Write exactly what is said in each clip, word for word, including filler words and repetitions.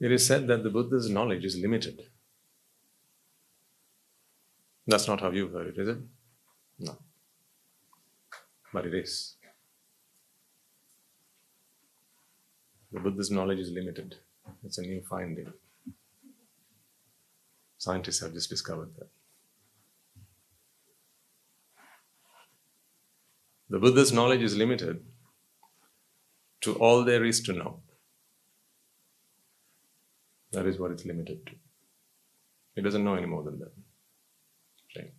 It is said that the Buddha's knowledge is limited. That's not how you've heard it, is it? No. But it is. The Buddha's knowledge is limited. It's a new finding. Scientists have just discovered that. The Buddha's knowledge is limited to all there is to know. That is what it's limited to. It doesn't know any more than that. Okay.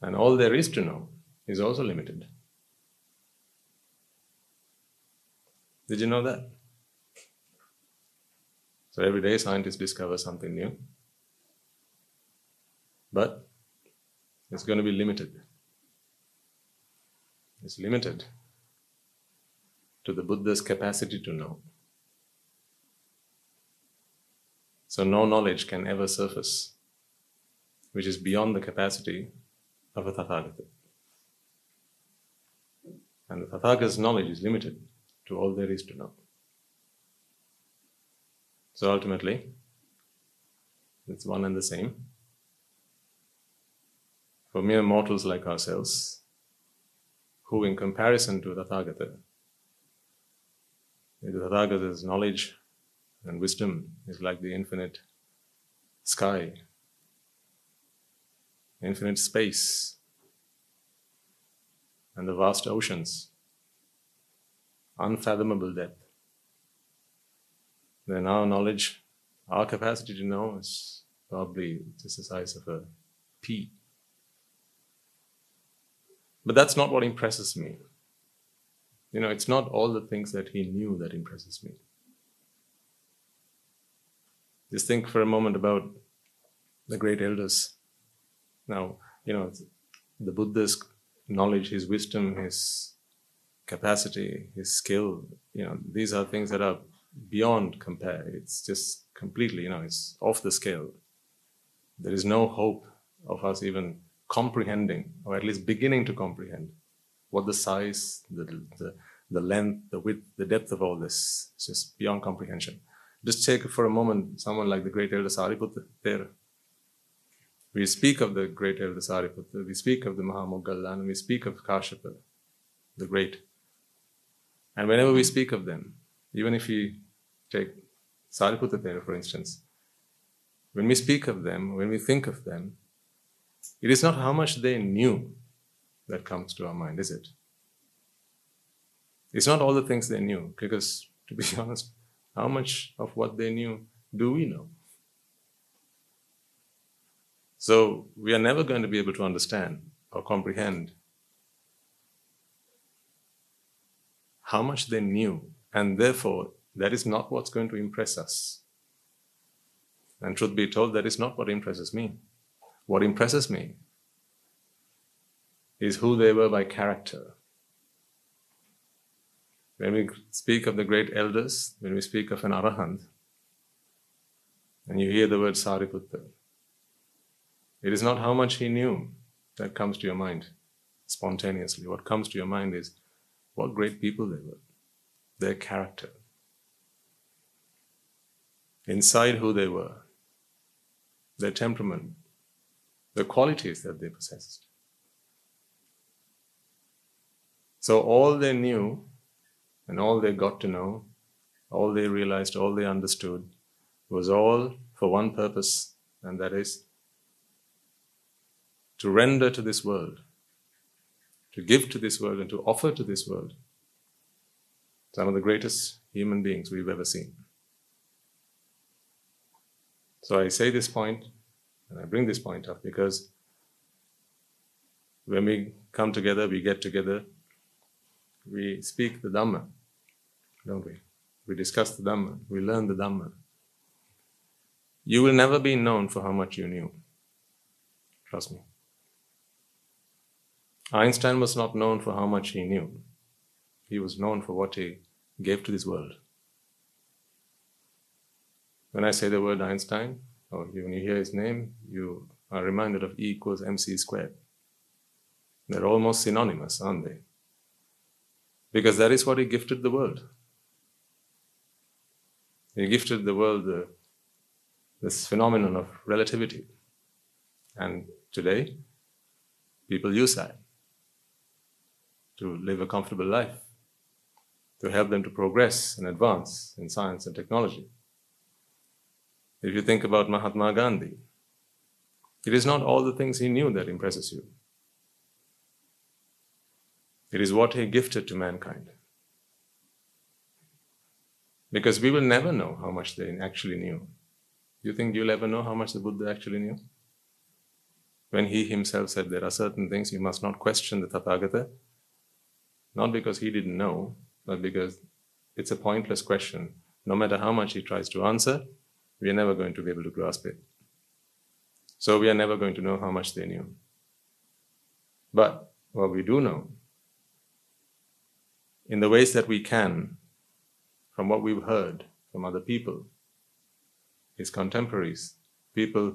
And all there is to know is also limited. Did you know that? So every day scientists discover something new. But it's going to be limited. It's limited to the Buddha's capacity to know. So no knowledge can ever surface which is beyond the capacity of a Tathagata. And the Tathagata's knowledge is limited to all there is to know. So ultimately, it's one and the same. For mere mortals like ourselves, who in comparison to Tathagata, the Tathagata's knowledge and wisdom is like the infinite sky, infinite space, and the vast oceans, unfathomable depth. Then our knowledge, our capacity to know is probably just the size of a pea. But that's not what impresses me. You know, it's not all the things that he knew that impresses me. Just think for a moment about the great elders. Now, you know, the Buddha's knowledge, his wisdom, his capacity, his skill, you know, these are things that are beyond compare. It's just completely, you know, it's off the scale. There is no hope of us even comprehending, or at least beginning to comprehend, what the size, the, the, the length, the width, the depth of all this. It's just beyond comprehension. Just take for a moment someone like the great elder Sariputta Thera. We speak of the great elder Sariputta, we speak of the Maha Moggallana, we speak of Kashapa, the great. And whenever we speak of them, even if we take Sariputta Thera for instance, when we speak of them, when we think of them, it is not how much they knew that comes to our mind, is it? It's not all the things they knew, because to be honest, how much of what they knew do we know? So we are never going to be able to understand or comprehend how much they knew, and therefore that is not what's going to impress us. And truth be told, that is not what impresses me. What impresses me is who they were by character. When we speak of the great elders, when we speak of an Arahant, and you hear the word Sariputta, it is not how much he knew that comes to your mind spontaneously. What comes to your mind is what great people they were, their character, inside who they were, their temperament, the qualities that they possessed. So all they knew and all they got to know, all they realized, all they understood, was all for one purpose, and that is to render to this world, to give to this world and to offer to this world some of the greatest human beings we've ever seen. So I say this point, and I bring this point up because when we come together, we get together, we speak the Dhamma, don't we? We discuss the Dhamma, we learn the Dhamma. You will never be known for how much you knew. Trust me. Einstein was not known for how much he knew. He was known for what he gave to this world. When I say the word Einstein, or when you hear his name, you are reminded of E equals M C squared. They're almost synonymous, aren't they? because that is what he gifted the world. He gifted the world the, this phenomenon of relativity. And today, people use that to live a comfortable life, to help them to progress and advance in science and technology. If you think about Mahatma Gandhi, it is not all the things he knew that impresses you. It is what he gifted to mankind. Because we will never know how much they actually knew. You think you'll ever know how much the Buddha actually knew? When he himself said there are certain things you must not question the Tathagata, not because he didn't know, but because it's a pointless question. No matter how much he tries to answer, we are never going to be able to grasp it. So we are never going to know how much they knew. But what we do know, in the ways that we can, from what we've heard from other people, his contemporaries, people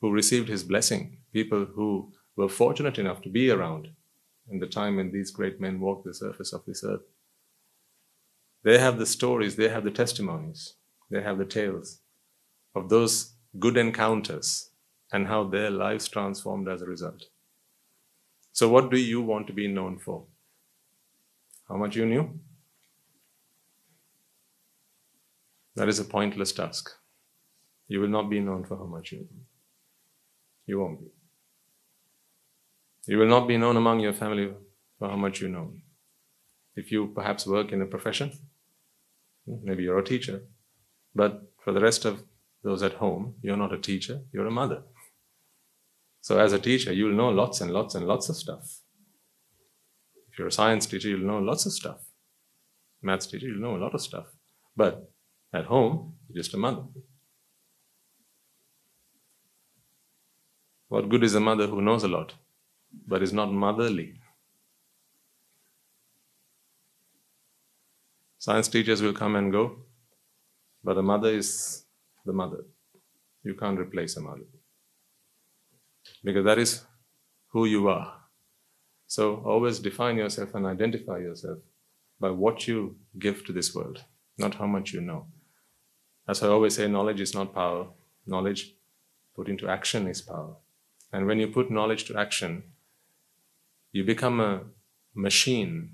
who received his blessing, people who were fortunate enough to be around in the time when these great men walked the surface of this earth. They have the stories, they have the testimonies, they have the tales of those good encounters and how their lives transformed as a result. So what do you want to be known for? How much you knew? That is a pointless task. You will not be known for how much you knew. You won't be. You will not be known among your family for how much you know. If you perhaps work in a profession, maybe you're a teacher, but for the rest of those at home, you're not a teacher, you're a mother. So as a teacher, you'll know lots and lots and lots of stuff. If you're a science teacher, you'll know lots of stuff. Maths teacher, you'll know a lot of stuff. But at home, you're just a mother. What good is a mother who knows a lot, but is not motherly? Science teachers will come and go, but a mother is the mother. You can't replace a mother, because that is who you are. So always define yourself and identify yourself by what you give to this world, not how much you know. As I always say, knowledge is not power. Knowledge put into action is power. And when you put knowledge to action, you become a machine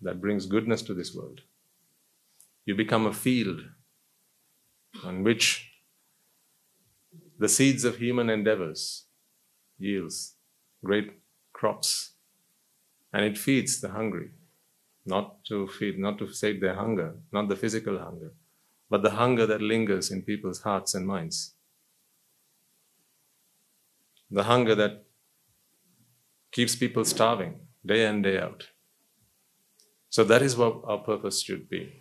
that brings goodness to this world. You become a field on which the seeds of human endeavors yields great crops, and it feeds the hungry, not to feed, not to sate their hunger, not the physical hunger, but the hunger that lingers in people's hearts and minds. The hunger that keeps people starving day in, day out. So that is what our purpose should be.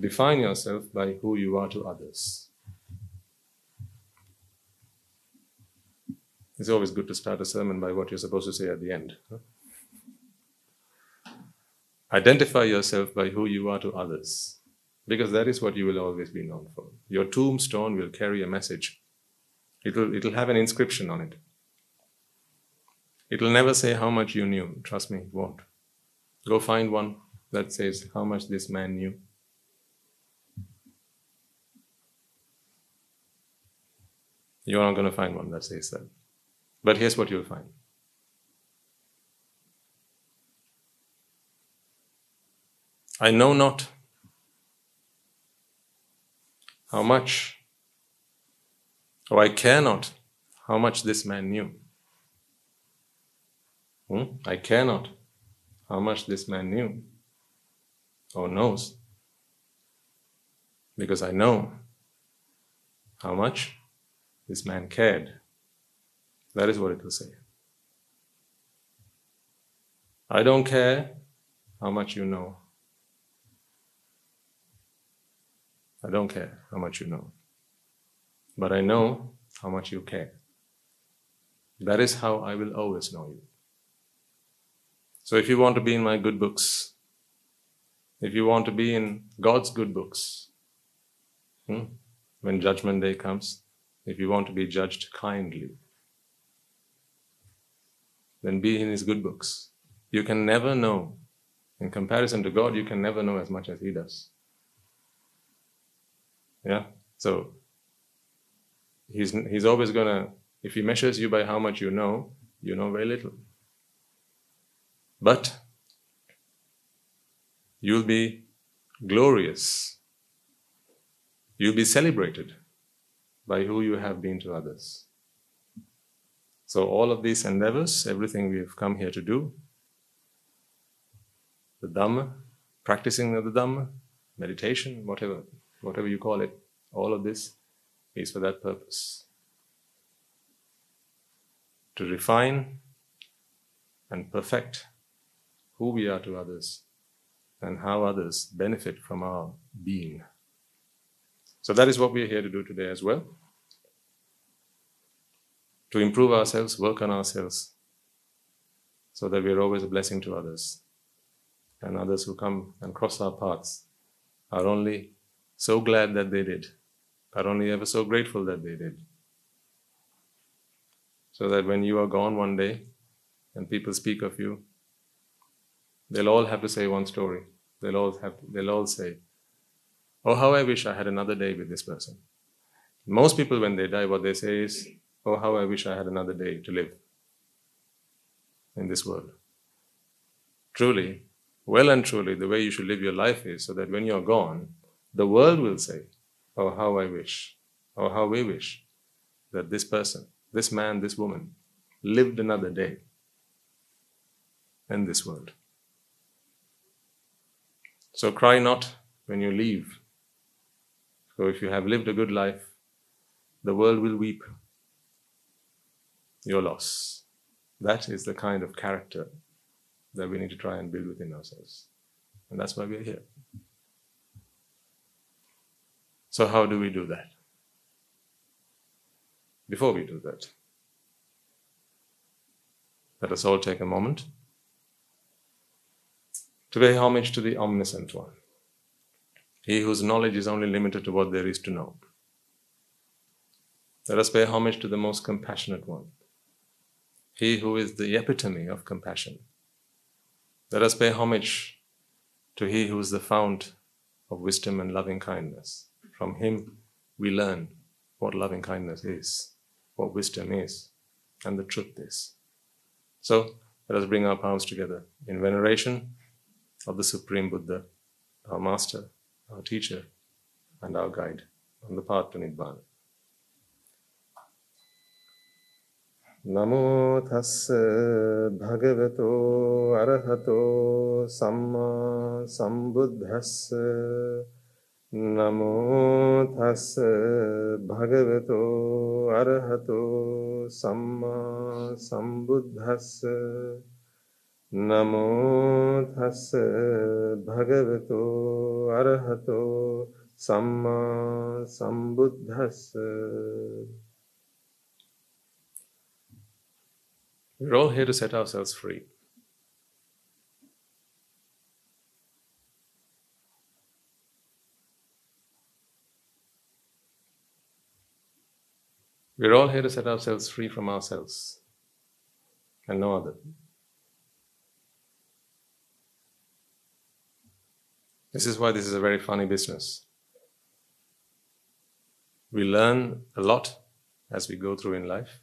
Define yourself by who you are to others. It's always good to start a sermon by what you're supposed to say at the end. Huh? Identify yourself by who you are to others, because that is what you will always be known for. Your tombstone will carry a message. It'll, it'll have an inscription on it. It'll never say how much you knew. Trust me, it won't. Go find one that says how much this man knew. You're not going to find one that says that. But here's what you'll find. I know not how much, or I care not how much this man knew. Hmm? I care not how much this man knew or knows, because I know how much this man cared. That is what it will say. I don't care how much you know. I don't care how much you know. But I know how much you care. That is how I will always know you. So if you want to be in my good books, if you want to be in God's good books, hmm, when judgment day comes, if you want to be judged kindly, then be in his good books. You can never know In comparison to God, you can never know as much as He does. Yeah? So, He's, he's always going to, if He measures you by how much you know, you know very little. But you'll be glorious. You'll be celebrated by who you have been to others. So all of these endeavors, everything we have come here to do, the Dhamma, practicing of the Dhamma, meditation, whatever, whatever you call it, all of this is for that purpose. To refine and perfect who we are to others and how others benefit from our being. So that is what we are here to do today as well. To improve ourselves, work on ourselves, so that we are always a blessing to others. And others who come and cross our paths are only so glad that they did, are only ever so grateful that they did. So that when you are gone one day and people speak of you, they'll all have to say one story. They'll all have, they'll all say, "Oh, how I wish I had another day with this person." Most people, when they die, what they say is, "Oh, how I wish I had another day to live in this world." Truly, well and truly, the way you should live your life is so that when you're gone, the world will say, "Oh, how I wish, oh, how we wish that this person, this man, this woman lived another day in this world." So cry not when you leave. So if you have lived a good life, the world will weep your loss. That is the kind of character that we need to try and build within ourselves. And that's why we're here. So how do we do that? Before we do that, let us all take a moment to pay homage to the Omniscient One. He whose knowledge is only limited to what there is to know. Let us pay homage to the most compassionate one. He who is the epitome of compassion. Let us pay homage to He who is the fount of wisdom and loving kindness. From Him we learn what loving kindness is, what wisdom is, and the truth is. So let us bring our palms together in veneration of the Supreme Buddha, our Master, our teacher, and our guide on the path to Nibbana. Namo tassa bhagavato arahato samma sambuddhassa. Namo tassa bhagavato arahato samma sambuddhassa. Namo tassa bhagavato arahato samma sambuddhassa. We're all here to set ourselves free. We're all here to set ourselves free from ourselves and no other. This is why this is a very funny business. We learn a lot as we go through in life.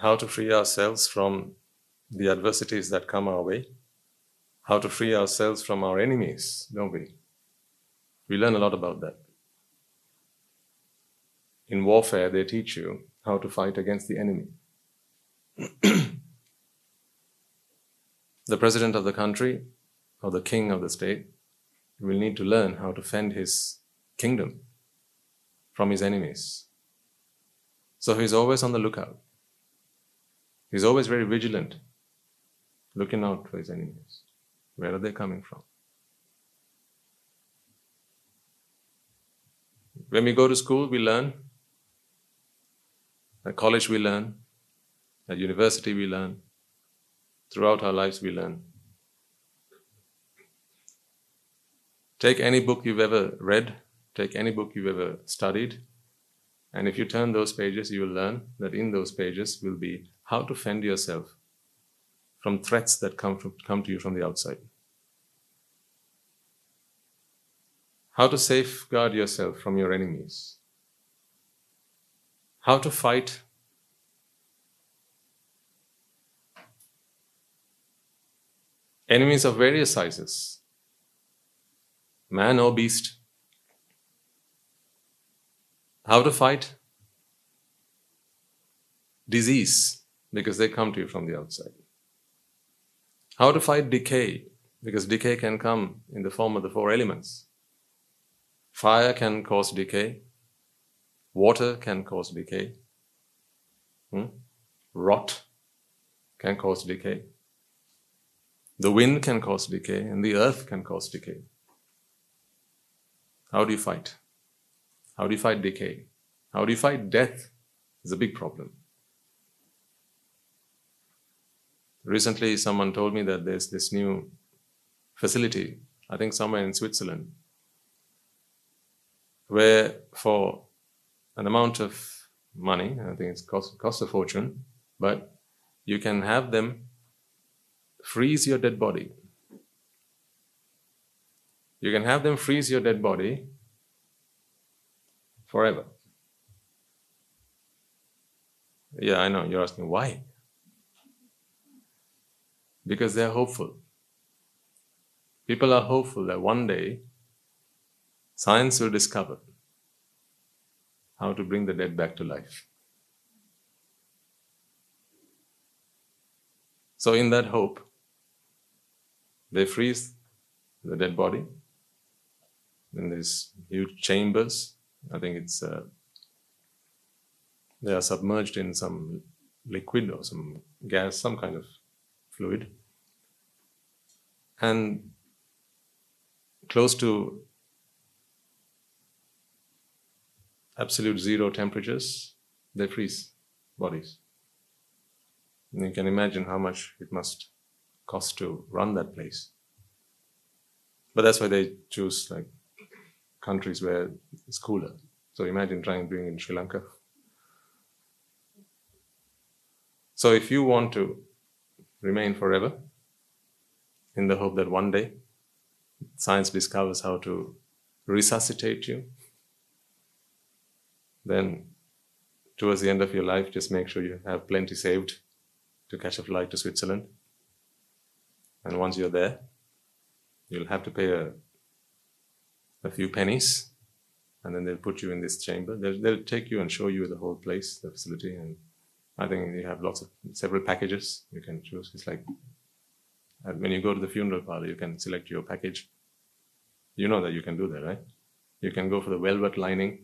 How to free ourselves from the adversities that come our way. How to free ourselves from our enemies, don't we? We learn a lot about that. In warfare, they teach you how to fight against the enemy. The president of the country or the king of the state will need to learn how to fend his kingdom from his enemies. So he's always on the lookout. He's always very vigilant, looking out for his enemies. Where are they coming from? When we go to school, we learn. At college, we learn. At university, we learn. Throughout our lives, we learn. Take any book you've ever read, take any book you've ever studied, and if you turn those pages, you will learn that in those pages will be how to fend yourself from threats that come from, come to you from the outside. How to safeguard yourself from your enemies. How to fight enemies of various sizes, man or beast. How to fight disease, because they come to you from the outside. How to fight decay, because decay can come in the form of the four elements. Fire can cause decay. Water can cause decay. Hmm? Rot can cause decay. The wind can cause decay, and the earth can cause decay. How do you fight? How do you fight decay? How do you fight death? It's a big problem. Recently, someone told me that there's this new facility, I think somewhere in Switzerland, where for an amount of money, I think it's cost, cost a fortune, but you can have them freeze your dead body. You can have them freeze your dead body forever. Yeah, I know, you're asking why? Because they're hopeful. People are hopeful that one day science will discover how to bring the dead back to life. So in that hope, they freeze the dead body in these huge chambers. I think it's, uh, they are submerged in some liquid or some gas, some kind of fluid. And close to absolute zero temperatures, they freeze bodies. And you can imagine how much it must cost to run that place. But that's why they choose like countries where it's cooler. So imagine trying doing it in Sri Lanka. So if you want to remain forever in the hope that one day science discovers how to resuscitate you, then towards the end of your life, just make sure you have plenty saved to catch a flight to Switzerland. And once you're there, you'll have to pay a, a few pennies, and then they'll put you in this chamber. They'll, they'll take you and show you the whole place, the facility, and I think you have lots of, several packages you can choose. It's like, and when you go to the funeral parlor, you can select your package. You know that you can do that, right? You can go for the velvet lining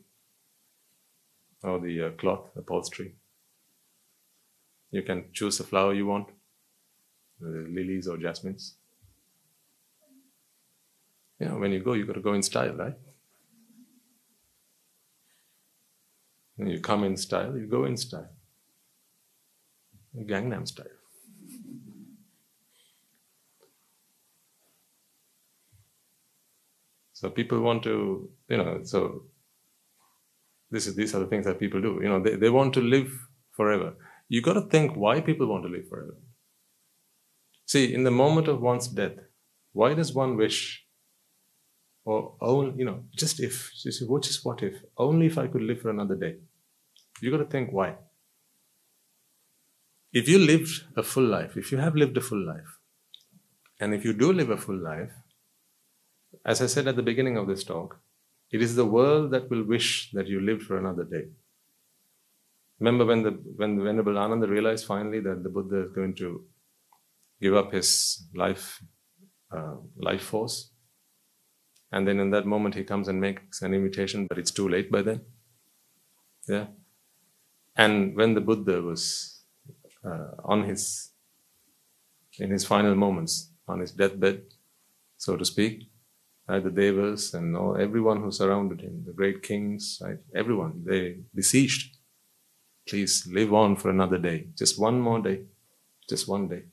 or the uh, cloth upholstery. You can choose the flower you want, the lilies or jasmines. You know, when you go, you got to go in style, right? When you come in style, you go in style. Gangnam style. So people want to, you know, so this is, these are the things that people do. You know, they, they want to live forever. You got to think why people want to live forever. See, in the moment of one's death, why does one wish, or only, you know, just if, just what if, only if I could live for another day? You got to think why. If you lived a full life, if you have lived a full life, and if you do live a full life, as I said at the beginning of this talk, it is the world that will wish that you lived for another day. Remember when the when the Venerable Ananda realized finally that the Buddha is going to give up his life, uh, life force, and then in that moment he comes and makes an invitation, but it's too late by then. Yeah, and when the Buddha was uh, on his in his final moments, on his deathbed, so to speak, right, the Devas and all everyone who surrounded him, the great kings, right, everyone they besieged. Please live on for another day, just one more day, just one day.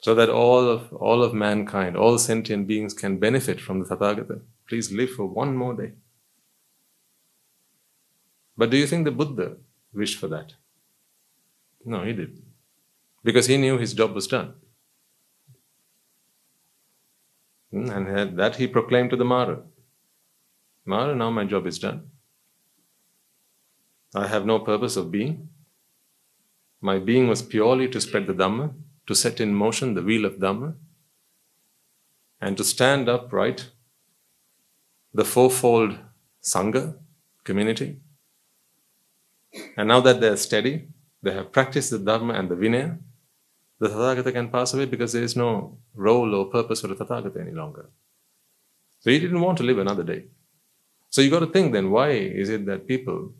So that all of, all of mankind, all sentient beings can benefit from the Tathagata. Please live for one more day. But do you think the Buddha wished for that? No, he didn't. because he knew his job was done. And that he proclaimed to the Mara. Mara, now my job is done. I have no purpose of being. My being was purely to spread the Dhamma, to set in motion the wheel of Dhamma, and to stand upright the fourfold Sangha community. And now that they are steady, they have practiced the Dhamma and the Vinaya, the Tathagata can pass away because there is no role or purpose for the Tathagata any longer. So he didn't want to live another day. So you got to think then, why is it that people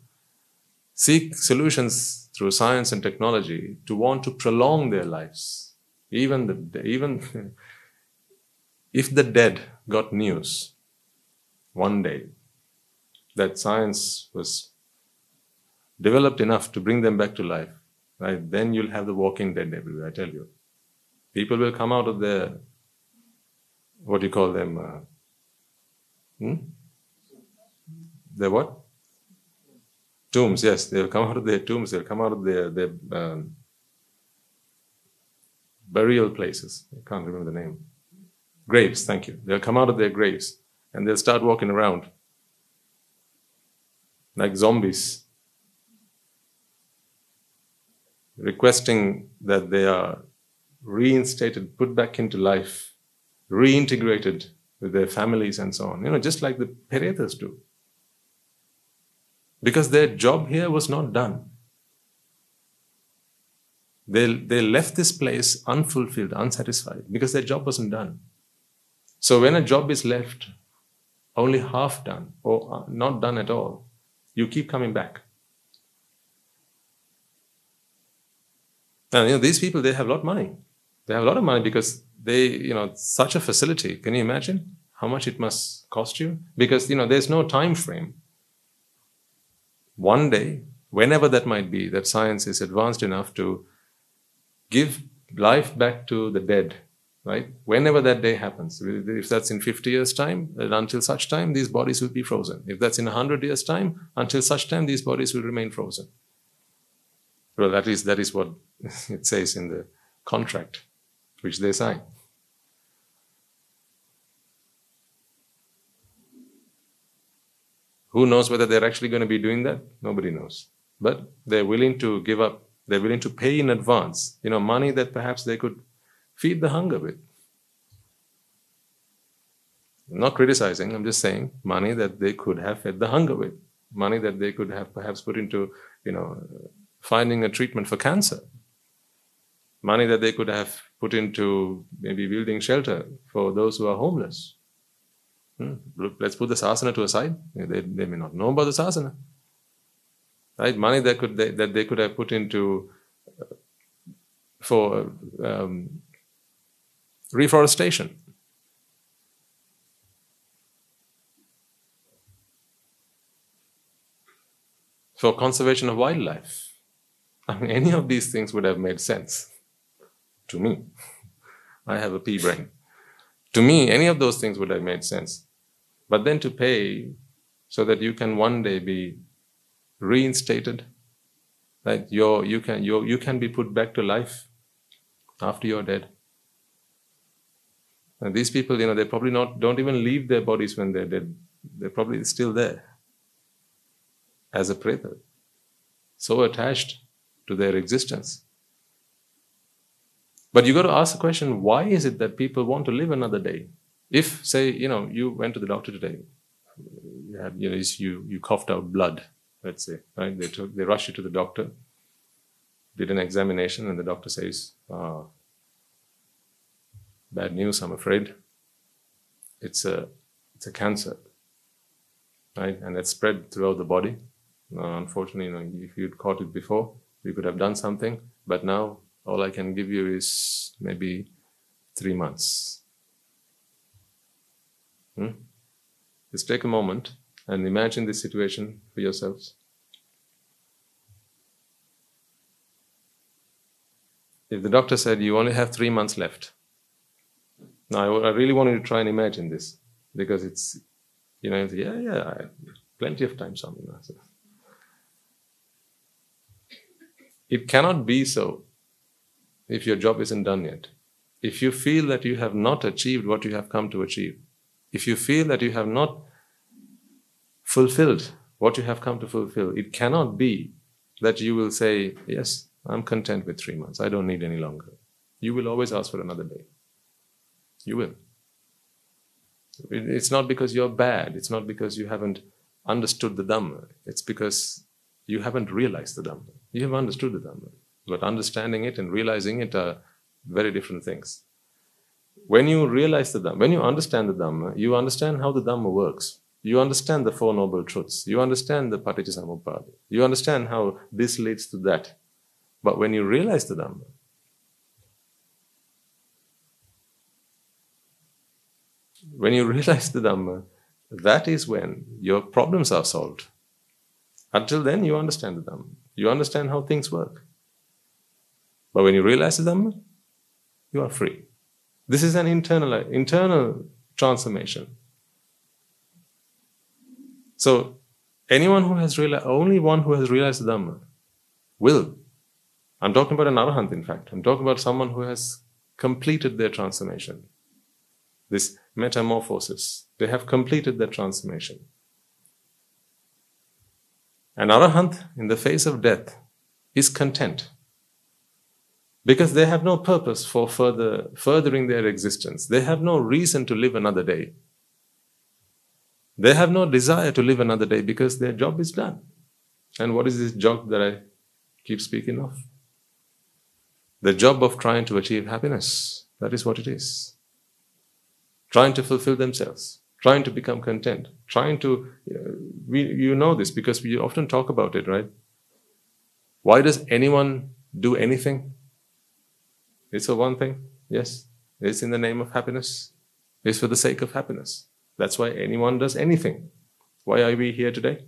seek solutions through science and technology to want to prolong their lives? Even the, even if the dead got news one day that science was developed enough to bring them back to life, right? Then you'll have the walking dead everywhere, I tell you. People will come out of their, what do you call them, uh, hmm? their what? Tombs, yes, they'll come out of their tombs, they'll come out of their, their um, burial places. I can't remember the name. Graves, thank you. They'll come out of their graves and they'll start walking around like zombies, requesting that they are reinstated, put back into life, reintegrated with their families and so on. You know, just like the Peretas do. Because their job here was not done. They, they left this place unfulfilled, unsatisfied, because their job wasn't done. So when a job is left only half done or not done at all, you keep coming back. And you know, these people, they have a lot of money. They have a lot of money because they, you know, such a facility. Can you imagine how much it must cost you? Because, you know, there's no time frame. One day, whenever that might be, that science is advanced enough to give life back to the dead, right? Whenever that day happens, if that's in fifty years' time, until such time, these bodies will be frozen. If that's in one hundred years' time, until such time, these bodies will remain frozen. Well, that is, that is what it says in the contract which they sign. Who knows whether they're actually going to be doing that? Nobody knows. But they're willing to give up. They're willing to pay in advance, you know, money that perhaps they could feed the hunger with. I'm not criticizing, I'm just saying money that they could have fed the hunger with. Money that they could have perhaps put into, you know, finding a treatment for cancer. Money that they could have put into maybe building shelter for those who are homeless. Hmm. Let's put the sasana to aside. They, they may not know about the sasana. Right? Money that could they, that they could have put into uh, for um, reforestation. For conservation of wildlife. I mean, any of these things would have made sense to me. I have a pea brain. To me, any of those things would have made sense. But then to pay so that you can one day be reinstated, that you're, you can, you're, you can be put back to life after you're dead. And these people, you know, they probably not, don't even leave their bodies when they're dead. They're probably still there as a preta, so attached to their existence. But you got to ask the question, why is it that people want to live another day? If, say, you know, you went to the doctor today, you had, you know, you, you coughed out blood, let's say, right? They took, they rushed you to the doctor, did an examination, and the doctor says, oh, bad news, I'm afraid. It's a, it's a cancer, right? And it's spread throughout the body. Uh, unfortunately, you know, if you'd caught it before, you could have done something, but now, all I can give you is maybe three months. Hmm? Just take a moment and imagine this situation for yourselves. If the doctor said, you only have three months left. Now, I really want you to try and imagine this because it's, you know, yeah, yeah, plenty of time, something like that. It cannot be so. if your job isn't done yet, if you feel that you have not achieved what you have come to achieve, if you feel that you have not fulfilled what you have come to fulfill, it cannot be that you will say, yes, I'm content with three months, I don't need any longer. You will always ask for another day. You will. It's not because you're bad, it's not because you haven't understood the Dhamma, it's because you haven't realized the Dhamma. You have understood the Dhamma, but understanding it and realizing it are very different things. When you realize the Dhamma, when you understand the Dhamma, you understand how the Dhamma works. You understand the Four Noble Truths. You understand the Paticcasamuppada. You understand how this leads to that. But when you realize the Dhamma, when you realize the Dhamma, that is when your problems are solved. Until then, you understand the Dhamma. You understand how things work. But when you realize the Dhamma, you are free. This is an internal, internal transformation. So, anyone who has realized, only one who has realized the Dhamma will. I'm talking about an Arahant, in fact. I'm talking about someone who has completed their transformation. This metamorphosis. They have completed their transformation. An Arahant, in the face of death, is content. Because they have no purpose for further, furthering their existence. They have no reason to live another day. They have no desire to live another day because their job is done. And what is this job that I keep speaking of? The job of trying to achieve happiness. That is what it is. Trying to fulfill themselves. Trying to become content. Trying to... You know, we, you know this because we often talk about it, right? Why does anyone do anything? It's for one thing. Yes. It's in the name of happiness. It's for the sake of happiness. That's why anyone does anything. Why are we here today?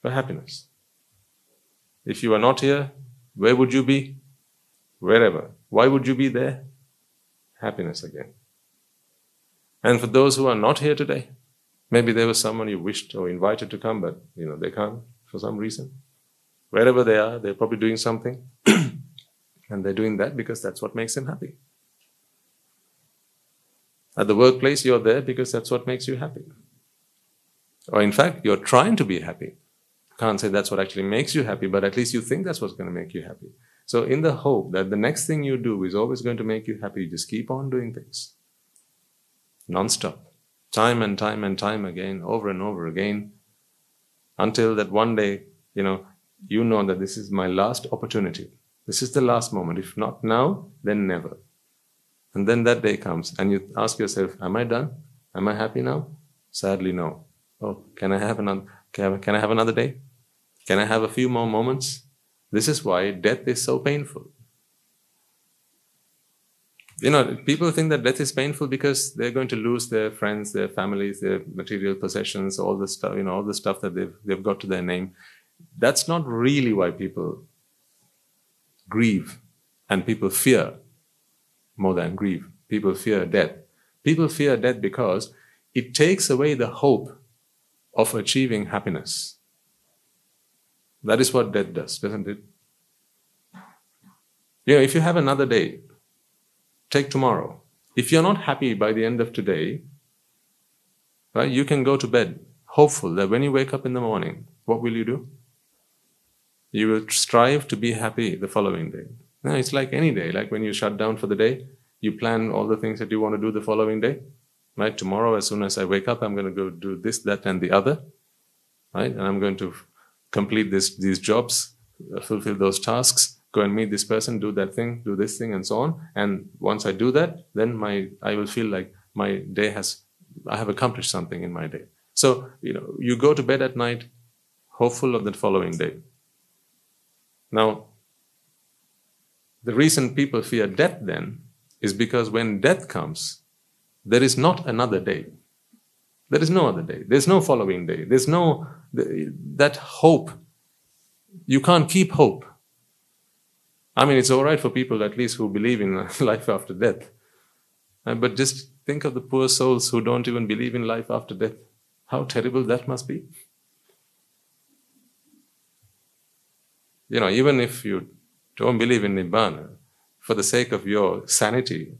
For happiness. If you are not here, where would you be? Wherever. Why would you be there? Happiness again. And for those who are not here today, maybe there was someone you wished or invited to come, but you know they can't for some reason. Wherever they are, they're probably doing something. And they're doing that because that's what makes them happy. At the workplace, you're there because that's what makes you happy. Or in fact, you're trying to be happy. You can't say that's what actually makes you happy, but at least you think that's what's going to make you happy. So in the hope that the next thing you do is always going to make you happy, you just keep on doing things. Non-stop. Time and time and time again, over and over again. Until that one day, you know, you know that this is my last opportunity. This is the last moment. If not now, then never. And then that day comes and you ask yourself, am I done? Am I happy now? Sadly, no. Oh, can I have another, can I have another day? Can I have a few more moments? This is why death is so painful. You know, people think that death is painful because they're going to lose their friends, their families, their material possessions, all the stuff, you know, all the stuff that they've, they've got to their name. That's not really why people grieve and people fear. More than grief. People fear death. People fear death because it takes away the hope of achieving happiness. That is what death does, doesn't it? You know, if you have another day, take tomorrow. If you're not happy by the end of today, right, you can go to bed hopeful that when you wake up in the morning, what will you do? You will strive to be happy the following day. No, it's like any day, like when you shut down for the day, you plan all the things that you want to do the following day, right? Tomorrow, as soon as I wake up, I'm going to go do this, that, and the other, right? And I'm going to complete this, these jobs, fulfill those tasks, go and meet this person, do that thing, do this thing, and so on. And once I do that, then my, I will feel like my day has, I have accomplished something in my day. So, you know, you go to bed at night, hopeful of the following day. Now, the reason people fear death then is because when death comes, there is not another day. There is no other day. There's no following day. There's no, that hope. You can't keep hope. I mean, it's all right for people at least who believe in life after death. But just think of the poor souls who don't even believe in life after death. How terrible that must be. You know, even if you don't believe in Nibbana, for the sake of your sanity,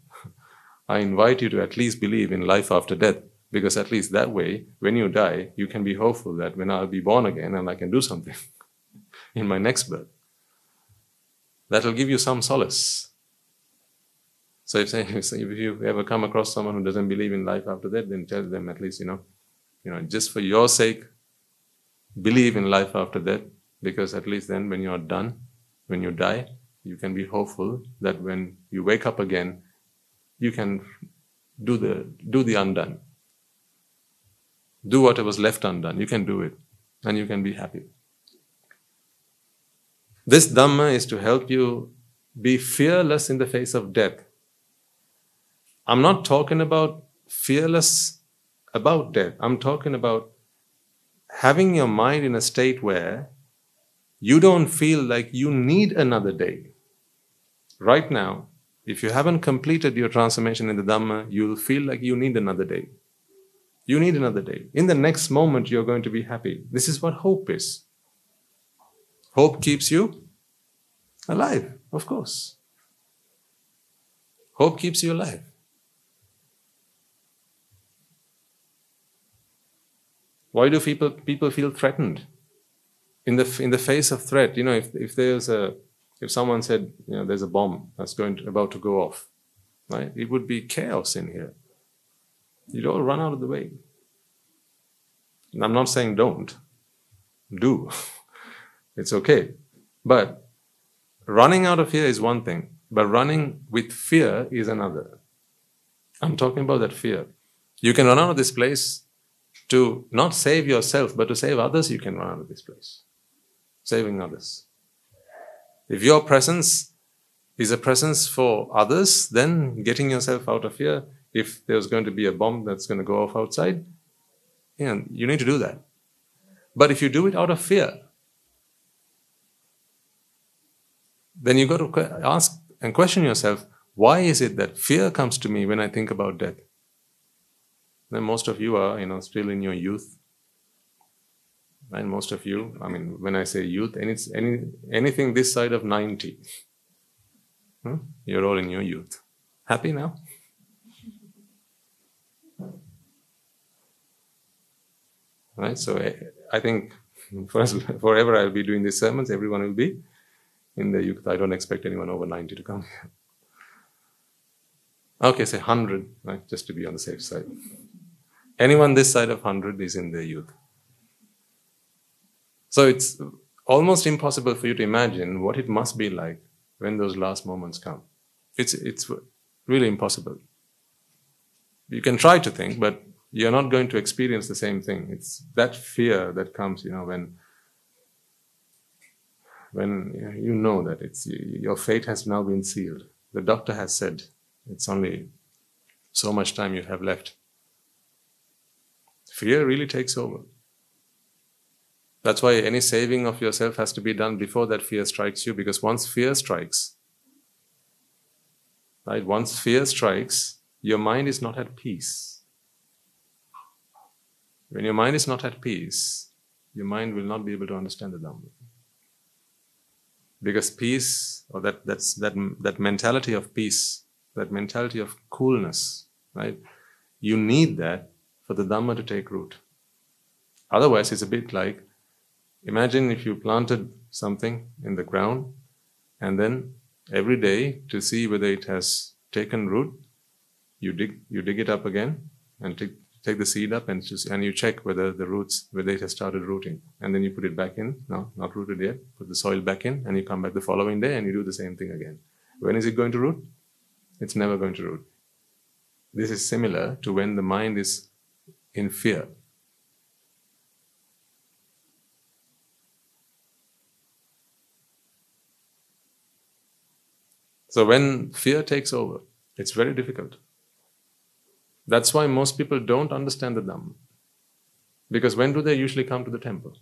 I invite you to at least believe in life after death, because at least that way, when you die, you can be hopeful that when I'll be born again and I can do something in my next birth. That will give you some solace. So if, if you ever come across someone who doesn't believe in life after death, then tell them at least, you know, you know, just for your sake, believe in life after death, because at least then when you are done, when you die, you can be hopeful that when you wake up again, you can do the, do the undone. Do what was left undone. You can do it and you can be happy. This Dhamma is to help you be fearless in the face of death. I'm not talking about fearless about death. I'm talking about having your mind in a state where you don't feel like you need another day. Right now, if you haven't completed your transformation in the Dhamma, you'll feel like you need another day. You need another day. In the next moment, you're going to be happy. This is what hope is. Hope keeps you alive, of course. Hope keeps you alive. Why do people people feel threatened? In the in the face of threat, you know, if if there's a if someone said, you know, there's a bomb that's going to, about to go off, right? It would be chaos in here. You'd all run out of the way. And I'm not saying don't. Do. It's okay. But running out of fear is one thing, but running with fear is another. I'm talking about that fear. You can run out of this place to not save yourself, but to save others. You can run out of this place, saving others. If your presence is a presence for others, then getting yourself out of here, if there's going to be a bomb that's going to go off outside, yeah, you need to do that. But if you do it out of fear, then you've got to ask and question yourself, why is it that fear comes to me when I think about death? Then most of you are, you know, still in your youth. And most of you, I mean, when I say youth, and it's any anything this side of ninety. Hmm? You're all in your youth. Happy now? Right? So I think for us, forever I'll be doing these sermons. Everyone will be in the youth. I don't expect anyone over ninety to come here. Okay, say one hundred, right? Just to be on the safe side. Anyone this side of one hundred is in their youth. So it's almost impossible for you to imagine what it must be like when those last moments come. It's, it's really impossible. You can try to think, but you're not going to experience the same thing. It's that fear that comes, you know, when, when you know that it's, your fate has now been sealed. The doctor has said, it's only so much time you have left. Fear really takes over. That's why any saving of yourself has to be done before that fear strikes you, because once fear strikes, right? Once fear strikes, your mind is not at peace. When your mind is not at peace, your mind will not be able to understand the Dhamma. Because peace, or that that's that that mentality of peace, that mentality of coolness, right? You need that for the Dhamma to take root. Otherwise, it's a bit like, imagine if you planted something in the ground and then every day to see whether it has taken root, you dig, you dig it up again and take, take the seed up and, just, and you check whether the roots, whether it has started rooting. And then you put it back in, no, not rooted yet, put the soil back in, and you come back the following day and you do the same thing again. When is it going to root? It's never going to root. This is similar to when the mind is in fear. So when fear takes over, it's very difficult. That's why most people don't understand the Dhamma. Because when do they usually come to the temple?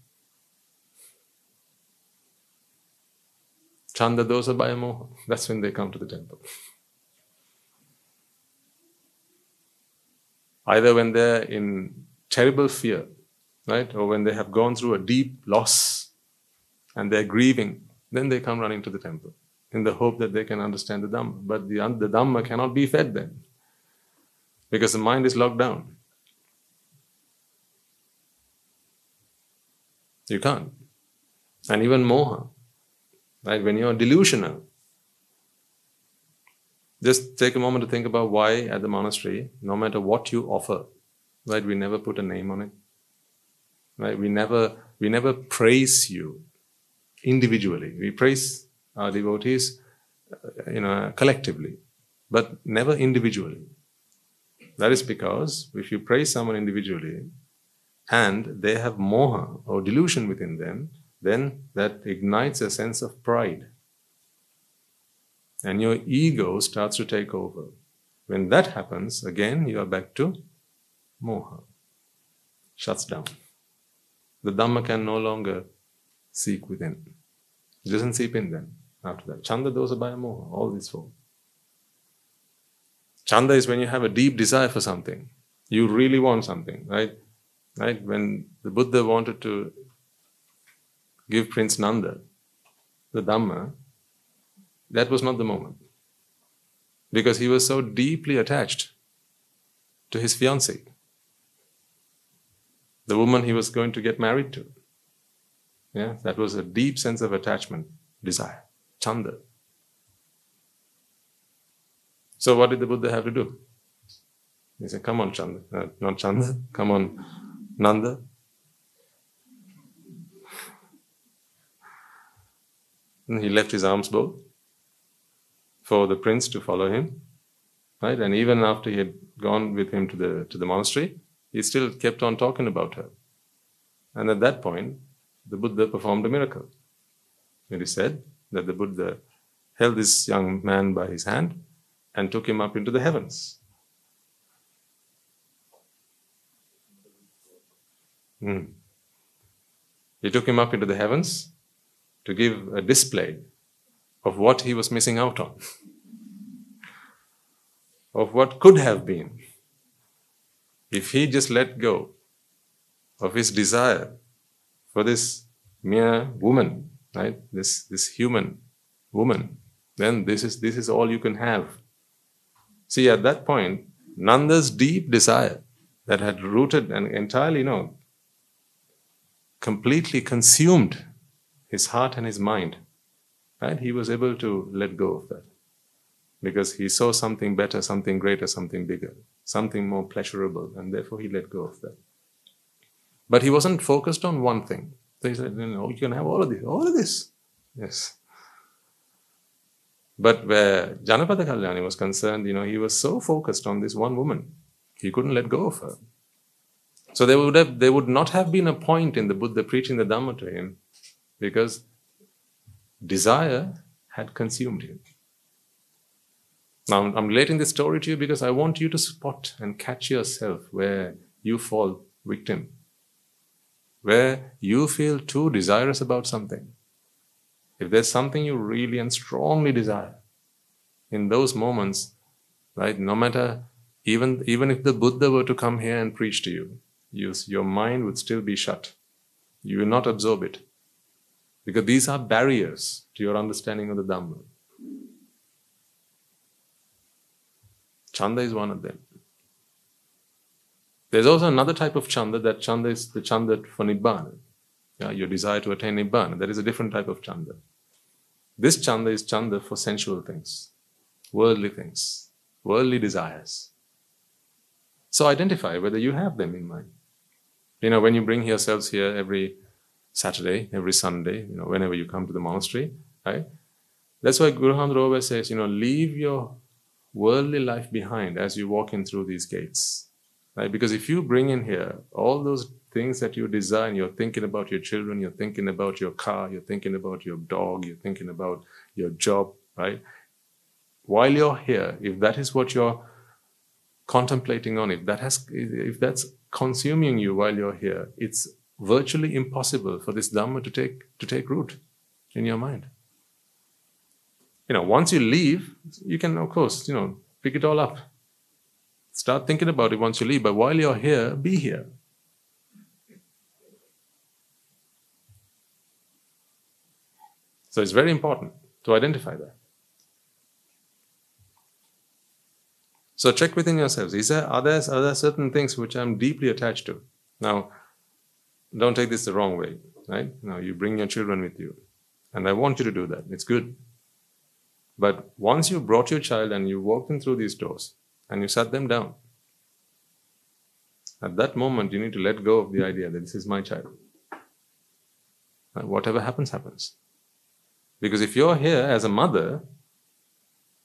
Chanda, Dosa, Bhaya, Moha. That's when they come to the temple. Either when they're in terrible fear, right? Or when they have gone through a deep loss and they're grieving, then they come running to the temple. in the hope that they can understand the Dhamma. But the, the Dhamma cannot be fed then, because the mind is locked down. You can't. And even moha, right? When you're delusional, just take a moment to think about why at the monastery, no matter what you offer, right, we never put a name on it. Right? We never, we never praise you individually. We praise our devotees, you know, collectively, but never individually. That is because if you praise someone individually and they have moha or delusion within them, then that ignites a sense of pride. And your ego starts to take over. When that happens, again, you are back to moha. Shuts down. The Dhamma can no longer seek within. It doesn't seep in then after that. Chanda, Dosa, Bhaya, Moha, all these four. Chanda is when you have a deep desire for something. You really want something, right? Right? When the Buddha wanted to give Prince Nanda the Dhamma, that was not the moment. Because he was so deeply attached to his fiancée, the woman he was going to get married to. Yeah, that was a deep sense of attachment, desire, chanda. So what did the Buddha have to do? He said, come on Chanda, uh, not Chanda, come on Nanda. And he left his arms both for the prince to follow him, right? And even after he had gone with him to the, to the monastery, he still kept on talking about her. And at that point, the Buddha performed a miracle. It is said that the Buddha held this young man by his hand and took him up into the heavens. Mm. He took him up into the heavens to give a display of what he was missing out on, of what could have been if he just let go of his desire for this mere woman, right? This this human woman. Then this is this is all you can have. See, at that point, Nanda's deep desire that had rooted and entirely, you know, completely consumed his heart and his mind, right? He was able to let go of that because he saw something better, something greater, something bigger, something more pleasurable, and therefore he let go of that. But he wasn't focused on one thing. So he said, you know, you can have all of this, all of this. Yes. But where Janapada Kalyani was concerned, you know, he was so focused on this one woman, he couldn't let go of her. So there would have, there would not have been a point in the Buddha preaching the Dhamma to him, because desire had consumed him. Now, I'm relating this story to you because I want you to spot and catch yourself where you fall victim, where you feel too desirous about something. If there's something you really and strongly desire, in those moments, right, no matter, even, even if the Buddha were to come here and preach to you, you, your mind would still be shut. You will not absorb it. Because these are barriers to your understanding of the Dhamma. Chanda is one of them. There's also another type of chanda, that chanda is the chanda for Nibbana. Yeah, your desire to attain Nibbana, that is a different type of chanda. This chanda is chanda for sensual things, worldly things, worldly desires. So identify whether you have them in mind. You know, when you bring yourselves here every Saturday, every Sunday, you know, whenever you come to the monastery, right? That's why Guru Hamdra always says, you know, leave your worldly life behind as you walk in through these gates, right? Because if you bring in here all those things that you desire, you're thinking about your children, you're thinking about your car, you're thinking about your dog, you're thinking about your job, right? While you're here, if that is what you're contemplating on, if that has, if that's consuming you while you're here, it's virtually impossible for this Dhamma to take to take root in your mind. You know, once you leave, you can, of course, you know, pick it all up. Start thinking about it once you leave, but while you're here, be here. So it's very important to identify that. So check within yourselves. Is there, are, there, are there certain things which I'm deeply attached to? Now, don't take this the wrong way, right? Now, you bring your children with you. And I want you to do that. It's good. But once you brought your child and you walked them through these doors and you sat them down, at that moment, you need to let go of the idea that this is my child. And whatever happens, happens. Because if you're here as a mother,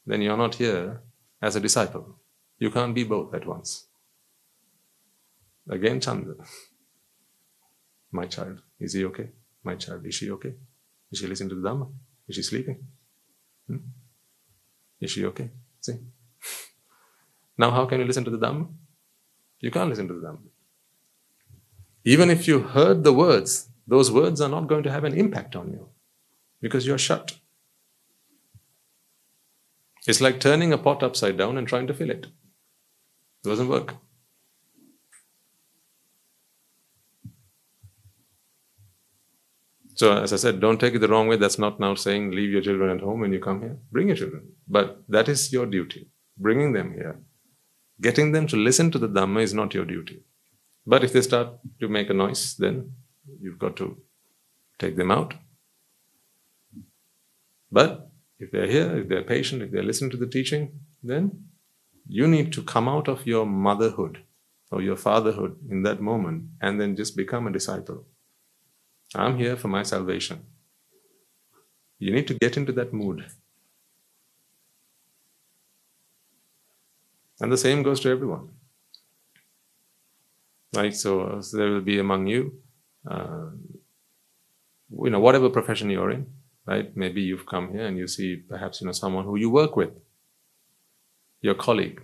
then you're not here as a disciple. You can't be both at once. Again, Chanda. My child, is he okay? My child, is she okay? Is she listening to the Dhamma? Is she sleeping? Hmm? Is she okay? See? Now how can you listen to the Dhamma? You can't listen to the Dhamma. Even if you heard the words, those words are not going to have an impact on you because you're shut. It's like turning a pot upside down and trying to fill it. It doesn't work. So, as I said, don't take it the wrong way. That's not now saying leave your children at home when you come here. Bring your children. But that is your duty, bringing them here. Getting them to listen to the Dhamma is not your duty. But if they start to make a noise, then you've got to take them out. But if they're here, if they're patient, if they're listening to the teaching, then you need to come out of your motherhood or your fatherhood in that moment and then just become a disciple. I'm here for my salvation. You need to get into that mood. And the same goes to everyone. Right? So, so there will be among you, uh, you know, whatever profession you're in, right? Maybe you've come here and you see perhaps, you know, someone who you work with, your colleague,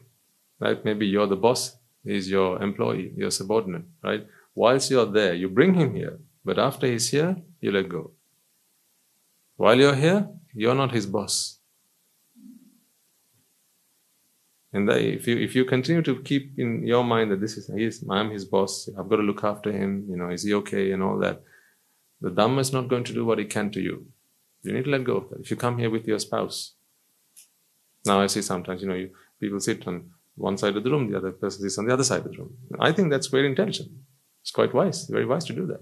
right? Maybe you're the boss, he's your employee, your subordinate, right? Whilst you're there, you bring him here. But after he's here, you let go. While you're here, you're not his boss. And if you if you continue to keep in your mind that this is he is I'm his boss, I've got to look after him, you know, is he okay and all that, the Dhamma is not going to do what it can to you. You need to let go of that. If you come here with your spouse, now I see sometimes, you know, you, people sit on one side of the room, the other person sits on the other side of the room. I think that's very intelligent. It's quite wise, very wise to do that.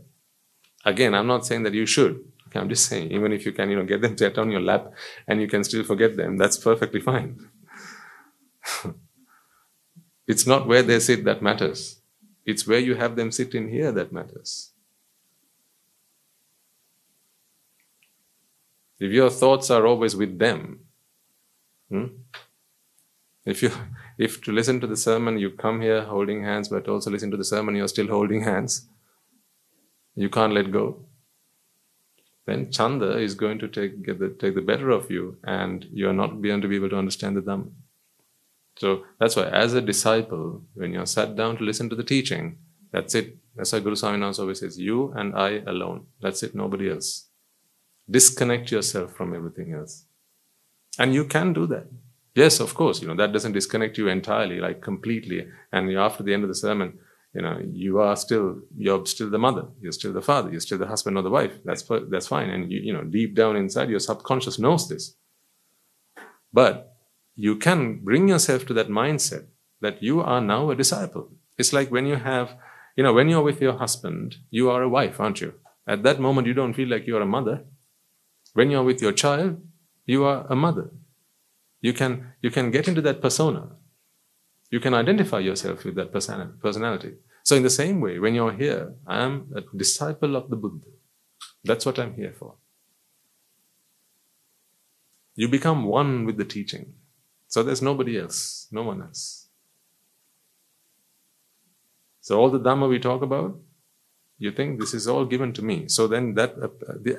Again, I'm not saying that you should. Okay, I'm just saying, even if you can, you know, get them to sit on your lap and you can still forget them, that's perfectly fine. It's not where they sit that matters. It's where you have them sit in here that matters. If your thoughts are always with them, hmm? if you, if to listen to the sermon you come here holding hands, but also listen to the sermon you're still holding hands, you can't let go, then Chanda is going to take, get the, take the better of you and you're not going to be able to understand the Dhamma. So that's why as a disciple, when you're sat down to listen to the teaching, that's it. That's why Guru Swaminarayan always says, you and I alone. That's it, nobody else. Disconnect yourself from everything else. And you can do that. Yes, of course, you know, that doesn't disconnect you entirely, like completely. And after the end of the sermon, you know, you are still, you're still the mother, you're still the father, you're still the husband or the wife. That's that's fine. And, you, you know, deep down inside, your subconscious knows this. But you can bring yourself to that mindset that you are now a disciple. It's like when you have, you know, when you're with your husband, you are a wife, aren't you? At that moment, you don't feel like you're a mother. When you're with your child, you are a mother. You can, you can get into that persona. You can identify yourself with that personality. So in the same way, when you're here, I am a disciple of the Buddha. That's what I'm here for. You become one with the teaching. So there's nobody else, no one else. So all the Dhamma we talk about, you think this is all given to me. So then that, uh,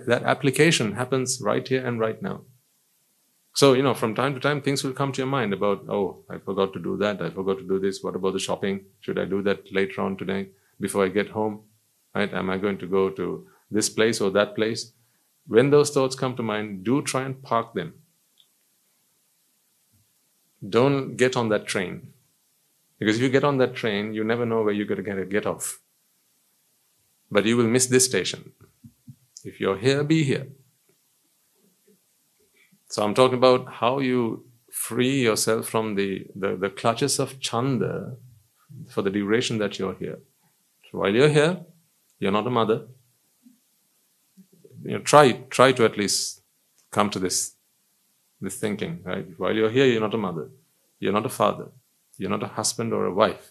that application happens right here and right now. So, you know, from time to time, things will come to your mind about, oh, I forgot to do that. I forgot to do this. What about the shopping? Should I do that later on today before I get home? Right? Am I going to go to this place or that place? When those thoughts come to mind, do try and park them. Don't get on that train. Because if you get on that train, you never know where you're going to get off. But you will miss this station. If you're here, be here. So I'm talking about how you free yourself from the, the, the clutches of Chanda for the duration that you're here. So while you're here, you're not a mother. You know, try try to at least come to this this thinking, right? While you're here, you're not a mother. You're not a father. You're not a husband or a wife.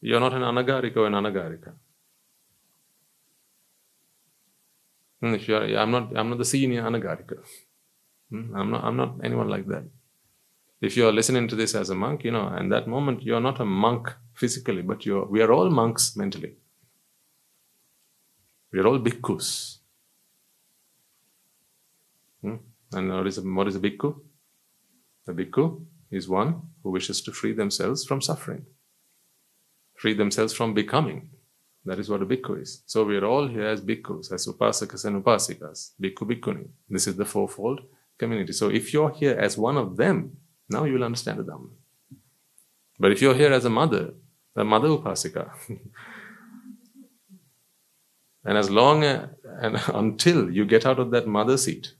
You're not an Anagarika or an Anagarika. And if you're, I'm not, I'm not the senior Anagarika. I'm not, I'm not anyone like that. If you're listening to this as a monk, you know, in that moment, you're not a monk physically, but you're, we are all monks mentally. We are all bhikkhus. Hmm? And what is, a, what is a bhikkhu? A bhikkhu is one who wishes to free themselves from suffering, free themselves from becoming. That is what a bhikkhu is. So we are all here as bhikkhus, as upasakas and upasikas, bhikkhu, bhikkhuni. This is the fourfold community. So if you're here as one of them, now you will understand the Dhamma. But if you're here as a mother, the mother upasika, and as long as, and until you get out of that mother seat.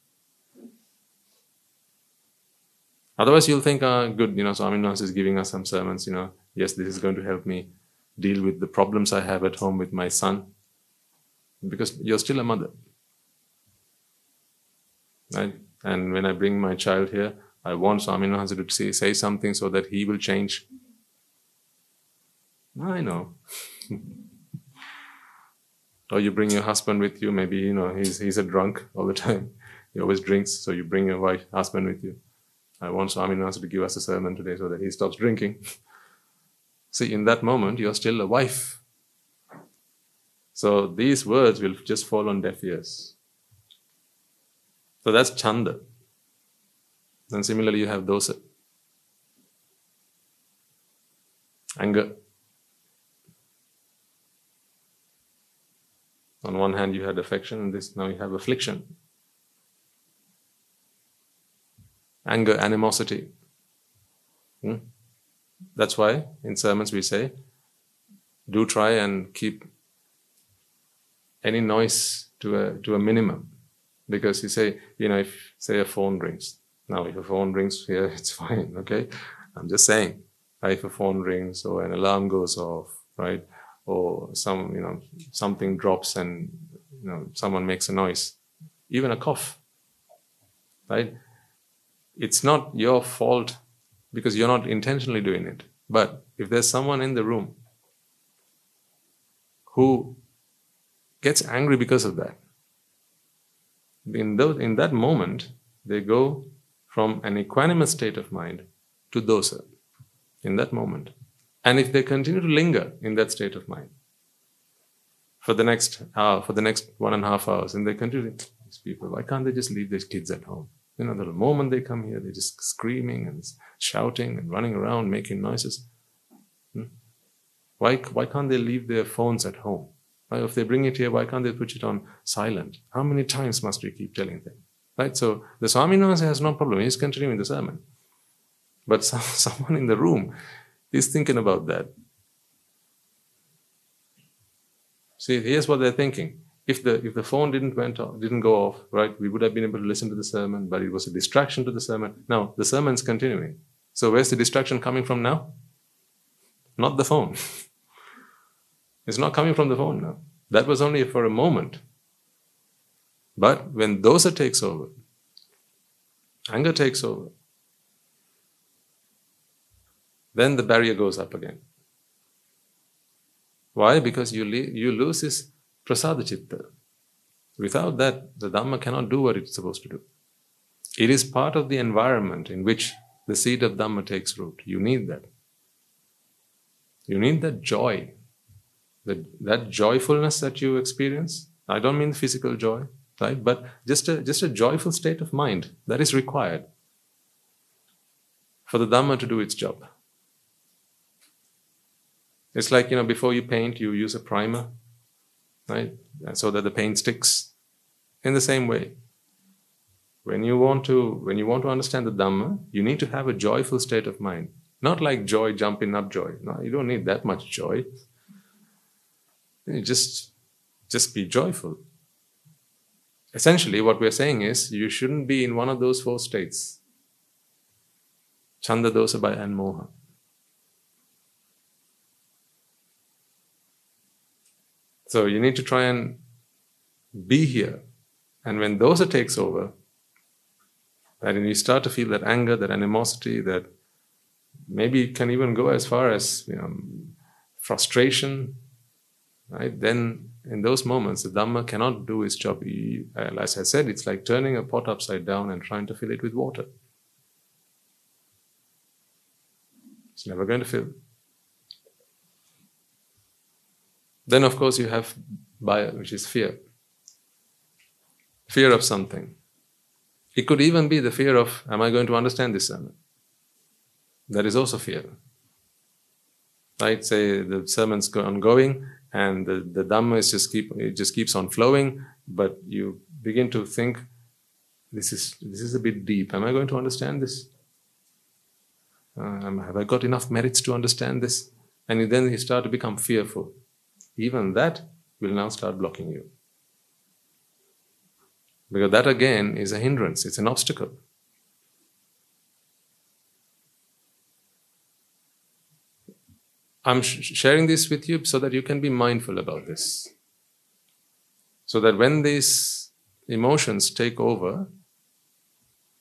Otherwise you'll think, ah, good, you know, Swami Nasa is giving us some sermons, you know, yes, this is going to help me deal with the problems I have at home with my son. Because you're still a mother. Right? And when I bring my child here, I want Swami Nasa to say, say something so that he will change. I know. Or you bring your husband with you, maybe, you know, he's, he's a drunk all the time. He always drinks, so you bring your wife, husband with you. I want Swami Nasa to give us a sermon today so that he stops drinking. See, in that moment, you're still a wife. So these words will just fall on deaf ears. So that's Chanda. And similarly, you have Dosa. Anger. On one hand, you had affection, and this now you have affliction. Anger, animosity. Hmm? That's why in sermons we say, do try and keep any noise to a to a minimum. Because you say, you know, if say a phone rings. Now if a phone rings here, yeah, it's fine, okay? I'm just saying, if a phone rings or an alarm goes off, right? Or some, you know, something drops and, you know, someone makes a noise. Even a cough, right? It's not your fault because you're not intentionally doing it. But if there's someone in the room who gets angry because of that, in, those, in that moment, they go from an equanimous state of mind to dosa in that moment. And if they continue to linger in that state of mind for the next hour, for the next one and a half hours, and they continue, these people, why can't they just leave their kids at home? You know, the moment they come here, they're just screaming and shouting and running around, making noises. Hmm? Why, why can't they leave their phones at home? Right? If they bring it here, why can't they put it on silent? How many times must we keep telling them? Right? So the Swami has no problem. He's continuing the sermon. But some, someone in the room is thinking about that. See, here's what they're thinking. If the if the phone didn't went off, didn't go off, right, we would have been able to listen to the sermon, but it was a distraction to the sermon. Now the sermon's continuing. So where's the distraction coming from now? Not the phone. It's not coming from the phone now. That was only for a moment. But when dosa takes over, anger takes over, then the barrier goes up again. Why? Because you le- you lose this prasada chitta. Without that, the Dhamma cannot do what it's supposed to do. It is part of the environment in which the seed of Dhamma takes root. You need that. You need that joy. That, that joyfulness that you experience. I don't mean physical joy, right? But just a, just a joyful state of mind that is required for the Dhamma to do its job. It's like, you know, before you paint, you use a primer, right? So that the paint sticks. In the same way, when you want to when you want to understand the Dhamma, you need to have a joyful state of mind. Not like joy, jumping up joy. No, you don't need that much joy. You just, just be joyful. essentially what we are saying is you shouldn't be in one of those four states, Chanda, Dosa, Bhaya and Moha. So you need to try and be here. And when Dosa takes over, that you start to feel that anger, that animosity, that maybe it can even go as far as, you know, frustration, right? Then in those moments, the Dhamma cannot do its job. As I said, it's like turning a pot upside down and trying to fill it with water. It's never going to fill. Then, of course, you have Bhaya, which is fear. Fear of something. It could even be the fear of, am I going to understand this sermon? That is also fear. Right? Say the sermon's ongoing and the, the Dhamma is just keep it just keeps on flowing, but you begin to think, this is this is a bit deep. Am I going to understand this? Um, have I got enough merits to understand this? And then you start to become fearful. Even that will now start blocking you. Because that again is a hindrance, it's an obstacle. I'm sh- sharing this with you so that you can be mindful about this. So that when these emotions take over,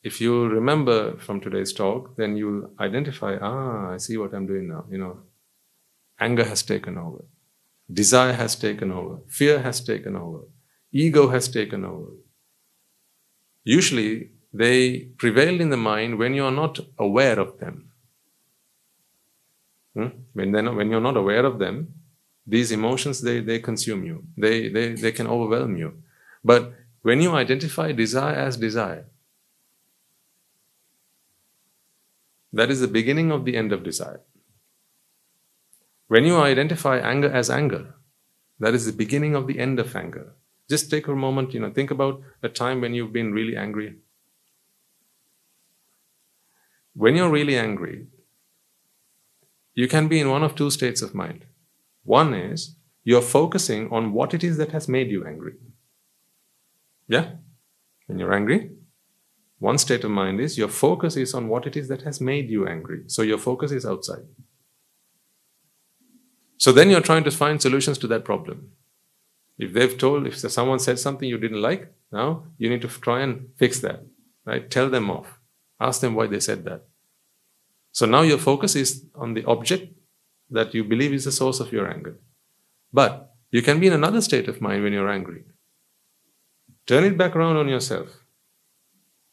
if you remember from today's talk, then you'll identify, ah, I see what I'm doing now. You know, anger has taken over. Desire has taken over. Fear has taken over. Ego has taken over. Usually, they prevail in the mind when you are not aware of them. Hmm? When, not, when you're not aware of them, these emotions, they, they consume you. They, they, they can overwhelm you. But when you identify desire as desire, that is the beginning of the end of desire. When you identify anger as anger, that is the beginning of the end of anger. Just take a moment, you know, think about a time when you've been really angry. When you're really angry, you can be in one of two states of mind. One is, you're focusing on what it is that has made you angry. Yeah? When you're angry, one state of mind is, your focus is on what it is that has made you angry. So your focus is outside. So then you're trying to find solutions to that problem. If they've told, if someone said something you didn't like, now you need to try and fix that, right? Tell them off. Ask them why they said that. So now your focus is on the object that you believe is the source of your anger. But you can be in another state of mind when you're angry. Turn it back around on yourself.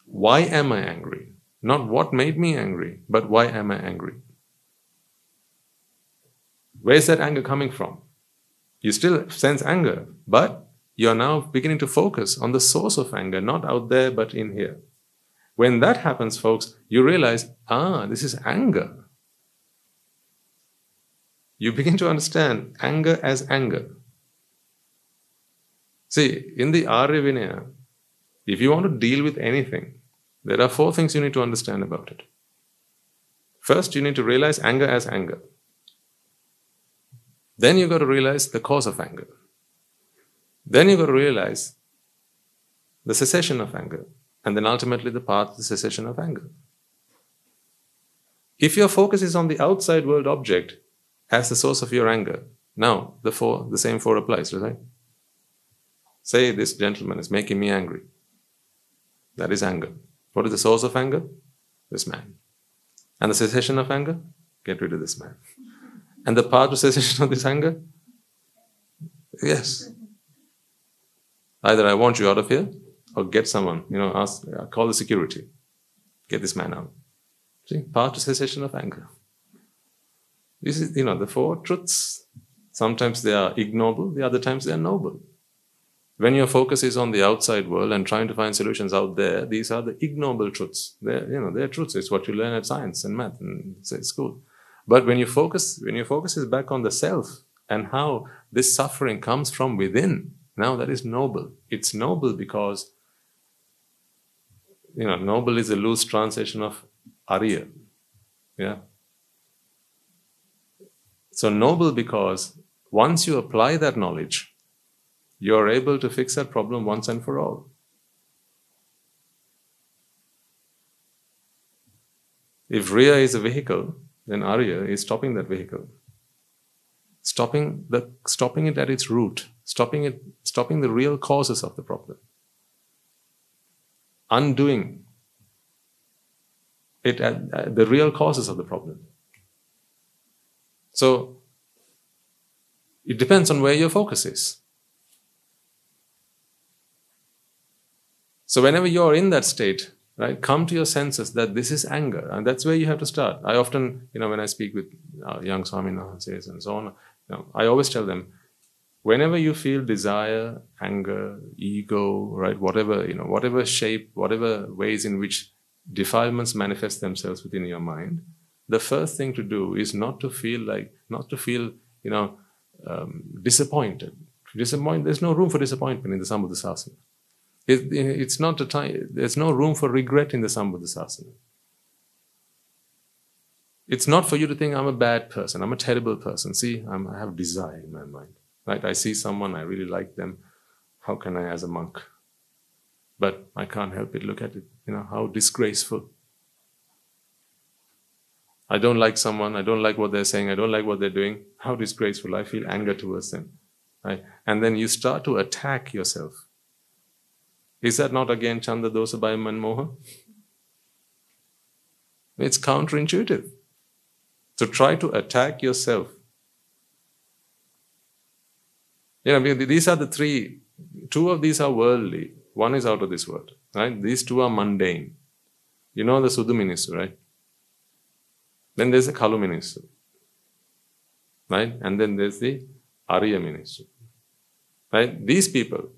Why am I angry? Not what made me angry, but why am I angry? Where's that anger coming from? You still sense anger, but you are now beginning to focus on the source of anger, not out there, but in here. When that happens, folks, you realize, ah, this is anger. You begin to understand anger as anger. See, in the Arya Vinaya, if you want to deal with anything, there are four things you need to understand about it. First, you need to realize anger as anger. Then you've got to realize the cause of anger. Then you've got to realize the cessation of anger. And then ultimately the path to the cessation of anger. If your focus is on the outside world object as the source of your anger, now the four, the same four applies, right? Say this gentleman is making me angry. That is anger. What is the source of anger? This man. And the cessation of anger? Get rid of this man. And the path to cessation of this anger? Yes. Either I want you out of here, or get someone, you know, ask, call the security. Get this man out. See, path to cessation of anger. This is, you know, the four truths. Sometimes they are ignoble, the other times they are noble. When your focus is on the outside world and trying to find solutions out there, these are the ignoble truths. They're, you know, they're truths. It's what you learn at science and math and at school. But when you focus, when your focus is back on the self and how this suffering comes from within, now that is noble. It's noble because, you know, noble is a loose translation of Arya. Yeah. So noble because once you apply that knowledge, you're able to fix that problem once and for all. If Rhea is a vehicle, then Arya is stopping that vehicle. Stopping the stopping it at its root, stopping it, stopping the real causes of the problem. Undoing it at, at the real causes of the problem. So it depends on where your focus is. So whenever you're in that state, right, come to your senses that this is anger, and that's where you have to start. I often, you know, when I speak with uh, young Swami Nahanses and so on, you know, I always tell them, whenever you feel desire, anger, ego, right, whatever, you know, whatever shape, whatever ways in which defilements manifest themselves within your mind, the first thing to do is not to feel like, not to feel, you know, um, disappointed. Disappoint. There's no room for disappointment in the Sambuddhasasana. It, it's not a time, there's no room for regret in the Sambuddhasasana. It's not for you to think, I'm a bad person, I'm a terrible person. See, I'm, I have desire in my mind. Right? I see someone, I really like them. How can I as a monk? But I can't help it. Look at it. You know, how disgraceful. I don't like someone, I don't like what they're saying, I don't like what they're doing. How disgraceful. I feel anger towards them. Right? And then you start to attack yourself. Is that not again Chanda, Dosa, Bhaya, Man, Moha? It's counterintuitive. So try to attack yourself. You know, these are the three. Two of these are worldly. One is out of this world, right? These two are mundane. You know the Sudhu Minister, right? Then there's the Kalu Minister, right? And then there's the Arya Minister, right? These people,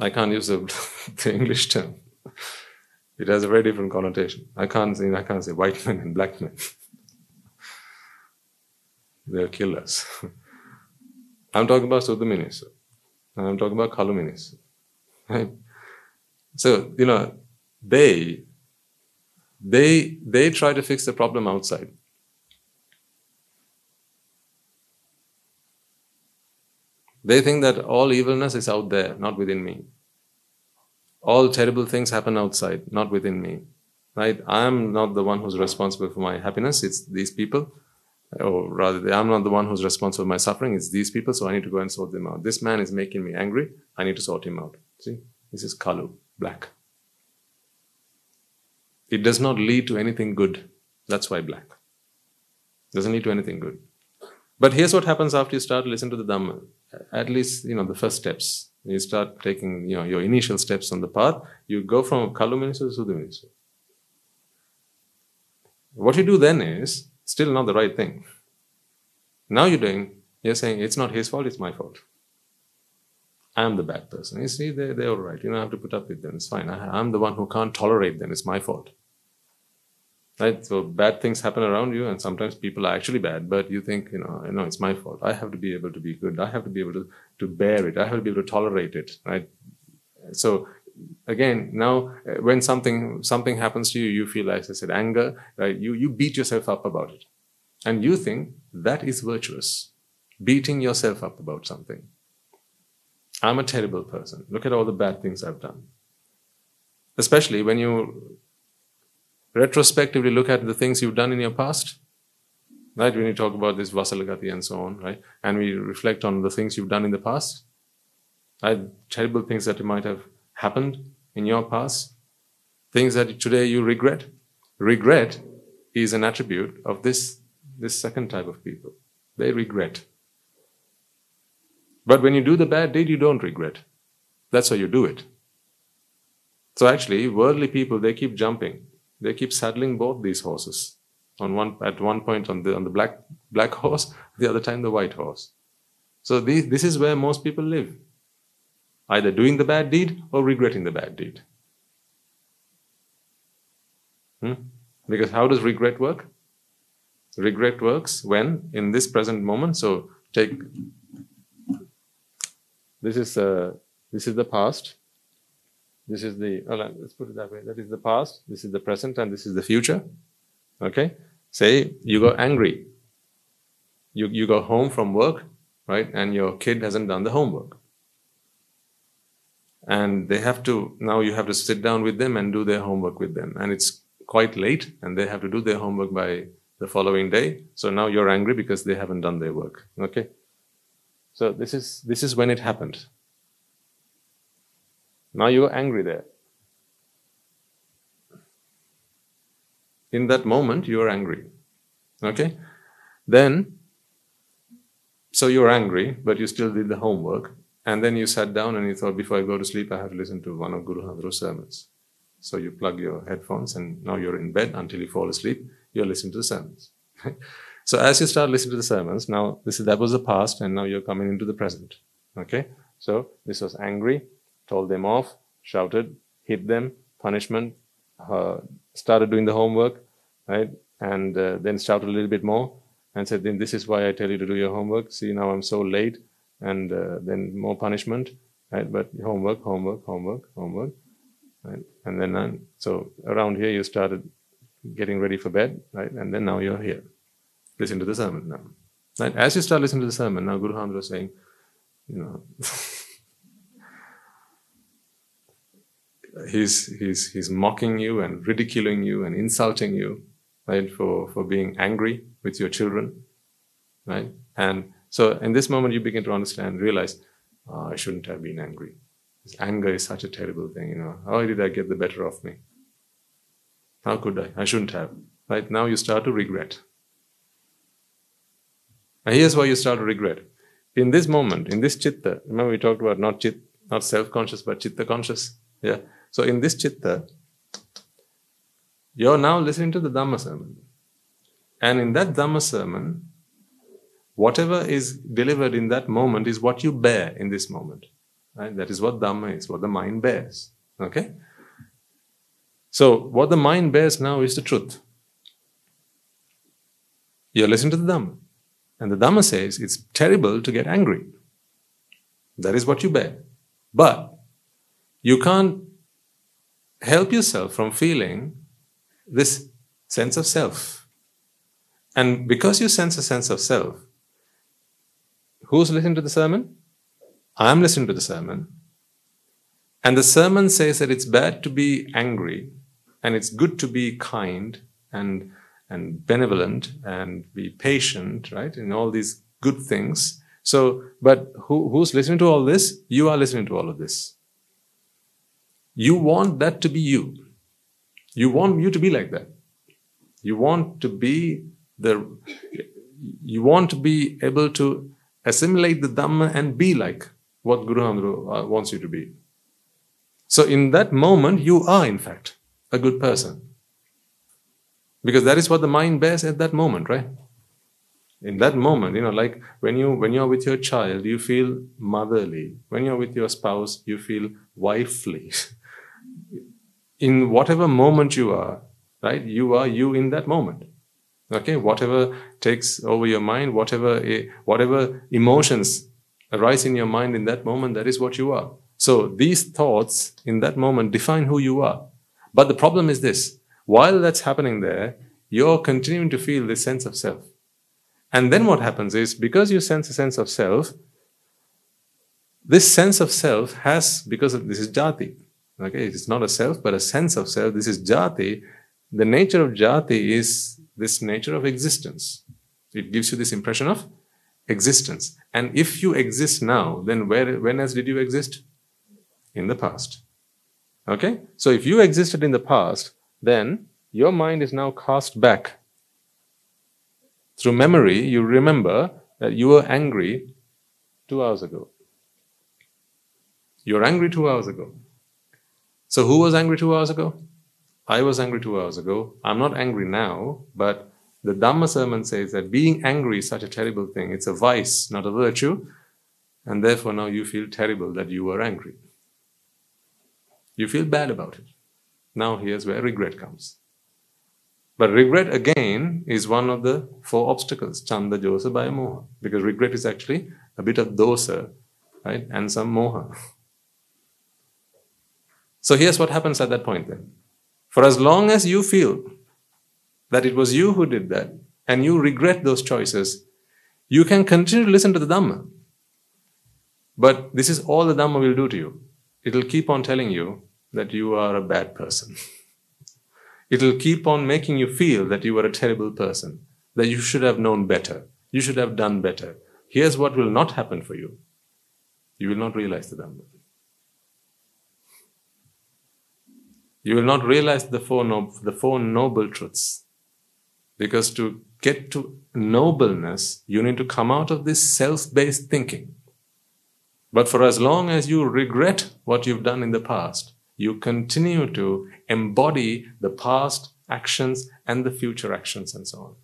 I can't use the, the English term. It has a very different connotation. I can't say, I can't say white men and black men. They're killers. I'm talking about Sudha Minister. I'm talking about Kalu Minister. Right? So, you know, they, they, they try to fix the problem outside. They think that all evilness is out there, not within me. All terrible things happen outside, not within me. Right? I am not the one who's responsible for my happiness, it's these people. Or rather, I am not the one who's responsible for my suffering, it's these people, so I need to go and sort them out. This man is making me angry, I need to sort him out. See? This is Kalu, black. It does not lead to anything good. That's why black. It doesn't lead to anything good. But here's what happens after you start listening to the Dhamma. At least, you know, the first steps. You start taking, you know, your initial steps on the path. You go from Kalu Minister to Sudhu Minister. What you do then is still not the right thing. Now you're doing, you're saying, it's not his fault, it's my fault. I am the bad person. You see, they're, they're all right. You don't have to put up with them. It's fine. I, I'm the one who can't tolerate them. It's my fault. Right? So bad things happen around you, and sometimes people are actually bad, but you think, you know, you know, it's my fault. I have to be able to be good. I have to be able to, to bear it. I have to be able to tolerate it. Right? So again, now when something something happens to you, you feel, as I said, anger. Right? You, you beat yourself up about it. And you think that is virtuous. Beating yourself up about something. I'm a terrible person. Look at all the bad things I've done. Especially when you retrospectively look at the things you've done in your past, right? When you talk about this Vasalagati and so on, right? And we reflect on the things you've done in the past, right? Terrible things that might have happened in your past, things that today you regret. Regret is an attribute of this, this second type of people. They regret. But when you do the bad deed, you don't regret. That's why you do it. So actually, worldly people, they keep jumping. They keep saddling both these horses. On one, at one point on the on the black black horse, the other time the white horse. So these, this is where most people live. Either doing the bad deed or regretting the bad deed. Hmm? Because how does regret work? Regret works when, in this present moment, so take... This is, uh, this is the past. This is the, oh, let's put it that way. That is the past, this is the present, and this is the future. Okay? Say you go angry. You, you go home from work, right? And your kid hasn't done the homework. And they have to, now you have to sit down with them and do their homework with them. And it's quite late and they have to do their homework by the following day. So now you're angry because they haven't done their work. Okay? So this is, this is when it happened. Now you're angry there. In that moment, you're angry. Okay? Then, so you're angry, but you still did the homework. And then you sat down and you thought, before I go to sleep, I have to listen to one of Guru Handru's sermons. So you plug your headphones and now you're in bed until you fall asleep, you're listening to the sermons. So as you start listening to the sermons, now this is, that was the past and now you're coming into the present. Okay? So this was angry, told them off, shouted, hit them, punishment, uh, started doing the homework, right? And uh, then shouted a little bit more and said, then this is why I tell you to do your homework. See, now I'm so late. And uh, then more punishment, right? But homework, homework, homework, homework, right? And then, uh, so around here you started getting ready for bed, right? And then now you're here. Listen to the sermon now. Right? As you start listening to the sermon, now Guru Handru is saying, you know, he's, he's, he's mocking you and ridiculing you and insulting you, right? For, for being angry with your children, right? And so, in this moment, you begin to understand, realize, oh, I shouldn't have been angry. This anger is such a terrible thing, you know. How did I get the better of me? How could I? I shouldn't have. Right now, you start to regret. And here's why you start to regret. In this moment, in this chitta, remember we talked about not chit, not self-conscious, but chitta-conscious. Yeah. So, in this chitta, you're now listening to the Dhamma sermon. And in that Dhamma sermon, whatever is delivered in that moment is what you bear in this moment. Right? That is what Dhamma is, what the mind bears. Okay? So, what the mind bears now is the truth. You're listening to the Dhamma. And the Dhamma says, it's terrible to get angry. That is what you bear. But, you can't help yourself from feeling this sense of self. And because you sense a sense of self, who's listening to the sermon? I'm listening to the sermon. And the sermon says that it's bad to be angry and it's good to be kind and, and benevolent and be patient, right? And all these good things. So, but who, who's listening to all this? You are listening to all of this. You want that to be you. You want you to be like that. You want to be the, you want to be able to assimilate the Dhamma and be like what Guru Handru uh, wants you to be. So in that moment, you are in fact a good person. Because that is what the mind bears at that moment, right? In that moment, you know, like when you, when you're with your child, you feel motherly. When you're with your spouse, you feel wifely. In whatever moment you are, right, you are you in that moment. Okay, whatever takes over your mind, whatever whatever emotions arise in your mind in that moment, that is what you are. So these thoughts in that moment define who you are. But the problem is this, while that's happening there, you're continuing to feel this sense of self. And then what happens is, because you sense a sense of self, this sense of self has, because of, this is jati. Okay, it's not a self, but a sense of self. This is jati. The nature of jati is this nature of existence. It gives you this impression of existence. And if you exist now, then where, when else did you exist? In the past. Okay? So if you existed in the past, then your mind is now cast back. Through memory, you remember that you were angry two hours ago. You were angry two hours ago. So who was angry two hours ago? I was angry two hours ago. I'm not angry now, but the Dhamma sermon says that being angry is such a terrible thing. It's a vice, not a virtue. And therefore now you feel terrible that you were angry. You feel bad about it. Now here's where regret comes. But regret again is one of the four obstacles, Chanda, Dosa, Bhaya, Moha. Because regret is actually a bit of dosa, right? And some moha. So here's what happens at that point then. For as long as you feel that it was you who did that and you regret those choices, you can continue to listen to the Dhamma. But this is all the Dhamma will do to you. It will keep on telling you that you are a bad person. It'll keep on making you feel that you were a terrible person, that you should have known better, you should have done better. Here's what will not happen for you. You will not realize the Dhamma. You will not realize the four, no, the four noble truths. Because to get to nobleness, you need to come out of this self-based thinking. But for as long as you regret what you've done in the past, you continue to embody the past actions and the future actions and so on.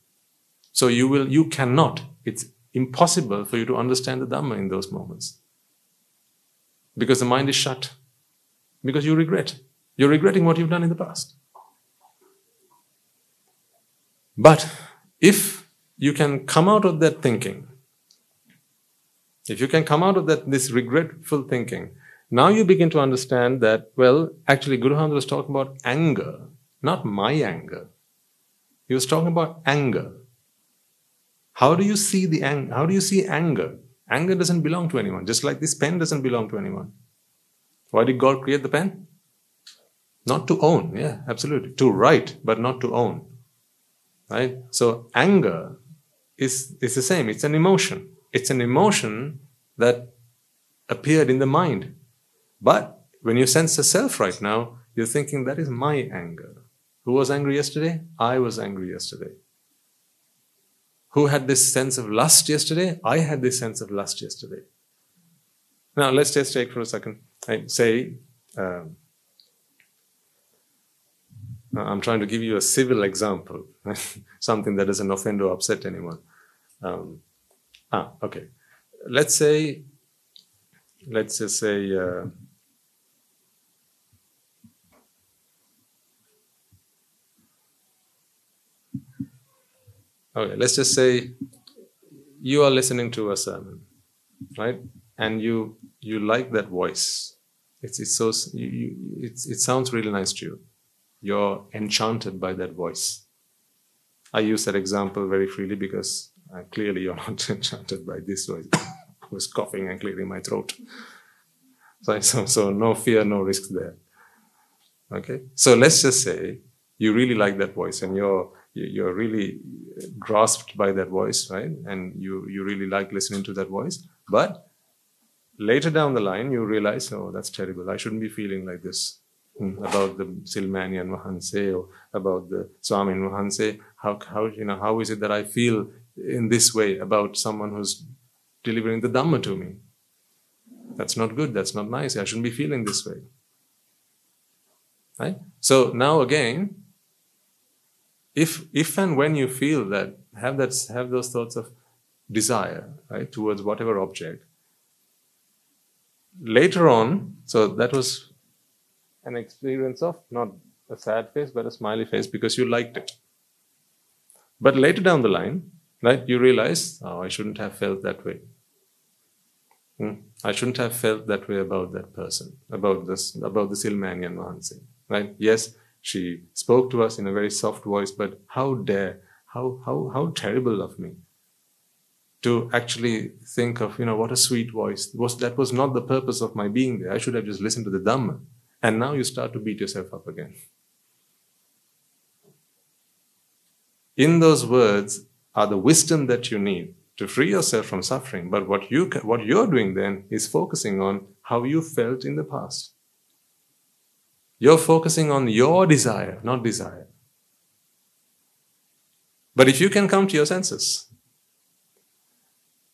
So you will, you cannot, it's impossible for you to understand the Dhamma in those moments. Because the mind is shut. Because you regret. You're regretting what you've done in the past. But if you can come out of that thinking, if you can come out of that this regretful thinking, now you begin to understand that, well, actually Guruhandra was talking about anger, not my anger. He was talking about anger. How do you see the ang- how do you see anger? Anger doesn't belong to anyone, just like this pen doesn't belong to anyone. Why did God create the pen? Not to own, yeah, absolutely. To write, but not to own. Right? So anger is, is the same. It's an emotion. It's an emotion that appeared in the mind. But when you sense the self right now, you're thinking, that is my anger. Who was angry yesterday? I was angry yesterday. Who had this sense of lust yesterday? I had this sense of lust yesterday. Now, let's just take for a second. I say... Um, I'm trying to give you a civil example, something that doesn't offend or upset anyone. Um, ah, okay. Let's say, let's just say, uh, okay, let's just say you are listening to a sermon, right? And you you like that voice. It's it's so you, you, it's it sounds really nice to you. You're enchanted by that voice. I use that example very freely because uh, clearly you're not enchanted by this voice. I was coughing and clearing my throat. So, so, so no fear, no risk there. Okay. So let's just say you really like that voice and you're you're really grasped by that voice, right? And you you really like listening to that voice. But later down the line, you realize, oh, that's terrible. I shouldn't be feeling like this. About the Silmanian Vahanse or about the Swamin Vahanse, how how you know how is it that I feel in this way about someone who's delivering the Dhamma to me? That's not good. That's not nice. I shouldn't be feeling this way. Right. So now again, if if and when you feel that have that have those thoughts of desire, right, towards whatever object. Later on, so that was an experience of not a sad face, but a smiley face because you liked it. But later down the line, right, you realize, oh, I shouldn't have felt that way. Hmm? I shouldn't have felt that way about that person, about this, about the Silmanian Mahansi, right? Yes, she spoke to us in a very soft voice, but how dare, how, how, how terrible of me to actually think of, you know, what a sweet voice. Was, that was not the purpose of my being there. I should have just listened to the Dhamma. And now you start to beat yourself up again. In those words are the wisdom that you need to free yourself from suffering. But what, you, what you're doing then is focusing on how you felt in the past. You're focusing on your desire, not desire. But if you can come to your senses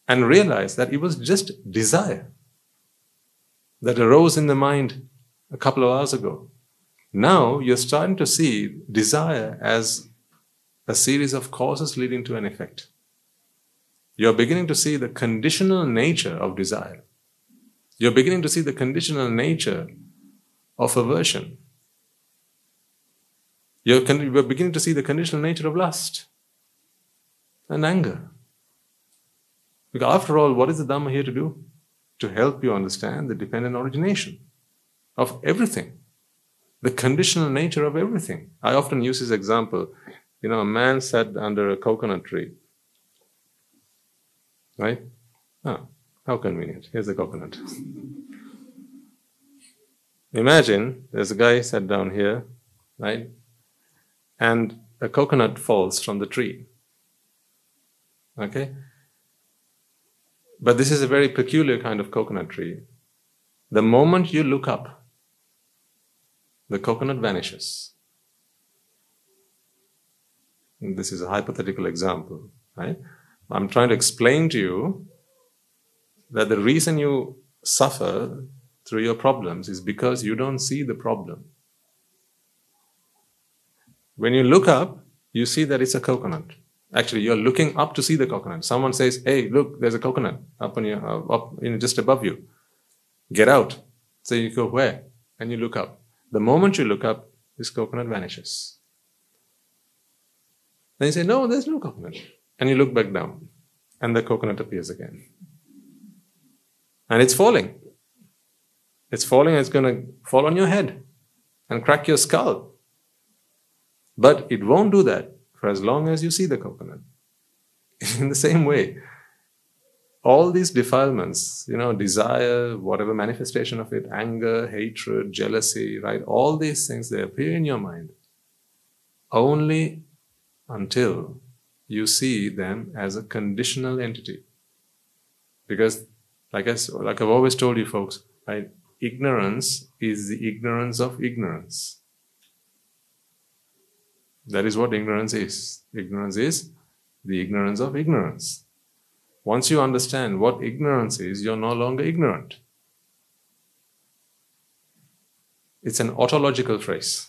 and realize that it was just desire that arose in the mind a couple of hours ago. Now you're starting to see desire as a series of causes leading to an effect. You're beginning to see the conditional nature of desire. You're beginning to see the conditional nature of aversion. You're, con- you're beginning to see the conditional nature of lust and anger. Because after all, what is the Dhamma here to do? To help you understand the dependent origination of everything, the conditional nature of everything. I often use this example. You know, a man sat under a coconut tree. Right? Oh, how convenient. Here's the coconut. Imagine there's a guy sat down here, right? and a coconut falls from the tree. Okay? But this is a very peculiar kind of coconut tree. The moment you look up, the coconut vanishes. And this is a hypothetical example, right? I'm trying to explain to you that the reason you suffer through your problems is because you don't see the problem. When you look up, you see that it's a coconut. Actually, you're looking up to see the coconut. Someone says, hey, look, there's a coconut up on your, uh, up, you know, just above you. Get out. So you go, where? And you look up. The moment you look up, this coconut vanishes. Then you say, no, there's no coconut. And you look back down, and the coconut appears again. And it's falling. It's falling, and it's going to fall on your head and crack your skull. But it won't do that for as long as you see the coconut. In the same way, all these defilements, you know, desire, whatever manifestation of it, anger, hatred, jealousy, right? All these things, they appear in your mind only until you see them as a conditional entity. Because, like, I, like I've always told you folks, right? Ignorance is the ignorance of ignorance. That is what ignorance is. Ignorance is the ignorance of ignorance. Once you understand what ignorance is, you're no longer ignorant. It's an autological phrase.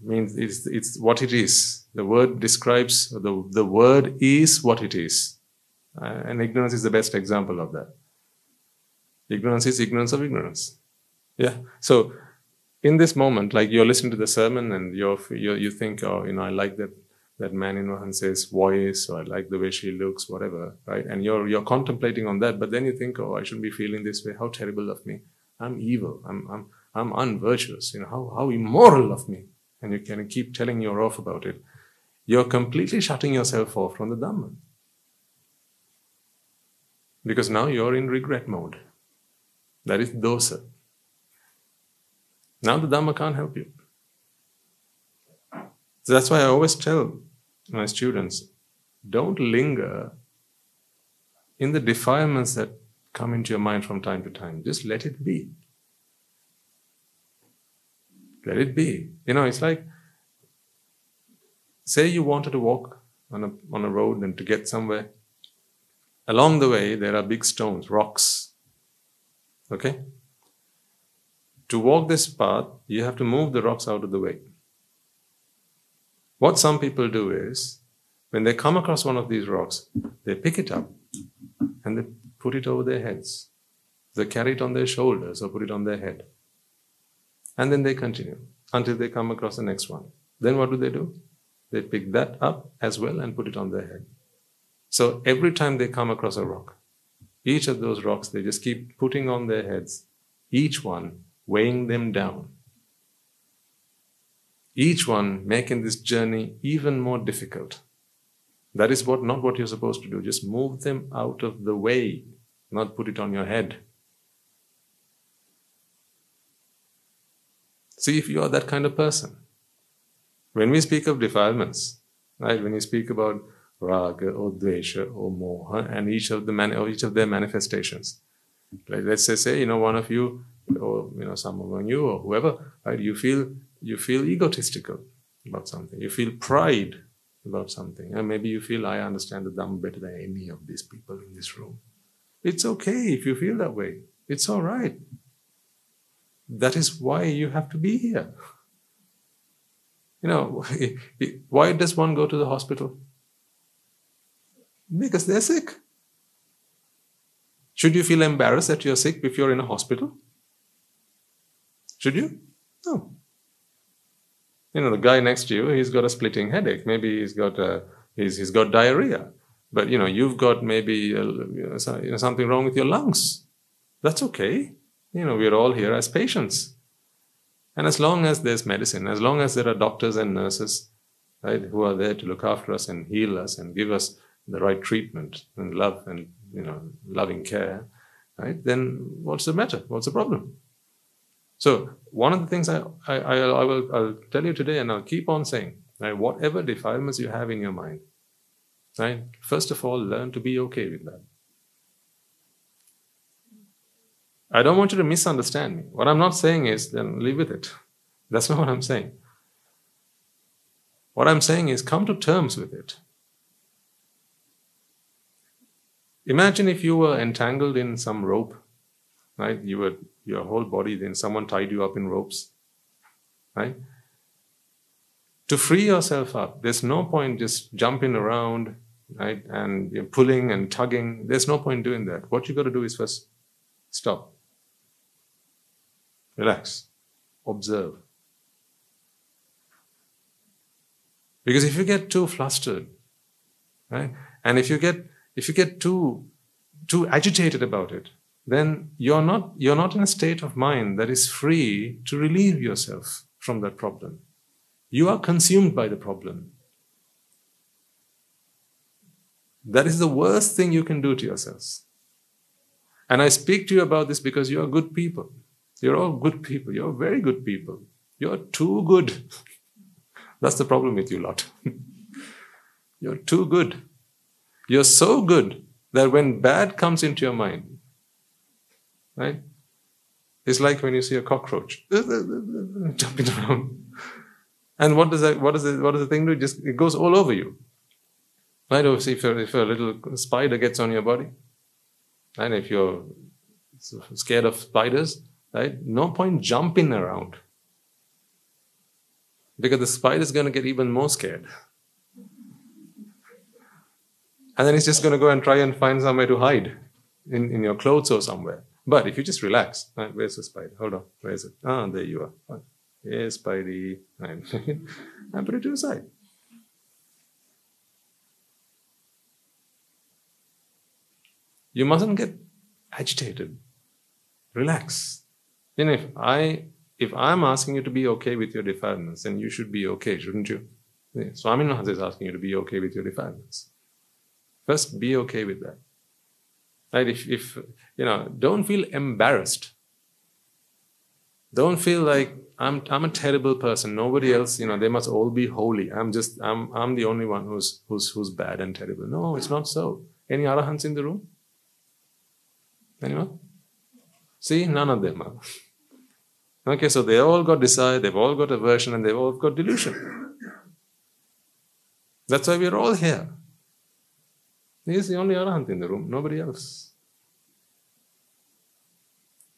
It means it's, it's what it is. The word describes, the, the word is what it is. Uh, and ignorance is the best example of that. Ignorance is ignorance of ignorance. Yeah. So, in this moment, like you're listening to the sermon and you're, you're, you think, oh, you know, I like that, that man in Mahanse's voice, or I like the way she looks, whatever, right? And you're, you're contemplating on that, but then you think, oh, I shouldn't be feeling this way. How terrible of me. I'm evil. I'm, I'm, I'm unvirtuous. You know, how, how immoral of me. And you can keep telling you're off about it. You're completely shutting yourself off from the Dhamma. Because now you're in regret mode. That is dosa. Now the Dhamma can't help you. So that's why I always tell my students, don't linger in the defilements that come into your mind from time to time. Just let it be. Let it be. You know, it's like, say you wanted to walk on a, on a road and to get somewhere. Along the way, there are big stones, rocks. Okay? To walk this path, you have to move the rocks out of the way. What some people do is, when they come across one of these rocks, they pick it up and they put it over their heads. They carry it on their shoulders or put it on their head. And then they continue until they come across the next one. Then what do they do? They pick that up as well and put it on their head. So every time they come across a rock, each of those rocks they just keep putting on their heads, each one weighing them down. Each one making this journey even more difficult. That is what not what you're supposed to do. Just move them out of the way, not put it on your head. See if you are that kind of person. When we speak of defilements, right? When we speak about raga or dvesha or moha and each of the man or each of their manifestations, like let's say, say you know one of you, or you know some among you or whoever, right? You feel you feel egotistical about something. You feel pride about something, and maybe you feel I understand the Dhamma better than any of these people in this room. It's okay if you feel that way. It's all right. That is why you have to be here. You know, why does one go to the hospital? Because they're sick. Should you feel embarrassed that you're sick if you're in a hospital? Should you? No. You know, the guy next to you, he's got a splitting headache. Maybe he's got a, he's he's got diarrhea. But you know, you've got maybe a, you know, something wrong with your lungs. That's okay. You know, we're all here as patients. And as long as there's medicine, as long as there are doctors and nurses, right, who are there to look after us and heal us and give us the right treatment and love and, you know, loving care, right, then what's the matter? What's the problem? So one of the things I, I, I, I will I'll tell you today, and I'll keep on saying, right, whatever defilements you have in your mind, right, first of all, learn to be okay with that. I don't want you to misunderstand me. What I'm not saying is, then live with it. That's not what I'm saying. What I'm saying is, come to terms with it. Imagine if you were entangled in some rope, right? You were, your whole body, then someone tied you up in ropes, right? To free yourself up, there's no point just jumping around, right? And you're pulling and tugging. There's no point doing that. What you got to do is first stop. Relax. Observe. Because if you get too flustered, right? And if you get if you get too too agitated about it, then you're not you're not in a state of mind that is free to relieve yourself from that problem. You are consumed by the problem. That is the worst thing you can do to yourselves. And I speak to you about this because you are good people. You're all good people. You're very good people. You're too good. That's the problem with you lot. You're too good. You're so good that when bad comes into your mind, right? It's like when you see a cockroach jumping around. And what does that, what does the, what does the thing do? It just, it goes all over you. Right? Or if, if a little spider gets on your body, and right? If you're scared of spiders, right? No point jumping around. Because the spider is going to get even more scared. And then it's just going to go and try and find somewhere to hide. In, in your clothes or somewhere. But if you just relax. Right, where's the spider? Hold on. Where is it? Ah, there you are. Right. Yes, Spidey. And put it to the side. You mustn't get agitated. Relax. You know, if I... If I'm asking you to be okay with your defilements, then you should be okay, shouldn't you? Yeah. Swami Mahansa is asking you to be okay with your defilements. First, be okay with that. Right? If, if, you know, don't feel embarrassed. Don't feel like, I'm, I'm a terrible person. Nobody else, you know, they must all be holy. I'm just, I'm, I'm the only one who's, who's, who's bad and terrible. No, it's not so. Any Arahants in the room? Anyone? See, none of them are. Okay, so they all got desire, they've all got aversion, and they've all got delusion. That's why we're all here. He is the only Arahant in the room, nobody else.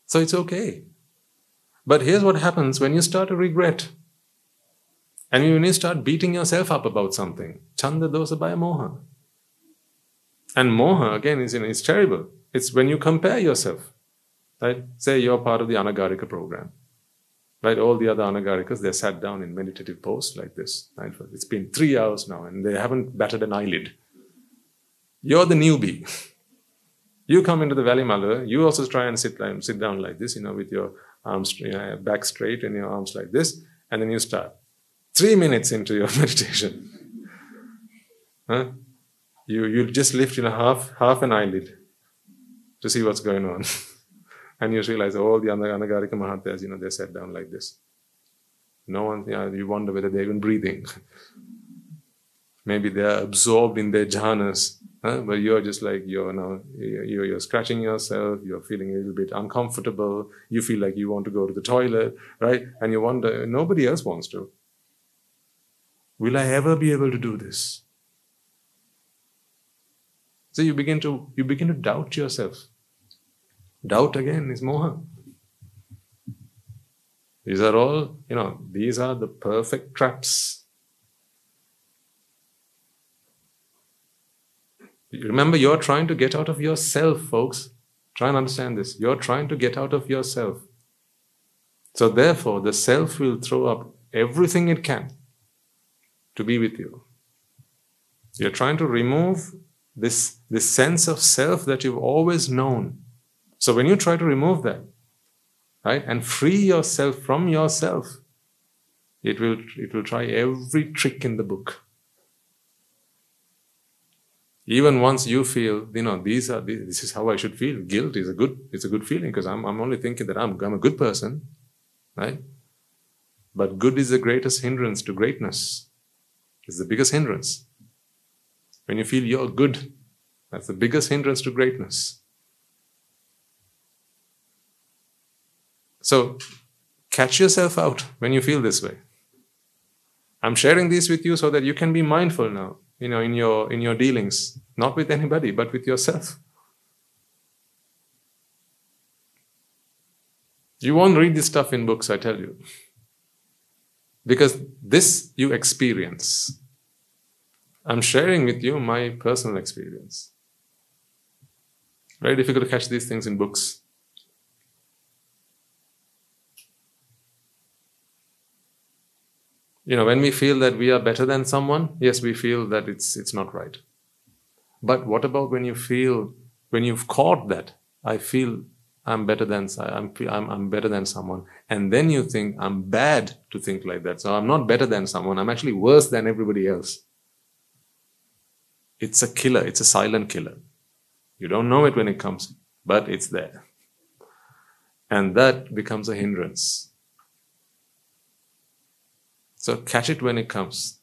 So it's okay. But here's what happens when you start to regret. And when you start beating yourself up about something. Chanda, Dosa, Bhaya, Moha. And Moha, again, is, you know, it's terrible. It's when you compare yourself. Right? Say you're part of the Anagarika program. Right, all the other Anagarikas, they're sat down in meditative pose like this. Right? It's been three hours now and they haven't batted an eyelid. You're the newbie. You come into the Valley Malwa, you also try and sit, um, sit down like this, you know, with your arms, you know, back straight and your arms like this, and then you start. Three minutes into your meditation. Huh? You, you just lift, you know, half, half an eyelid to see what's going on. And you realize all the Anagarika Mahatyas, you know, they're sat down like this. No one, you know, you wonder whether they're even breathing. Maybe they're absorbed in their jhanas, huh? But you're just like, you're, you know, you're, you're scratching yourself, you're feeling a little bit uncomfortable, you feel like you want to go to the toilet, right? And you wonder, nobody else wants to. Will I ever be able to do this? So you begin to, you begin to doubt yourself. Doubt again is Moha. These are all, you know, these are the perfect traps. Remember, you're trying to get out of yourself, folks. Try and understand this. You're trying to get out of yourself. So therefore, the self will throw up everything it can to be with you. You're trying to remove this, this sense of self that you've always known. So when you try to remove that, right, and free yourself from yourself, it will, it will try every trick in the book. Even once you feel, you know, these are, this is how I should feel. Guilt is a good, it's a good feeling because I'm, I'm only thinking that I'm, I'm a good person. right? But good is the greatest hindrance to greatness. It's the biggest hindrance. When you feel you're good, that's the biggest hindrance to greatness. So, catch yourself out when you feel this way. I'm sharing this with you so that you can be mindful now, you know, in your, in your dealings. Not with anybody, but with yourself. You won't read this stuff in books, I tell you. Because this you experience. I'm sharing with you my personal experience. Very difficult to catch these things in books. You know, when we feel that we are better than someone, yes, we feel that it's it's not right. But what about when you feel, when you've caught that, I feel I'm better than I'm, I'm I'm better than someone, and then you think I'm bad to think like that. So I'm not better than someone. I'm actually worse than everybody else. It's a killer. It's a silent killer. You don't know it when it comes, but it's there, and that becomes a hindrance. So catch it when it comes.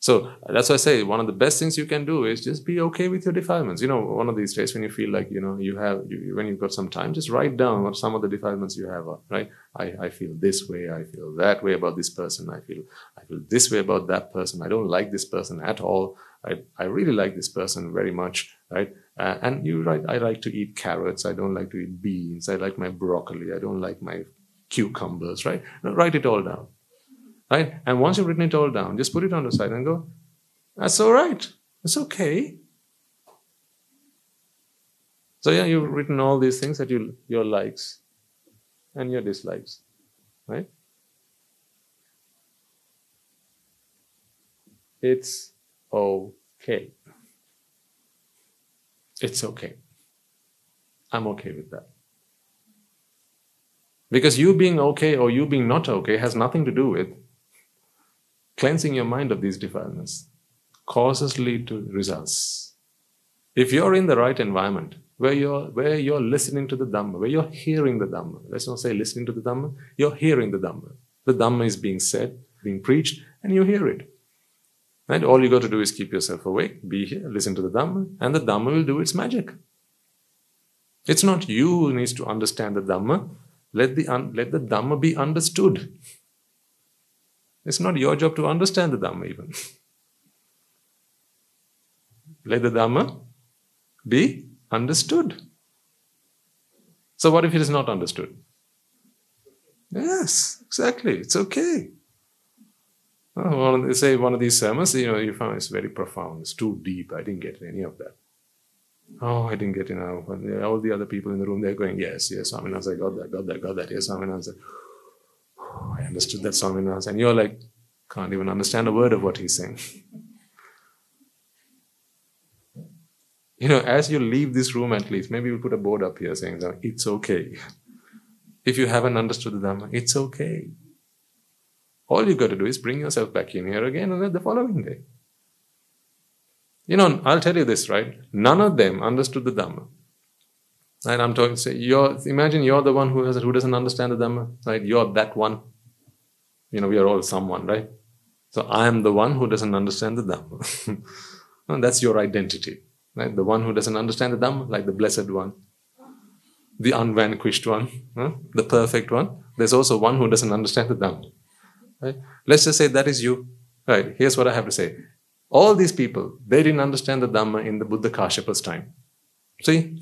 So that's why I say one of the best things you can do is just be okay with your defilements. You know, one of these days when you feel like, you know, you have, you, when you've got some time, just write down what some of the defilements you have, right? I, I feel this way, I feel that way about this person, I feel I feel this way about that person, I don't like this person at all, I, I really like this person very much, right? Uh, and you write, I like to eat carrots, I don't like to eat beans, I like my broccoli, I don't like my cucumbers, right? Now, write it all down. Right? And once you've written it all down, just put it on the side and go, that's all right. It's okay. So yeah, you've written all these things that you, your likes and your dislikes, right? It's okay. It's okay. I'm okay with that. Because you being okay or you being not okay has nothing to do with cleansing your mind of these defilements. Causes lead to results. If you're in the right environment, where you're, where you're listening to the Dhamma, where you're hearing the Dhamma, let's not say listening to the Dhamma, you're hearing the Dhamma. The Dhamma is being said, being preached, and you hear it. And all you got to do is keep yourself awake, be here, listen to the Dhamma, and the Dhamma will do its magic. It's not you who needs to understand the Dhamma. Let the, let the Dhamma be understood. It's not your job to understand the Dhamma even. Let the Dhamma be understood. So what if it is not understood? Yes, exactly. It's okay. Well, they say one of these sermons, you know, you find it's very profound. It's too deep. I didn't get any of that. Oh, I didn't get enough. All the other people in the room, they're going, yes, yes, Swaminatha, I got that, got that, got that. Yes, Swaminatha. Oh, I understood that, Swaminatha. And you're like, can't even understand a word of what he's saying. You know, as you leave this room at least, maybe we'll put a board up here saying, it's okay. If you haven't understood the Dhamma, it's okay. All you've got to do is bring yourself back in here again and the following day. You know, I'll tell you this, right? None of them understood the Dhamma. And I'm talking, say, you're, imagine you're the one who, has, who doesn't understand the Dhamma, right? You're that one. You know, we are all someone, right? So I am the one who doesn't understand the Dhamma. And that's your identity, right? The one who doesn't understand the Dhamma, like the blessed one, the unvanquished one, huh? The perfect one. There's also one who doesn't understand the Dhamma, right? Let's just say that is you. Right, here's what I have to say. All these people, they didn't understand the Dhamma in the Buddha Kashyapa's time. See?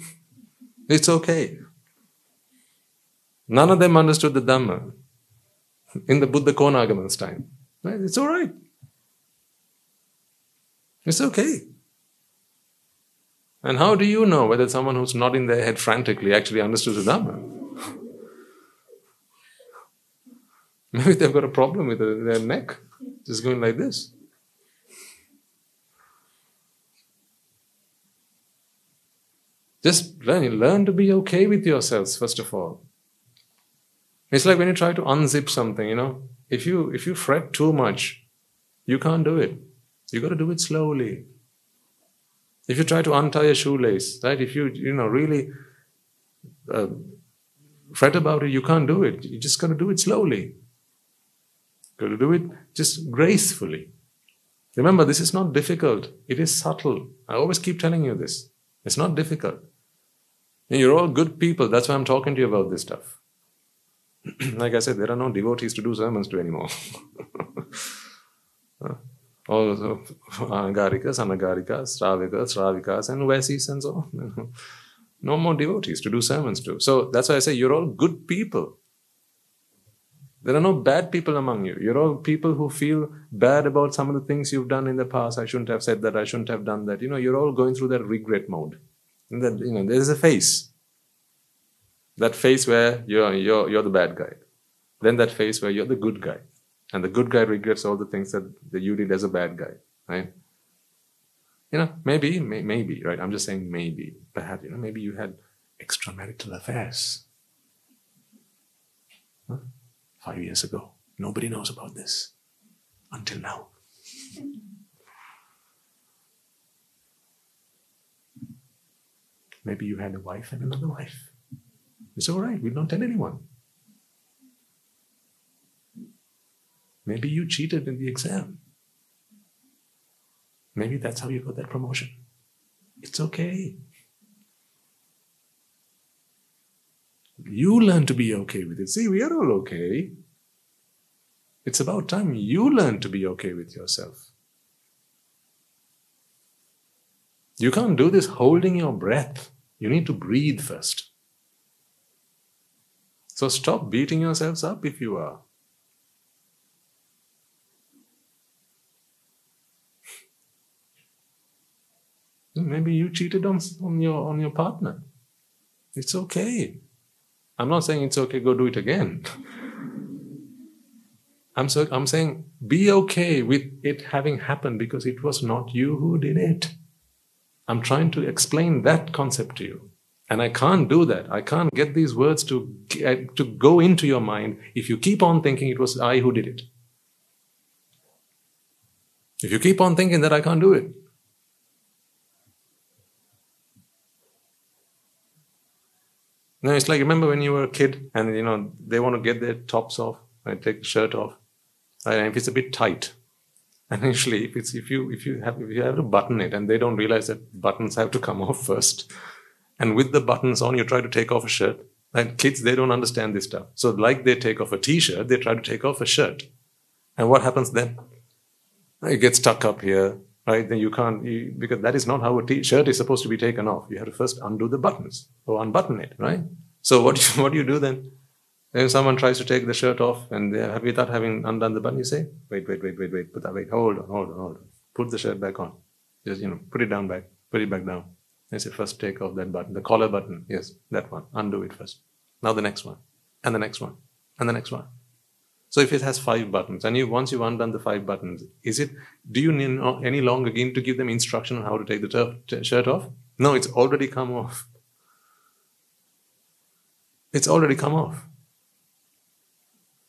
It's okay. None of them understood the Dhamma in the Buddha Konagama's time. Right? It's alright. It's okay. And how do you know whether someone who's nodding their head frantically actually understood the Dhamma? Maybe they've got a problem with their neck, just going like this. Just learn, learn to be okay with yourselves, first of all. It's like when you try to unzip something, you know. If you, if you fret too much, you can't do it. You got to do it slowly. If you try to untie a shoelace, right? If you, you know, really uh, fret about it, you can't do it. You just got to do it slowly. Got to do it just gracefully. Remember, this is not difficult. It is subtle. I always keep telling you this. It's not difficult. And you're all good people. That's why I'm talking to you about this stuff. Like I said, there are no devotees to do sermons to anymore. Also, Anagarikas, Anagarikas, Sravikas, Sravikas, and Vesis and so on. No more devotees to do sermons to. So that's why I say you're all good people. There are no bad people among you. You're all people who feel bad about some of the things you've done in the past. I shouldn't have said that. I shouldn't have done that. You know, you're all going through that regret mode. And that, you know, there's a phase. That phase where you're, you're, you're the bad guy. Then that phase where you're the good guy. And the good guy regrets all the things that, that you did as a bad guy, right? You know, maybe, may, maybe, right? I'm just saying maybe. Perhaps, you know, maybe you had extramarital affairs. Huh? Five years ago. Nobody knows about this. Until now. Maybe you had a wife and another wife. It's all right. We'll not tell anyone. Maybe you cheated in the exam. Maybe that's how you got that promotion. It's okay. You learn to be okay with it. See, we are all okay. It's about time you learn to be okay with yourself. You can't do this holding your breath. You need to breathe first. So stop beating yourselves up if you are. Maybe you cheated on, on your on your partner. It's okay. I'm not saying it's okay, go do it again. I'm so I'm saying be okay with it having happened because it was not you who did it. I'm trying to explain that concept to you. And I can't do that. I can't get these words to, to go into your mind if you keep on thinking it was I who did it. If you keep on thinking that, I can't do it. No, it's like, remember when you were a kid and, you know, they want to get their tops off, right? Take the shirt off, right? And if it's a bit tight, and actually, if it's if you if you have if you have to button it, and they don't realize that buttons have to come off first, and with the buttons on, you try to take off a shirt. And kids, they don't understand this stuff. So, like they take off a t-shirt, they try to take off a shirt, and what happens then? It gets stuck up here, right? Then you can't, you, because that is not how a t-shirt is supposed to be taken off. You have to first undo the buttons or unbutton it, right? So what do you, what do you do then? If someone tries to take the shirt off and they have, without having undone the button, you say, wait, wait, wait, wait, wait, put that, wait, hold on, hold on, hold on. Put the shirt back on. Just, you know, put it down back, put it back down. They say, first take off that button, the collar button. Yes, that one. Undo it first. Now the next one, and the next one, and the next one. So if it has five buttons, and you, once you've undone the five buttons, is it? Do you need any longer again to give them instruction on how to take the turf, t- shirt off? No, it's already come off. It's already come off.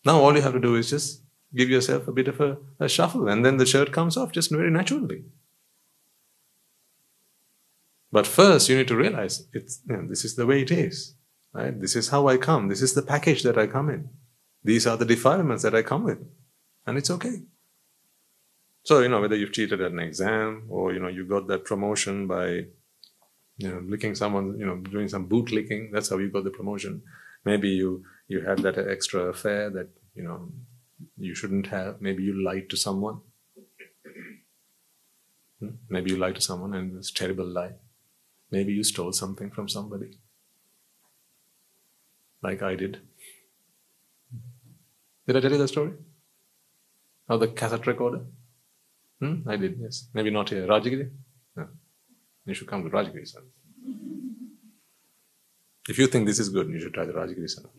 Now all you have to do is just give yourself a bit of a, a shuffle, and then the shirt comes off just very naturally. But first, you need to realize it's, you know, this is the way it is. Right? This is how I come. This is the package that I come in. These are the defilements that I come with. And it's okay. So, you know, whether you've cheated at an exam or, you know, you got that promotion by, you know, licking someone, you know, doing some boot licking. That's how you got the promotion. Maybe you, you had that extra affair that, you know, you shouldn't have. Maybe you lied to someone. Maybe you lied to someone and it's a terrible lie. Maybe you stole something from somebody. Like I did. Did I tell you that story? Of the cassette recorder? Hmm? I did, yes. Maybe not here. Rajagiri? No. You should come to Rajagiri Sana. If you think this is good, you should try the Rajagiri Sana.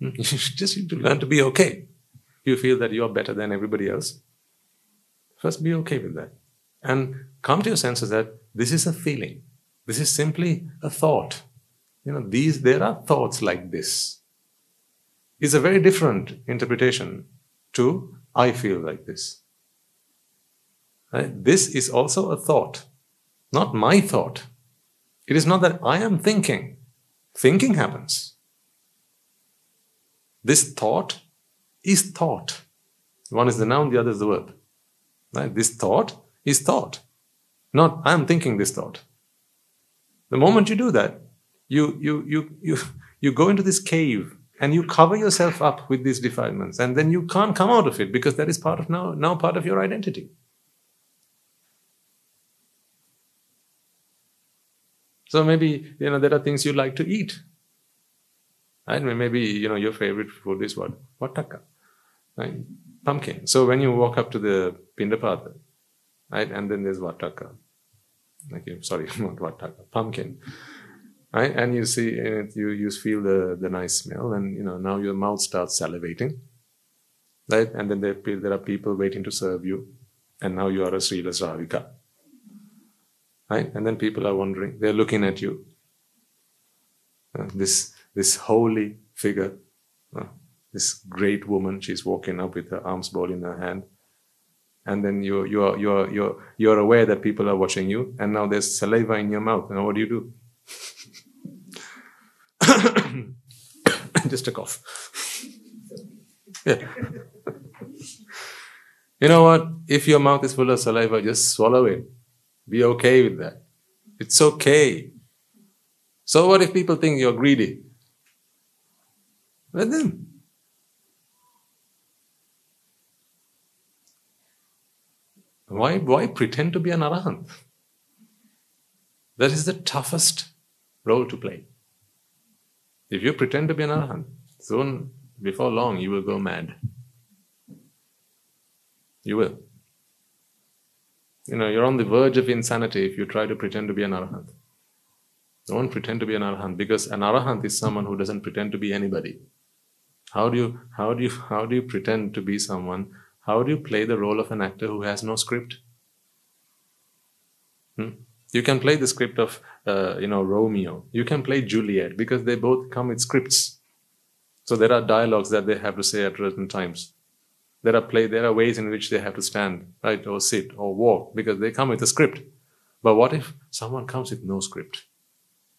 Hmm? You just need to learn to be okay. You feel that you are better than everybody else. First, be okay with that. And come to your senses that this is a feeling. This is simply a thought. You know, these there are thoughts like this. It's a very different interpretation to, I feel like this. Right? This is also a thought, not my thought. It is not that I am thinking. thinking happens. This thought is thought. One is the noun, the other is the verb. Right? This thought is thought. Not, I am thinking this thought. The moment you do that, you, you, you, you, you go into this cave and you cover yourself up with these defilements, and then you can't come out of it because that is part of now, now part of your identity. So maybe, you know, there are things you like to eat. And right? Maybe, you know, your favorite food is what? Vataka. Right? Pumpkin. So when you walk up to the Pindapatha, right, and then there's Vataka. Okay, sorry, not Vataka, pumpkin. Right? And you see, you, you feel the, the nice smell, and you know, now your mouth starts salivating. Right? And then there, there are people waiting to serve you, and now you are a Srila Sravika. Right? And then people are wondering, they're looking at you. Uh, this, this holy figure, uh, this great woman, she's walking up with her arms bowed in her hand. And then you, you, are, you, are, you, are, you are aware that people are watching you, and now there's saliva in your mouth. Now what do you do? Just a cough. Yeah. You know what? If your mouth is full of saliva, just swallow it. Be okay with that. It's okay. So what if people think you're greedy? Let them. Why, why pretend to be an Arahant? That is the toughest role to play. If you pretend to be an Arahant, soon, before long, you will go mad. You will. You know, you're on the verge of insanity if you try to pretend to be an Arahant. Don't pretend to be an Arahant, because an Arahant is someone who doesn't pretend to be anybody. How do you, how do you, how do you pretend to be someone? How do you play the role of an actor who has no script? Hmm? You can play the script of, uh, you know, Romeo. You can play Juliet, because they both come with scripts. So there are dialogues that they have to say at certain times. There are play, there are ways in which they have to stand, right, or sit, or walk, because they come with a script. But what if someone comes with no script?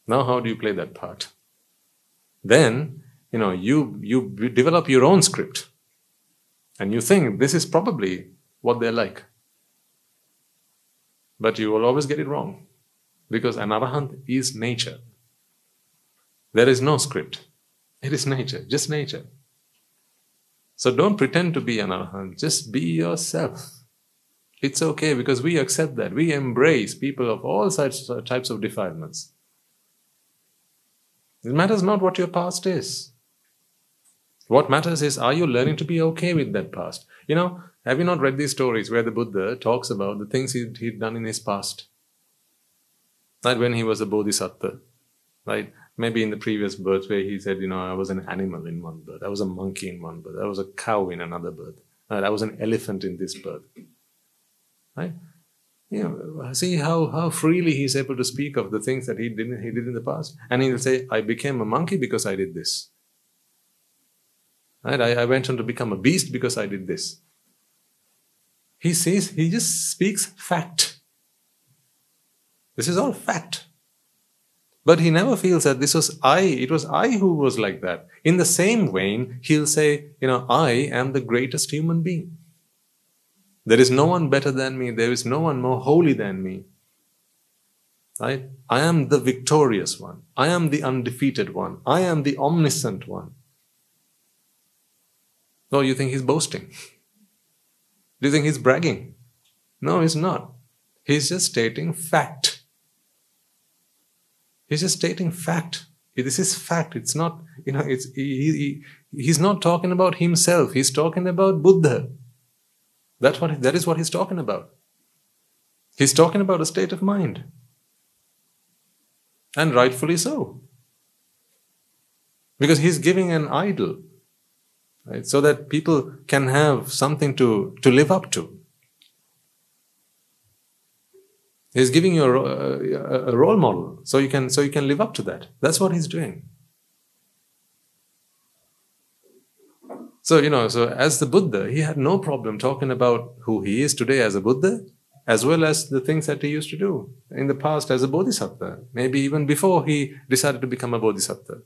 Now how do you play that part? Then, you know, you, you develop your own script. And you think this is probably what they're like. But you will always get it wrong. Because an Arahant is nature. There is no script. It is nature, just nature. So don't pretend to be an Arahant, just be yourself. It's okay, because we accept that. We embrace people of all such types of defilements. It matters not what your past is. What matters is, are you learning to be okay with that past? You know, have you not read these stories where the Buddha talks about the things he'd, he'd done in his past? Like when he was a Bodhisattva, right? Maybe in the previous birth where he said, you know, I was an animal in one birth, I was a monkey in one birth, I was a cow in another birth, right? I was an elephant in this birth, right? You know, see how, how freely he's able to speak of the things that he didn't he did in the past. And he'll say, I became a monkey because I did this. Right? I, I went on to become a beast because I did this. He says, he just speaks fact. This is all fact. But he never feels that this was I, it was I who was like that. In the same vein, he'll say, you know, I am the greatest human being. There is no one better than me. There is no one more holy than me. Right? I am the victorious one. I am the undefeated one. I am the omniscient one. No, you think he's boasting? Do you think he's bragging? No, he's not. He's just stating fact. He's just stating fact. This is fact. It's not, you know, it's, he, he, he's not talking about himself. He's talking about Buddha. That's what, that is what he's talking about. He's talking about a state of mind. And rightfully so. Because he's giving an idol. Right, so that people can have something to, to live up to. He's giving you a, a, a role model, so you can so you can live up to that. That's what he's doing. So, you know, so as the Buddha, he had no problem talking about who he is today as a Buddha as well as the things that he used to do in the past as a bodhisattva, maybe even before he decided to become a bodhisattva.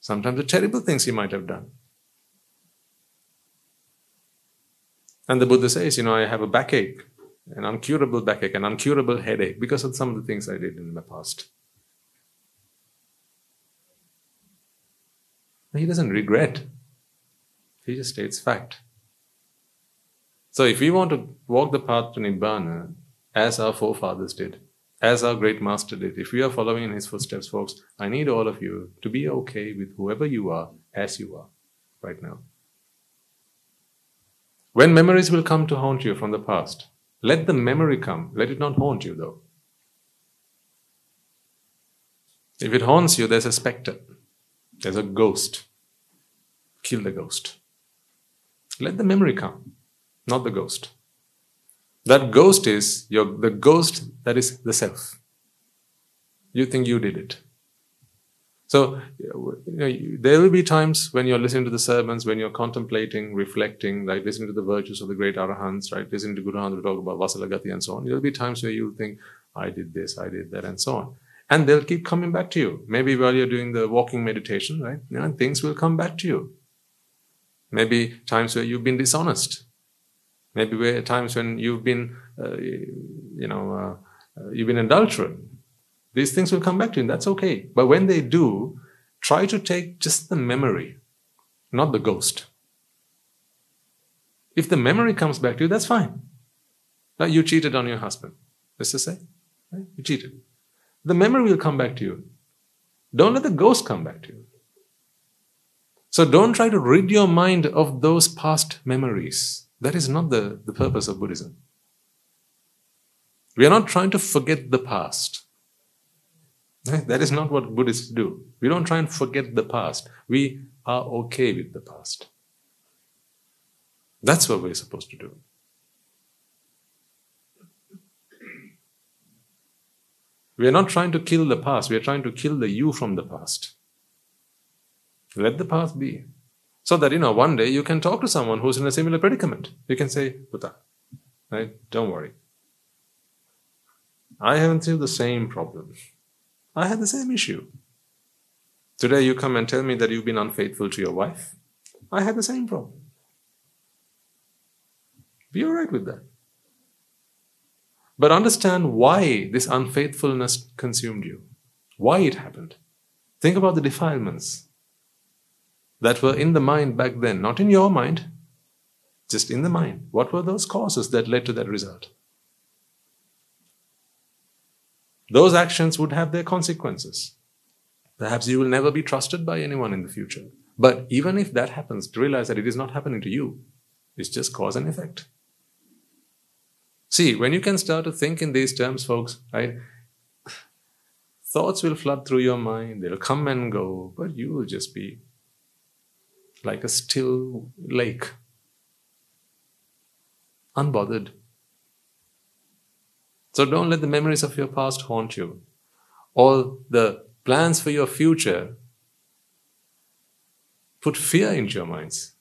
Sometimes the terrible things he might have done. And the Buddha says, you know, I have a backache, an incurable backache, an incurable headache because of some of the things I did in the past. He doesn't regret. He just states fact. So if we want to walk the path to Nibbana as our forefathers did, as our great master did, if we are following in his footsteps, folks, I need all of you to be okay with whoever you are as you are right now. When memories will come to haunt you from the past, let the memory come. Let it not haunt you though. If it haunts you, there's a spectre. There's a ghost. Kill the ghost. Let the memory come. Not the ghost. That ghost is your, the ghost that is the self. You think you did it. So, you know, there will be times when you're listening to the sermons, when you're contemplating, reflecting, right, listening to the virtues of the great Arahants, right, listening to Guru Handu to talk about Vasalagati and so on. There'll be times where you'll think, I did this, I did that, and so on. And they'll keep coming back to you. Maybe while you're doing the walking meditation, right, you know, things will come back to you. Maybe times where you've been dishonest. Maybe where times when you've been, uh, you know, uh, you've been adulterate. These things will come back to you, and that's okay. But when they do, try to take just the memory, not the ghost. If the memory comes back to you, that's fine. Like you cheated on your husband, let's just say, right? You cheated. The memory will come back to you. Don't let the ghost come back to you. So don't try to rid your mind of those past memories. That is not the, the purpose of Buddhism. We are not trying to forget the past. That is not what Buddhists do. We don't try and forget the past. We are okay with the past. That's what we're supposed to do. We are not trying to kill the past. We are trying to kill the you from the past. Let the past be. So that, you know, one day you can talk to someone who's in a similar predicament. You can say, Buddha, right? Don't worry. I haven't seen the same problem. I had the same issue. Today you come and tell me that you've been unfaithful to your wife. I had the same problem. Be all right with that. But understand why this unfaithfulness consumed you. Why it happened. Think about the defilements that were in the mind back then, not in your mind, just in the mind. What were those causes that led to that result? Those actions would have their consequences. Perhaps you will never be trusted by anyone in the future. But even if that happens, to realize that it is not happening to you. It's just cause and effect. See, when you can start to think in these terms, folks, right? Thoughts will flood through your mind, they'll come and go, but you will just be like a still lake, unbothered. So don't let the memories of your past haunt you. All the plans for your future put fear into your minds.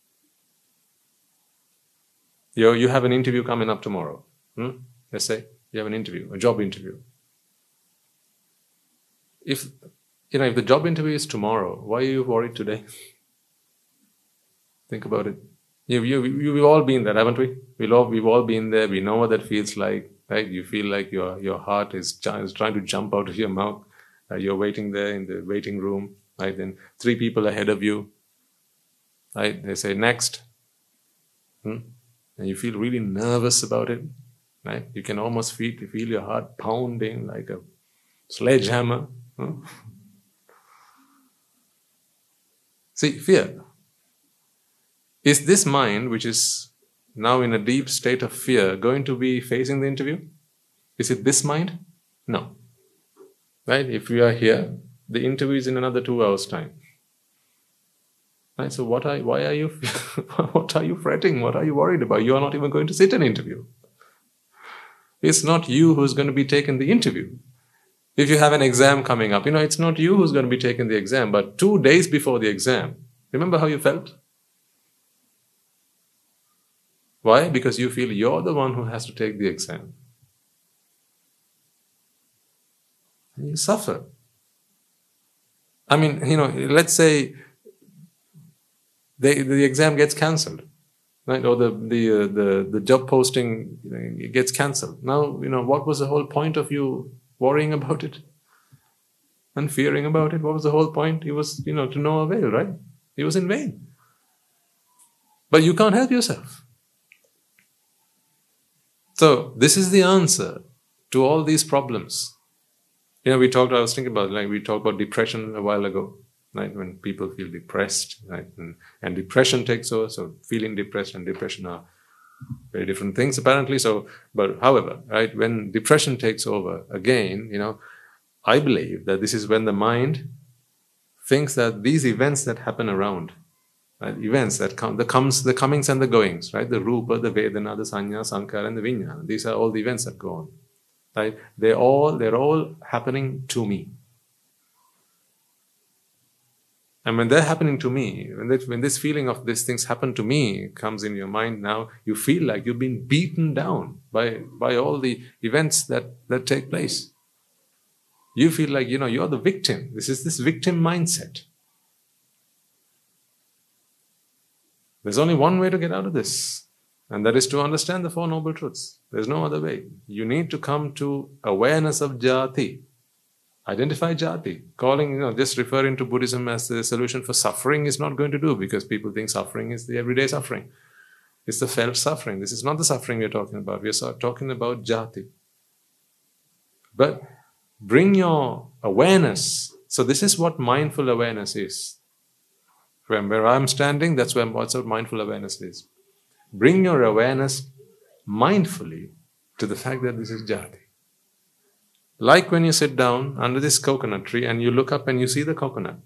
You, you have an interview coming up tomorrow. Hmm? Let's say you have an interview, a job interview. If, you know, if the job interview is tomorrow, why are you worried today? Think about it. You, you, you, we've all been there, haven't we? We'll all, we've all been there. We know what that feels like, right? You feel like your, your heart is, is trying to jump out of your mouth. Uh, you're waiting there in the waiting room, right? Then three people ahead of you, right? They say, next. Hmm? And you feel really nervous about it, right? You can almost feel, feel your heart pounding like a sledgehammer. Hmm? See, fear. Is this mind, which is now in a deep state of fear, going to be facing the interview? Is it this mind? No. Right? If we are here, the interview is in another two hours' time. Right? So what are, why are you, what are you fretting? What are you worried about? You are not even going to sit an interview. It's not you who's going to be taking the interview. If you have an exam coming up, you know, it's not you who's going to be taking the exam, but two days before the exam, remember how you felt? Why? Because you feel you're the one who has to take the exam. and you suffer. I mean, you know, let's say they, the exam gets cancelled, right? Or the the uh, the the job posting, you know, gets cancelled. Now, you know, what was the whole point of you worrying about it and fearing about it? What was the whole point? It was, you know, to no avail, right? It was in vain. But you can't help yourself. So this is the answer to all these problems. You know, we talked, I was thinking about, like, we talked about depression a while ago, right? When people feel depressed, right? And, and depression takes over, so feeling depressed and depression are very different things, apparently. So, but however, right, when depression takes over, again, you know, I believe that this is when the mind thinks that these events that happen around, right, events that come, the comes, the comings and the goings, right? The Rupa, the Vedana, the Sanya, Sankara, and the Vijnana. These are all the events that go on. Right? They're all, they're all happening to me. And when they're happening to me, when this, when this feeling of these things happen to me comes in your mind now, you feel like you've been beaten down by, by all the events that, that take place. You feel like, you know, you're the victim. This is this victim mindset. There's only one way to get out of this. And that is to understand the Four Noble Truths. There's no other way. You need to come to awareness of Jati. Identify Jati. Calling, you know, just referring to Buddhism as the solution for suffering is not going to do, because people think suffering is the everyday suffering. It's the felt suffering. This is not the suffering we're talking about. We're talking about Jati. But bring your awareness. So this is what mindful awareness is. From where I'm standing, that's where what's what mindful awareness is. Bring your awareness mindfully to the fact that this is Jati. Like when you sit down under this coconut tree and you look up and you see the coconut.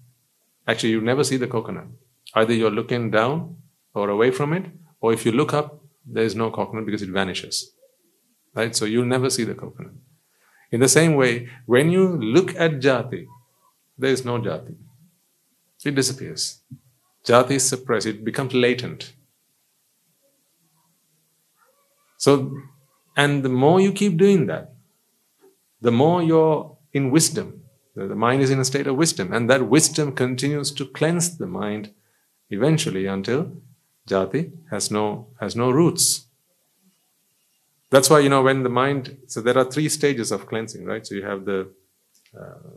Actually, you never see the coconut. Either you're looking down or away from it, or if you look up, there is no coconut because it vanishes. Right? So you'll never see the coconut. In the same way, when you look at Jati, there is no Jati. It disappears. Jati is suppressed. It becomes latent. So, and the more you keep doing that, the more you're in wisdom. The mind is in a state of wisdom, and that wisdom continues to cleanse the mind eventually until Jati has no, has no roots. That's why, you know, when the mind, so there are three stages of cleansing, right? So you have the, uh,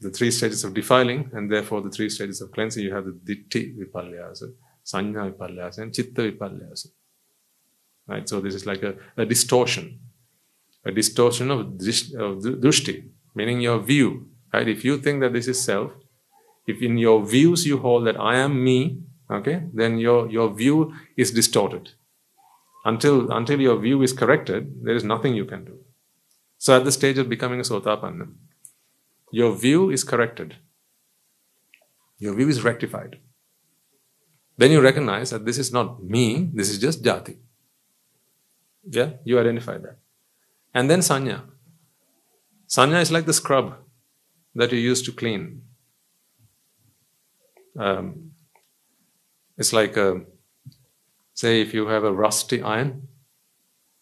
the three stages of defiling, and therefore the three stages of cleansing. You have the ditti vipalyasa, sanya vipalyasa, and chitta vipalyasa. Right? So this is like a, a distortion, a distortion of, drish, of drushti, meaning your view. Right? If you think that this is self, if in your views you hold that I am me, okay, then your, your view is distorted. Until, until your view is corrected, there is nothing you can do. So at the stage of becoming a sotapanna, your view is corrected. Your view is rectified. Then you recognize that this is not me, this is just Jati. Yeah, you identify that. And then Sanya. Sanya is like the scrub that you use to clean. Um, it's like, a, say if you have a rusty iron,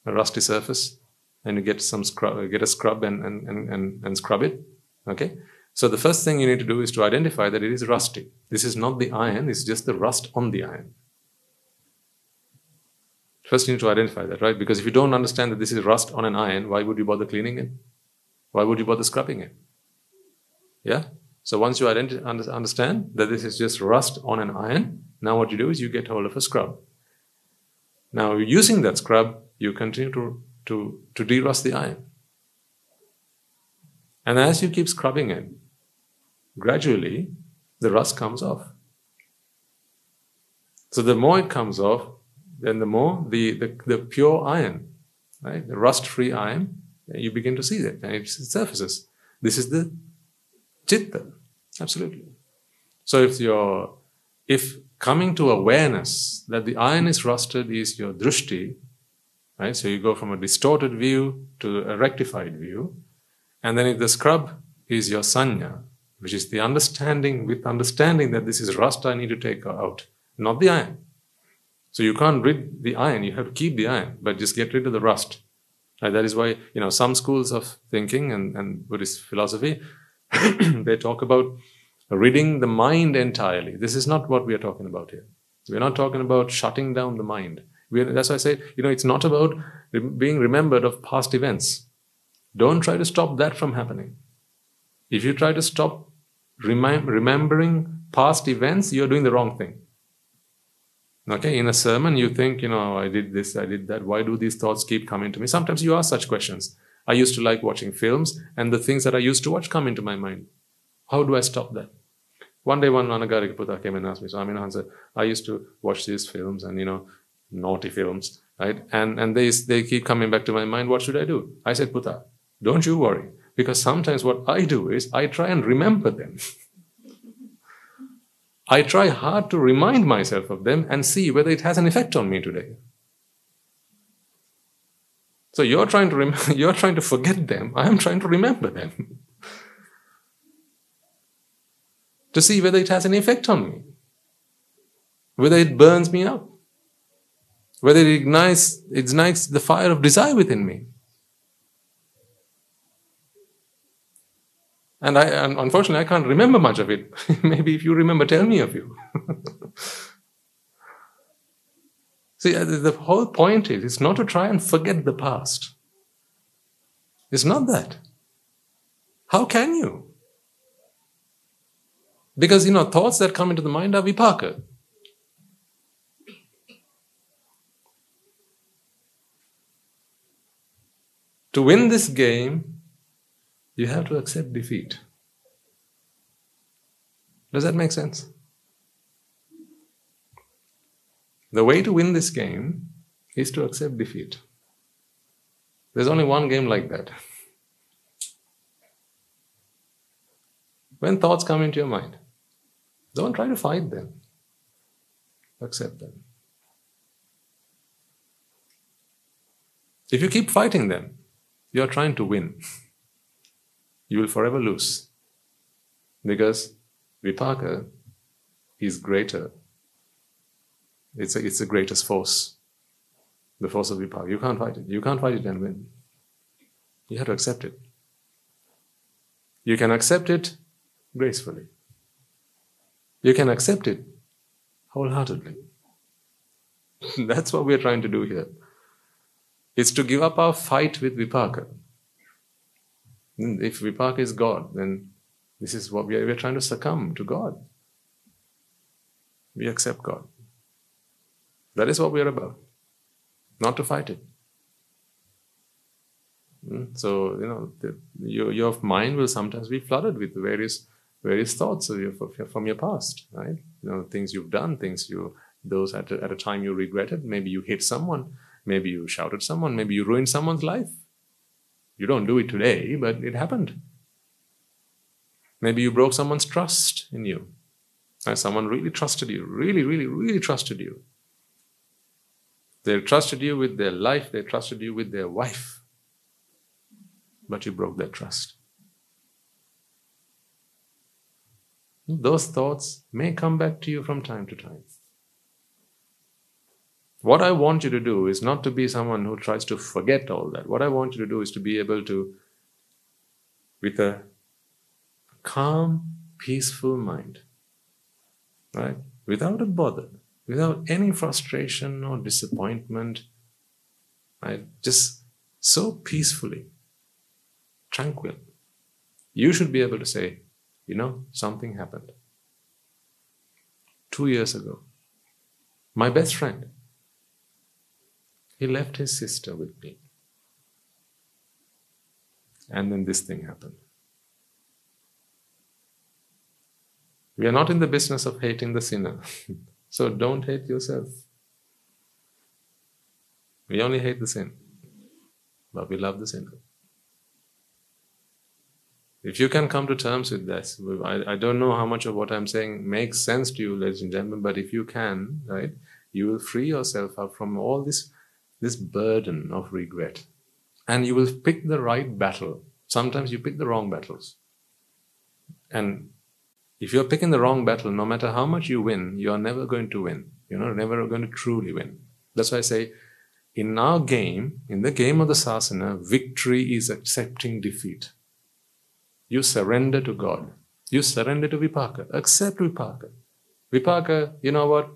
a rusty surface, and you get some scrub, get a scrub and, and, and, and scrub it, okay? So the first thing you need to do is to identify that it is rusty. This is not the iron, it's just the rust on the iron. First you need to identify that, right? Because if you don't understand that this is rust on an iron, why would you bother cleaning it? Why would you bother scrubbing it? Yeah? So once you identi- understand that this is just rust on an iron, now what you do is you get hold of a scrub. Now using that scrub, you continue to, to, to de-rust the iron. And as you keep scrubbing it, gradually the rust comes off. So the more it comes off, then the more the, the, the pure iron, right, the rust-free iron, you begin to see that, and it surfaces. This is the Chitta, absolutely. So if your if coming to awareness that the iron is rusted is your drushti, right? So you go from a distorted view to a rectified view, and then if the scrub is your sanya, which is the understanding with understanding that this is rust I need to take out, not the iron. So you can't rid the iron, you have to keep the iron, but just get rid of the rust. Right? That is why, you know, some schools of thinking and, and Buddhist philosophy, they talk about ridding the mind entirely. This is not what we are talking about here. We are not talking about shutting down the mind. We are, that's why I say, you know, it's not about being remembered of past events. Don't try to stop that from happening. If you try to stop remem- remembering past events, you're doing the wrong thing. Okay, in a sermon, you think, you know, I did this, I did that. Why do these thoughts keep coming to me? Sometimes you ask such questions. I used to like watching films, and the things that I used to watch come into my mind. How do I stop that? One day, one Anagarika Putta came and asked me, Swami Hansa, I used to watch these films and, you know, naughty films, right? And and they, they keep coming back to my mind. What should I do? I said, Putta, don't you worry. Because sometimes what I do is I try and remember them. I try hard to remind myself of them and see whether it has an effect on me today. So you're trying to rem- you're trying to forget them. I am trying to remember them. To see whether it has an effect on me. Whether it burns me up. Whether it ignites, ignites the fire of desire within me. And I, and unfortunately, I can't remember much of it. Maybe if you remember, tell me a few. See, the whole point is, it's not to try and forget the past. It's not that. How can you? Because, you know, thoughts that come into the mind are vipaka. To win this game, you have to accept defeat. Does that make sense? The way to win this game is to accept defeat. There's only one game like that. When thoughts come into your mind, don't try to fight them. Accept them. If you keep fighting them, you are trying to win. You will forever lose, because vipaka is greater. It's a, it's the greatest force, the force of vipaka. You can't fight it. You can't fight it and win. You have to accept it. You can accept it gracefully. You can accept it wholeheartedly. That's what we are trying to do here. It's to give up our fight with vipaka. If Vipaka is God, then this is what we are, we are trying to succumb to God. We accept God. That is what we are about. Not to fight it. So, you know, the, your, your mind will sometimes be flooded with various various thoughts of your, from your past, right? You know, things you've done, things you, those at a, at a time you regretted. Maybe you hit someone. Maybe you shouted someone. Maybe you ruined someone's life. You don't do it today, but it happened. Maybe you broke someone's trust in you. And someone really trusted you, really, really, really trusted you. They trusted you with their life, they trusted you with their wife. But you broke their trust. Those thoughts may come back to you from time to time. What I want you to do is not to be someone who tries to forget all that. What I want you to do is to be able to, with a calm, peaceful mind, right? Without a bother, without any frustration or disappointment, right? Just so peacefully, tranquil. You should be able to say, you know, something happened. Two years ago, my best friend, he left his sister with me. And then this thing happened. We are not in the business of hating the sinner. So don't hate yourself. We only hate the sin. But we love the sinner. If you can come to terms with this, I, I don't know how much of what I'm saying makes sense to you, ladies and gentlemen, but if you can, right, you will free yourself up from all this this burden of regret. And you will pick the right battle. Sometimes you pick the wrong battles. And if you're picking the wrong battle, no matter how much you win, you're never going to win. You're never going to truly win. That's why I say, in our game, in the game of the sasana, victory is accepting defeat. You surrender to God. You surrender to Vipaka. Accept Vipaka. Vipaka, you know what?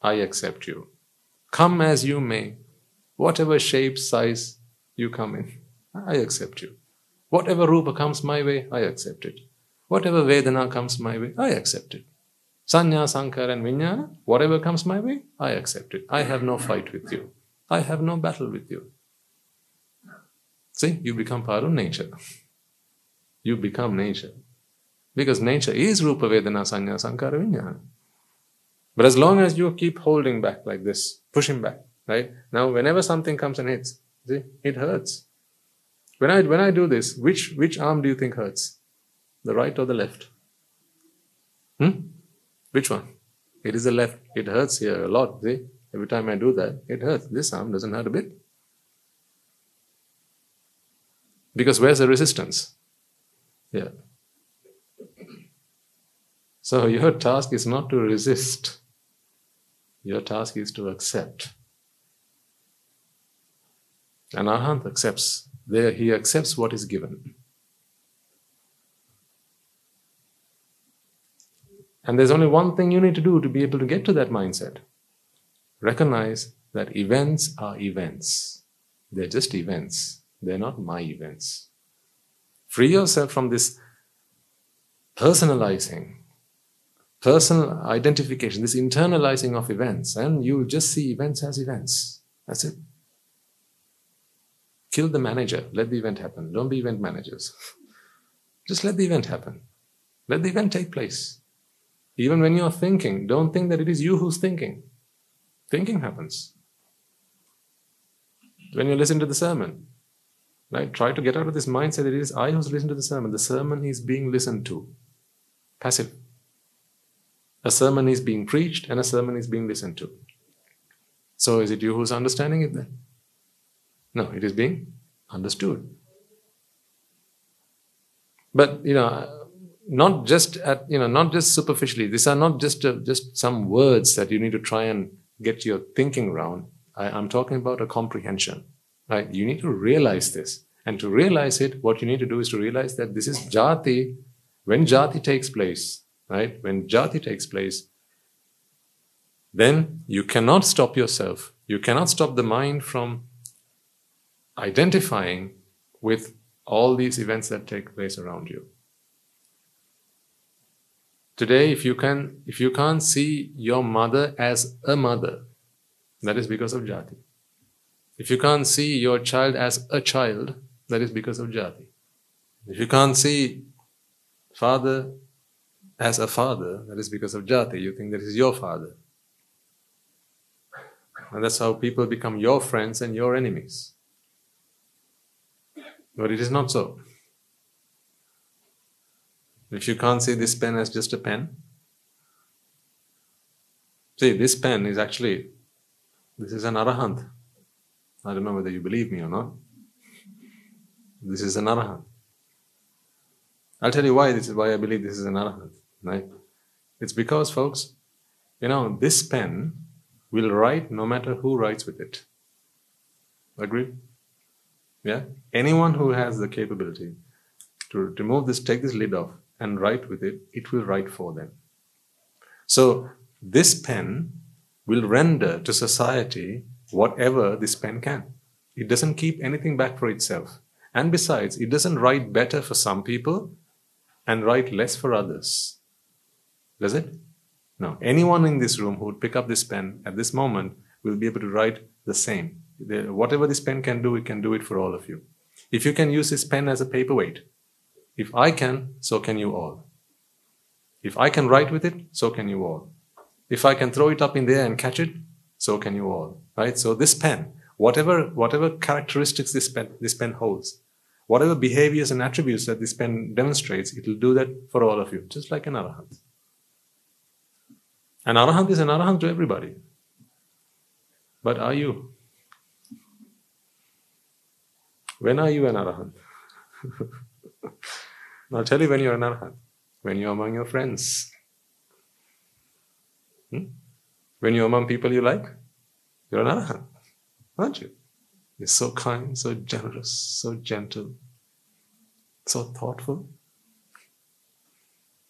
I accept you. Come as you may. Whatever shape, size you come in, I accept you. Whatever Rupa comes my way, I accept it. Whatever Vedana comes my way, I accept it. Sanya, Sankara and Vijnana, whatever comes my way, I accept it. I have no fight with you. I have no battle with you. See, you become part of nature. You become nature. Because nature is Rupa, Vedana, Sanya, Sankara, Vijnana. But as long as you keep holding back like this, pushing back, right? Now, whenever something comes and hits, see, it hurts. When I, when I do this, which, which arm do you think hurts? The right or the left? Hmm? Which one? It is the left. It hurts here a lot, see? Every time I do that, it hurts. This arm doesn't hurt a bit. Because where's the resistance? Yeah. So your task is not to resist. Your task is to accept. And Arahant accepts. There he accepts what is given. And there's only one thing you need to do to be able to get to that mindset. Recognize that events are events. They're just events. They're not my events. Free yourself from this personalizing, personal identification, this internalizing of events, and you just see events as events. That's it. Kill the manager. Let the event happen. Don't be event managers. Just let the event happen. Let the event take place. Even when you're thinking, don't think that it is you who's thinking. Thinking happens. When you listen to the sermon, right? Try to get out of this mindset that it is I who's listening to the sermon. The sermon is being listened to. Passive. A sermon is being preached and a sermon is being listened to. So is it you who's understanding it then? No, it is being understood. But, you know, not just at, you know, not just superficially. These are not just, uh, just some words that you need to try and get your thinking around. I, I'm talking about a comprehension, right? You need to realize this. And to realize it, what you need to do is to realize that this is Jati. When Jati takes place, right? When Jati takes place, then you cannot stop yourself. You cannot stop the mind from identifying with all these events that take place around you. Today, if you can, if you can't see your mother as a mother, that is because of Jati. If you can't see your child as a child, that is because of Jati. If you can't see father as a father, that is because of Jati. You think that is your father. And that's how people become your friends and your enemies. But it is not so. If you can't see this pen as just a pen, see, this pen is actually, this is an Arahant. I don't know whether you believe me or not. This is an Arahant. I'll tell you why this is why I believe this is an Arahant. Right? It's because, folks, you know, this pen will write no matter who writes with it. Agree? Yeah? Anyone who has the capability to remove this, take this lid off and write with it, it will write for them. So, this pen will render to society whatever this pen can. It doesn't keep anything back for itself. And besides, it doesn't write better for some people and write less for others. Does it? No. Anyone in this room who would pick up this pen at this moment will be able to write the same. The, whatever this pen can do, it can do it for all of you. If you can use this pen as a paperweight, if I can, so can you all. If I can write with it, so can you all. If I can throw it up in the air and catch it, so can you all. Right? So this pen, whatever, whatever characteristics this pen, this pen holds, whatever behaviors and attributes that this pen demonstrates, it will do that for all of you, just like an Arahant. An Arahant is an Arahant to everybody. But are you? When are you an Arahant? I'll tell you when you're an Arahant. When you're among your friends. Hmm? When you're among people you like, you're an Arahant. Aren't you? You're so kind, so generous, so gentle, so thoughtful.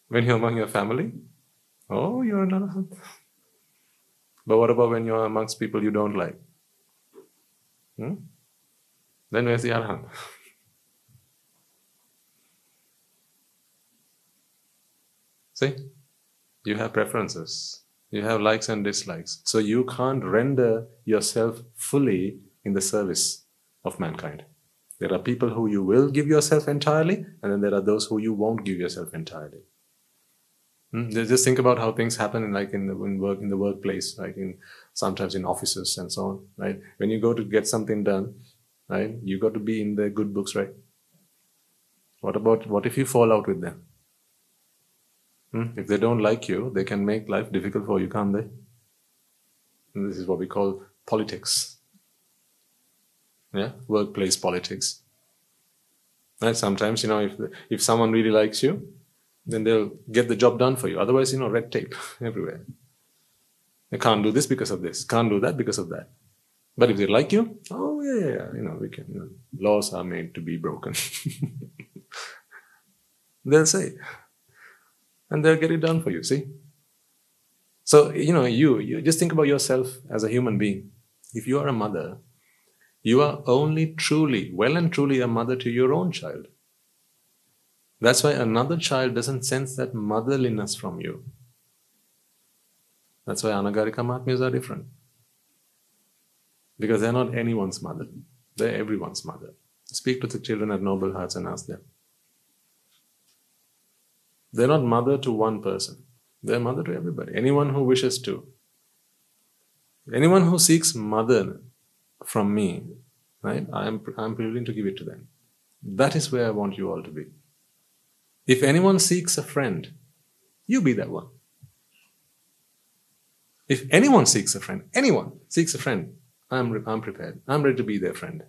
When you're among your family, oh, you're an Arahant. But what about when you're amongst people you don't like? Hmm? Then where's the Arahant? See? You have preferences. You have likes and dislikes. So you can't render yourself fully in the service of mankind. There are people who you will give yourself entirely, and then there are those who you won't give yourself entirely. Hmm? Just think about how things happen in, like in the in work in the workplace, like in sometimes in offices and so on, right? When you go to get something done, right, you got to be in the good books, right? What about what if you fall out with them? Hmm? If they don't like you, they can make life difficult for you, can't they? And this is what we call politics. Yeah, workplace politics. And sometimes, you know, if if someone really likes you, then they'll get the job done for you. Otherwise, you know, red tape everywhere. They can't do this because of this. Can't do that because of that. But if they like you, oh yeah, yeah, yeah. You know, we can. You know, laws are made to be broken. They'll say, and they'll get it done for you. See. So you know, you you just think about yourself as a human being. If you are a mother, you are only truly, well and truly a mother to your own child. That's why another child doesn't sense that motherliness from you. That's why Anagarika Mahatmyas are different. Because they're not anyone's mother. They're everyone's mother. Speak to the children at Noble Hearts and ask them. They're not mother to one person. They're mother to everybody. Anyone who wishes to. Anyone who seeks mother from me, right? I'm, I'm willing to give it to them. That is where I want you all to be. If anyone seeks a friend, you be that one. If anyone seeks a friend, anyone seeks a friend, I'm, I'm prepared. I'm ready to be their friend.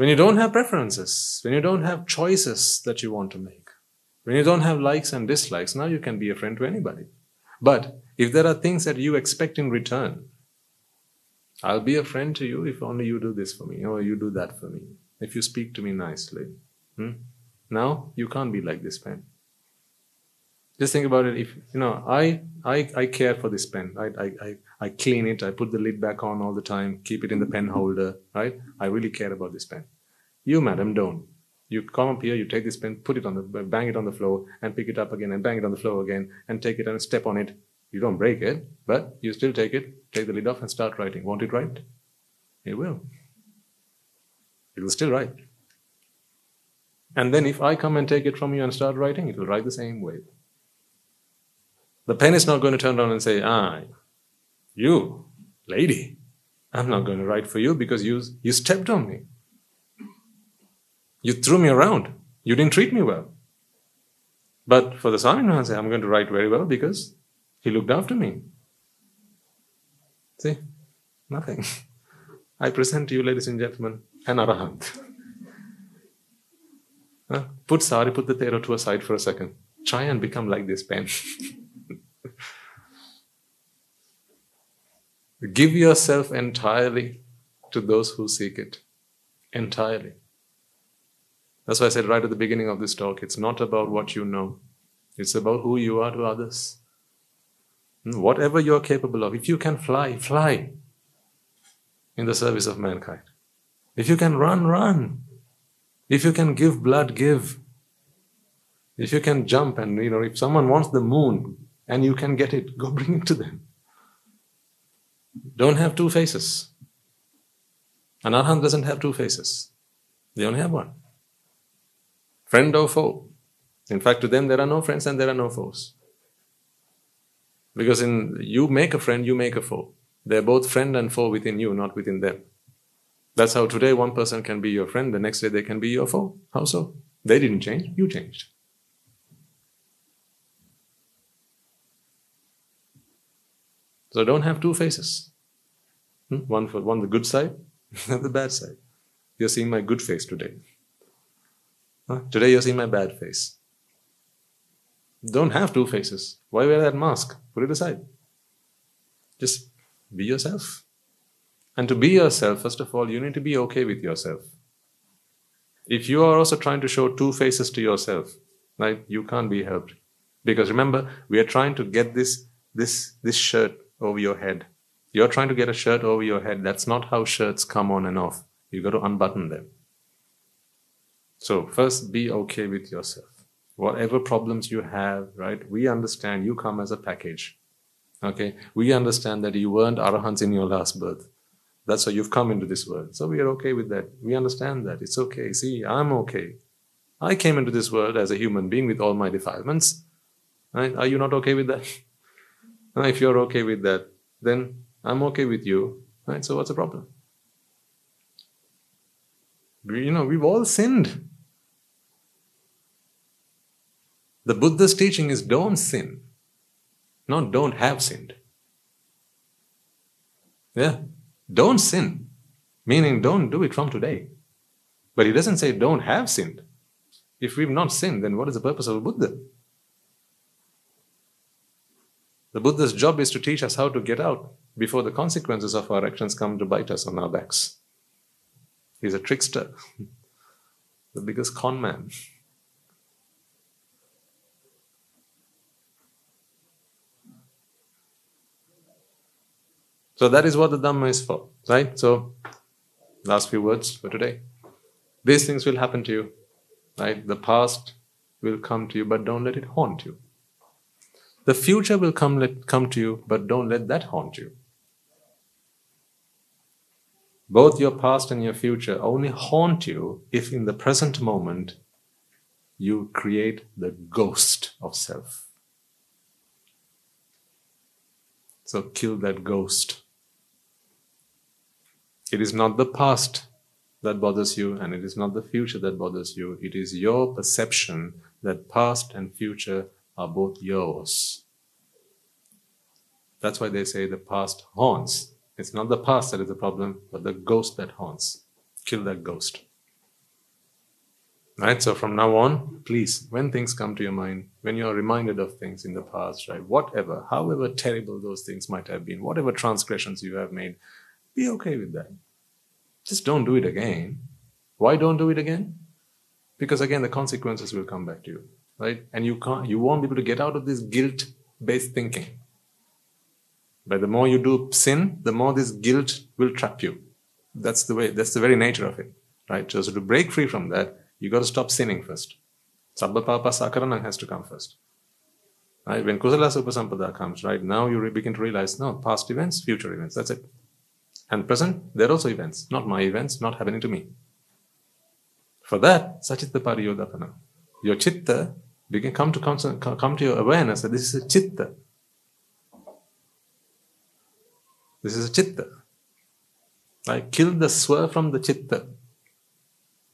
When you don't have preferences, when you don't have choices that you want to make, when you don't have likes and dislikes, now you can be a friend to anybody. But if there are things that you expect in return, I'll be a friend to you if only you do this for me, or you do that for me, if you speak to me nicely. Hmm? Now, you can't be like this pen. Just think about it. If you know, I I, I care for this pen. Right? I, I, I clean it. I put the lid back on all the time. Keep it in the pen holder. Right? I really care about this pen. You, madam, don't. You come up here, you take this pen, put it on the, bang it on the floor, and pick it up again, and bang it on the floor again, and take it and step on it. You don't break it, but you still take it, take the lid off and start writing. Won't it write? It will. It will still write. And then if I come and take it from you and start writing, it will write the same way. The pen is not going to turn around and say, ah, you, lady, I'm not going to write for you because you, you stepped on me. You threw me around. You didn't treat me well. But for the Swami Mahansa, I'm going to write very well because he looked after me. See? Nothing. I present to you, ladies and gentlemen, an Arahant. Huh? Put Sariputta Thera to aside for a second. Try and become like this pen. Give yourself entirely to those who seek it. Entirely. That's why I said right at the beginning of this talk, it's not about what you know. It's about who you are to others. Whatever you're capable of, if you can fly, fly in the service of mankind. If you can run, run. If you can give blood, give. If you can jump and, you know, if someone wants the moon and you can get it, go bring it to them. Don't have two faces. An Arahant doesn't have two faces. They only have one. Friend or foe. In fact, to them there are no friends and there are no foes. Because in you make a friend, you make a foe. They're both friend and foe within you, not within them. That's how today one person can be your friend, the next day they can be your foe. How so? They didn't change, you changed. So don't have two faces. Hmm? One for one the good side, the bad side. You're seeing my good face today. Huh? Today you're seeing my bad face. Don't have two faces. Why wear that mask? Put it aside. Just be yourself. And to be yourself, first of all, you need to be okay with yourself. If you are also trying to show two faces to yourself, like, you can't be helped. Because remember, we are trying to get this, this, this shirt over your head. You're trying to get a shirt over your head. That's not how shirts come on and off. You've got to unbutton them. So first, be okay with yourself. Whatever problems you have, right? We understand you come as a package. Okay? We understand that you weren't Arahants in your last birth. That's why you've come into this world. So we are okay with that. We understand that. It's okay. See, I'm okay. I came into this world as a human being with all my defilements. Right? Are you not okay with that? And if you're okay with that, then I'm okay with you. Right? So what's the problem? We, you know, we've all sinned. The Buddha's teaching is don't sin, not don't have sinned. Yeah, don't sin, meaning don't do it from today. But he doesn't say don't have sinned. If we've not sinned, then what is the purpose of a Buddha? The Buddha's job is to teach us how to get out before the consequences of our actions come to bite us on our backs. He's a trickster, the biggest con man. So that is what the Dhamma is for, right? So, last few words for today. These things will happen to you, right? The past will come to you, but don't let it haunt you. The future will come, let, come to you, but don't let that haunt you. Both your past and your future only haunt you if in the present moment you create the ghost of self. So kill that ghost. It is not the past that bothers you, and it is not the future that bothers you. It is your perception that past and future are both yours. That's why they say the past haunts. It's not the past that is the problem, but the ghost that haunts. Kill that ghost. Right? So from now on, please, when things come to your mind, when you are reminded of things in the past, right, whatever, however terrible those things might have been, whatever transgressions you have made, be okay with that. Just don't do it again. Why don't do it again? Because again, the consequences will come back to you, right? And you can't, you won't be able to get out of this guilt-based thinking. But the more you do sin, the more this guilt will trap you. That's the way, that's the very nature of it, right? So to break free from that, you got to stop sinning first. Sabba papa sakaranam has to come first. Right? When kusala supasampada comes, right, now you begin to realize, no, past events, future events, that's it. And present, they're also events, not my events, not happening to me. For that, sachitta pariyodapana. Your chitta, you can come to, come to your awareness that this is a chitta. This is a chitta. Right? Kill the swa from the chitta.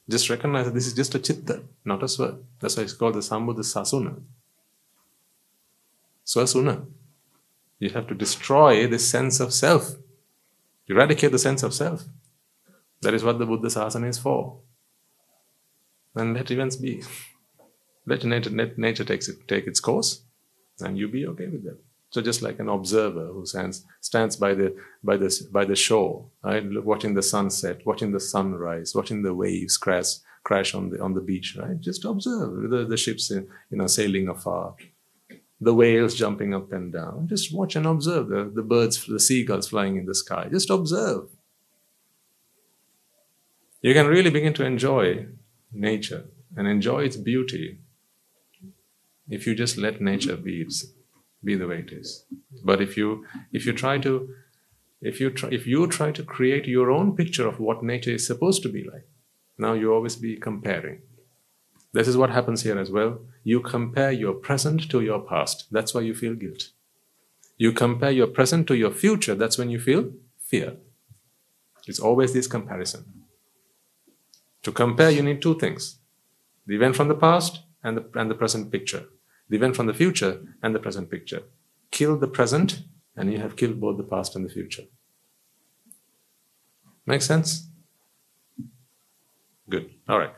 Just recognize that this is just a chitta, not a swa. That's why it's called the Sambuddha Sasuna. Swasuna. You have to destroy this sense of self. Eradicate the sense of self. That is what the Buddha Sasana is for. And let events be. Let nature, let nature takes it, take its course, and you be okay with that. So just like an observer who stands, stands by the by the by the shore, right, watching the sunset, watching the sunrise, watching the waves crash crash on the on the beach, right? Just observe the, the ships, in, you know, sailing afar, the whales jumping up and down. Just watch and observe the, the birds, the seagulls flying in the sky. Just observe. You can really begin to enjoy nature and enjoy its beauty if you just let nature be. Be the way it is. But if you if you try to if you try if you try to create your own picture of what nature is supposed to be like, now you always be comparing. This is what happens here as well. You compare your present to your past. That's why you feel guilt. You compare your present to your future. That's when you feel fear. It's always this comparison. To compare, you need two things: the event from the past and the and the present picture. The event from the future and the present picture. Kill the present and you have killed both the past and the future. Make sense? Good. All right.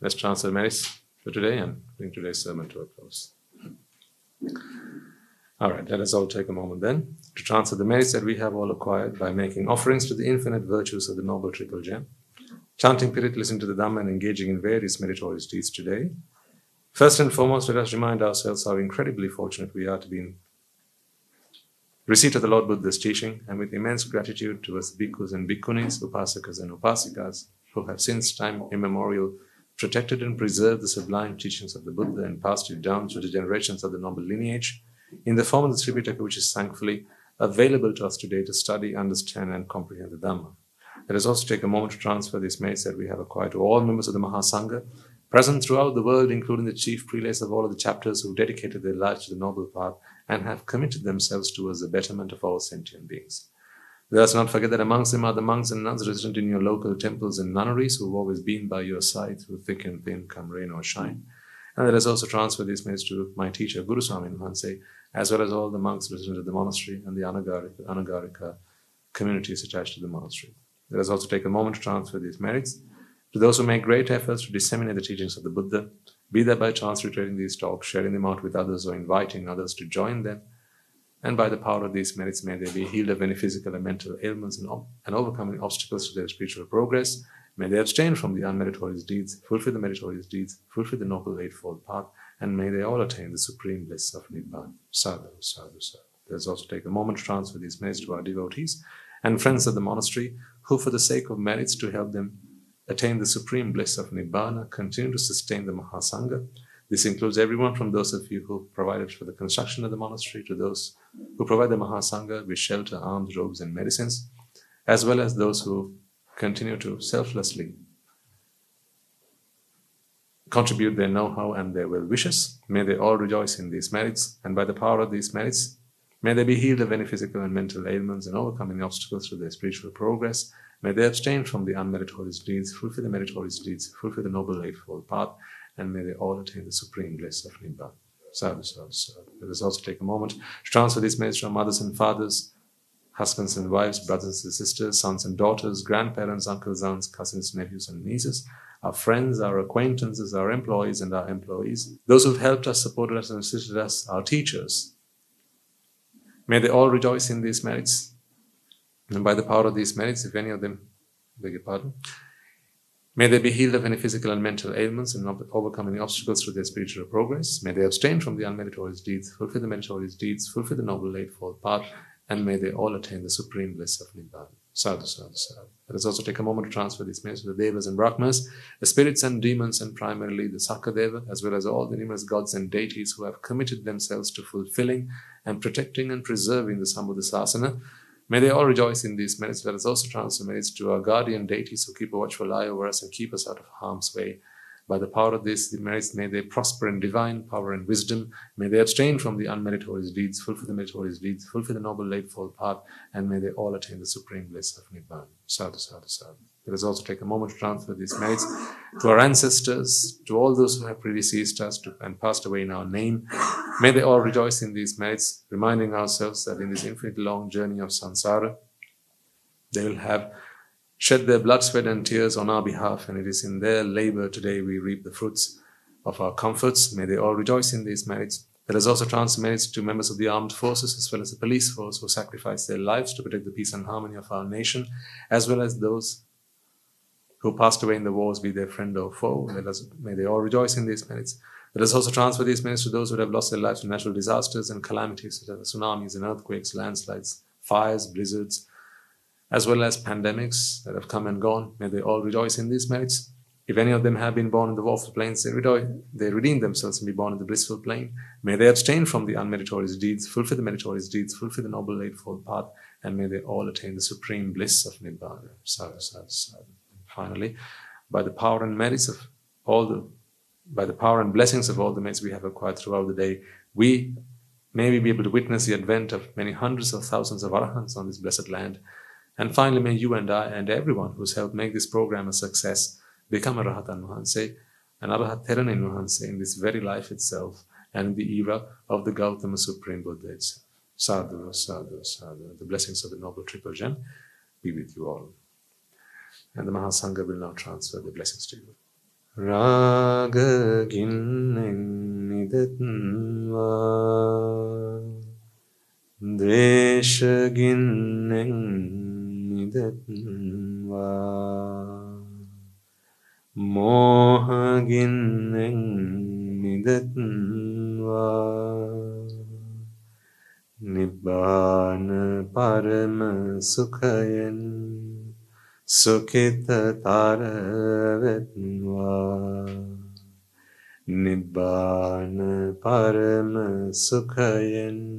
Let's transfer merits for today and bring today's sermon to a close. All right, let us all take a moment then to transfer the merits that we have all acquired by making offerings to the infinite virtues of the Noble Triple Gem, chanting Pirit, listening to the Dhamma, and engaging in various meritorious deeds today. First and foremost, let us remind ourselves how incredibly fortunate we are to be in receipt of the Lord Buddha's teaching, and with immense gratitude towards bhikkhus and bhikkhunis, upasakas and upasikas, who have since time immemorial protected and preserved the sublime teachings of the Buddha and passed it down through the generations of the noble lineage in the form of the Sariputta Thera, which is thankfully available to us today to study, understand, and comprehend the Dhamma. Let us also take a moment to transfer these merits that we have acquired to all members of the Mahasangha, present throughout the world, including the chief prelates of all of the chapters who dedicated their lives to the noble path and have committed themselves towards the betterment of all sentient beings. Let us not forget that amongst them are the monks and nuns resident in your local temples and nunneries who have always been by your side through thick and thin, come rain or shine. And let us also transfer these merits to my teacher, Guru Swami Mahanse, as well as all the monks resident at the monastery and the Anagarika, Anagarika communities attached to the monastery. Let us also take a moment to transfer these merits to those who make great efforts to disseminate the teachings of the Buddha, be that by translating these talks, sharing them out with others, or inviting others to join them. And by the power of these merits, may they be healed of any physical and mental ailments and, and overcoming obstacles to their spiritual progress. May they abstain from the unmeritorious deeds, fulfill the meritorious deeds, fulfill the Noble Eightfold Path, and may they all attain the supreme bliss of Nibbana. Sadhu, sadhu, sadhu. Let us also take a moment to transfer these merits to our devotees and friends of the monastery, who for the sake of merits to help them attain the supreme bliss of Nibbana, continue to sustain the Mahasangha. This includes everyone from those of you who provided for the construction of the monastery to those who provide the Mahasangha with shelter, arms, robes and medicines, as well as those who continue to selflessly contribute their know-how and their well wishes. May they all rejoice in these merits, and by the power of these merits, may they be healed of any physical and mental ailments and overcoming obstacles to their spiritual progress. May they abstain from the unmeritorious deeds, fulfill the meritorious deeds, fulfill the Noble Eightfold Path, and may they all attain the supreme bliss of Nibbana. Sadhu, sadhu, sadhu. Let us also take a moment to transfer these merits to our mothers and fathers, husbands and wives, brothers and sisters, sons and daughters, grandparents, uncles, aunts, cousins, nephews and nieces, our friends, our acquaintances, our employees and our employees, those who've helped us, supported us and assisted us, our teachers. May they all rejoice in these merits. And by the power of these merits, if any of them, beg your pardon, may they be healed of any physical and mental ailments and overcome any obstacles to their spiritual progress. May they abstain from the unmeritorious deeds, fulfill the meritorious deeds, fulfill the Noble Eightfold Path, and may they all attain the supreme bliss of Nibbana. Sadhu, sadhu, sadhu. Let us also take a moment to transfer these merits to the Devas and Brahmas, the spirits and demons, and primarily the Sakadeva, as well as all the numerous gods and deities who have committed themselves to fulfilling and protecting and preserving the Sambuddhasasana. May they all rejoice in these merits. Let us also transfer merits to our guardian deities who keep a watchful eye over us and keep us out of harm's way. By the power of these merits, may they prosper in divine power and wisdom. May they abstain from the unmeritorious deeds, fulfill the meritorious deeds, fulfill the Noble Eightfold Path, and may they all attain the supreme bliss of Nibbana. Sadhu, sadhu, sadhu. Let us also take a moment to transfer these merits to our ancestors, to all those who have predeceased us to, and passed away in our name. May they all rejoice in these merits, reminding ourselves that in this infinitely long journey of samsara, they will have shed their blood, sweat and tears on our behalf, and it is in their labor today we reap the fruits of our comforts. May they all rejoice in these merits. Let us also transfer merits to members of the armed forces as well as the police force who sacrificed their lives to protect the peace and harmony of our nation, as well as those who passed away in the wars, be their friend or foe. Let us, may they all rejoice in these merits. Let us also transfer these merits to those who have lost their lives to natural disasters and calamities such as tsunamis and earthquakes, landslides, fires, blizzards, as well as pandemics that have come and gone. May they all rejoice in these merits. If any of them have been born in the woeful plains, they, they redeem themselves and be born in the blissful plain. May they abstain from the unmeritorious deeds, fulfill the meritorious deeds, fulfill the Noble Eightfold Path, and may they all attain the supreme bliss of Nibbana. Sadhu, sadhu, sadhu. Finally, by the power and merits of all the, by the power and blessings of all the merits we have acquired throughout the day, we may we be able to witness the advent of many hundreds of thousands of Arahants on this blessed land. And finally, may you and I and everyone who's helped make this program a success become a Arahant Mahanse, an Arahant Thera Mahanse in this very life itself and in the era of the Gautama Supreme Buddha itself. Sadhu, sadhu, sadhu. The blessings of the Noble Triple Gem be with you all. And the Mahasangha will now transfer the blessings to you. Raga ginneng nidatva Dreshagineng nidatva mohagineng nidatva nibbana parama sukhayan sukhita taravetva nibbana parama sukhayan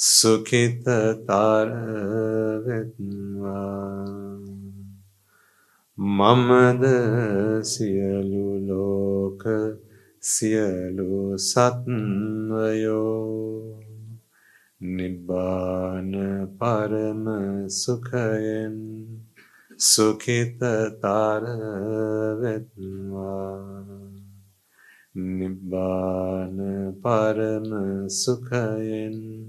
Sukhita taravetva mamada siyalu loka siyalu satvayo nibbana parama sukhayan sukhita taravetva nibbana parama sukhayan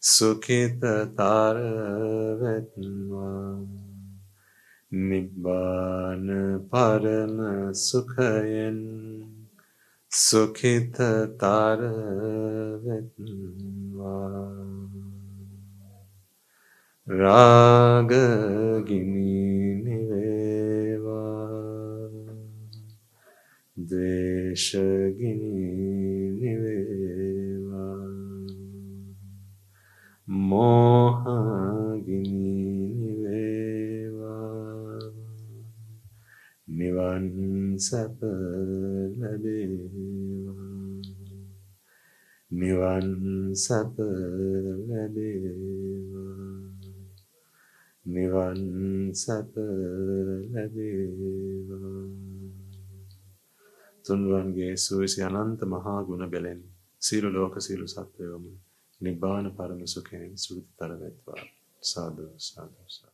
Sukhita taravetva Nibbana parama sukhayan Sukhita taravetva Raga gini niveva Dvesha gini niveva Moha gini niveva nivan sapa labeva nivan sapa labeva nivan sapa labeva Tunvange suisi ananta maha guna belen silu loka silu sattva Nibbana parama sukhayan sukhita taravetva sadhu sadhu sadhu.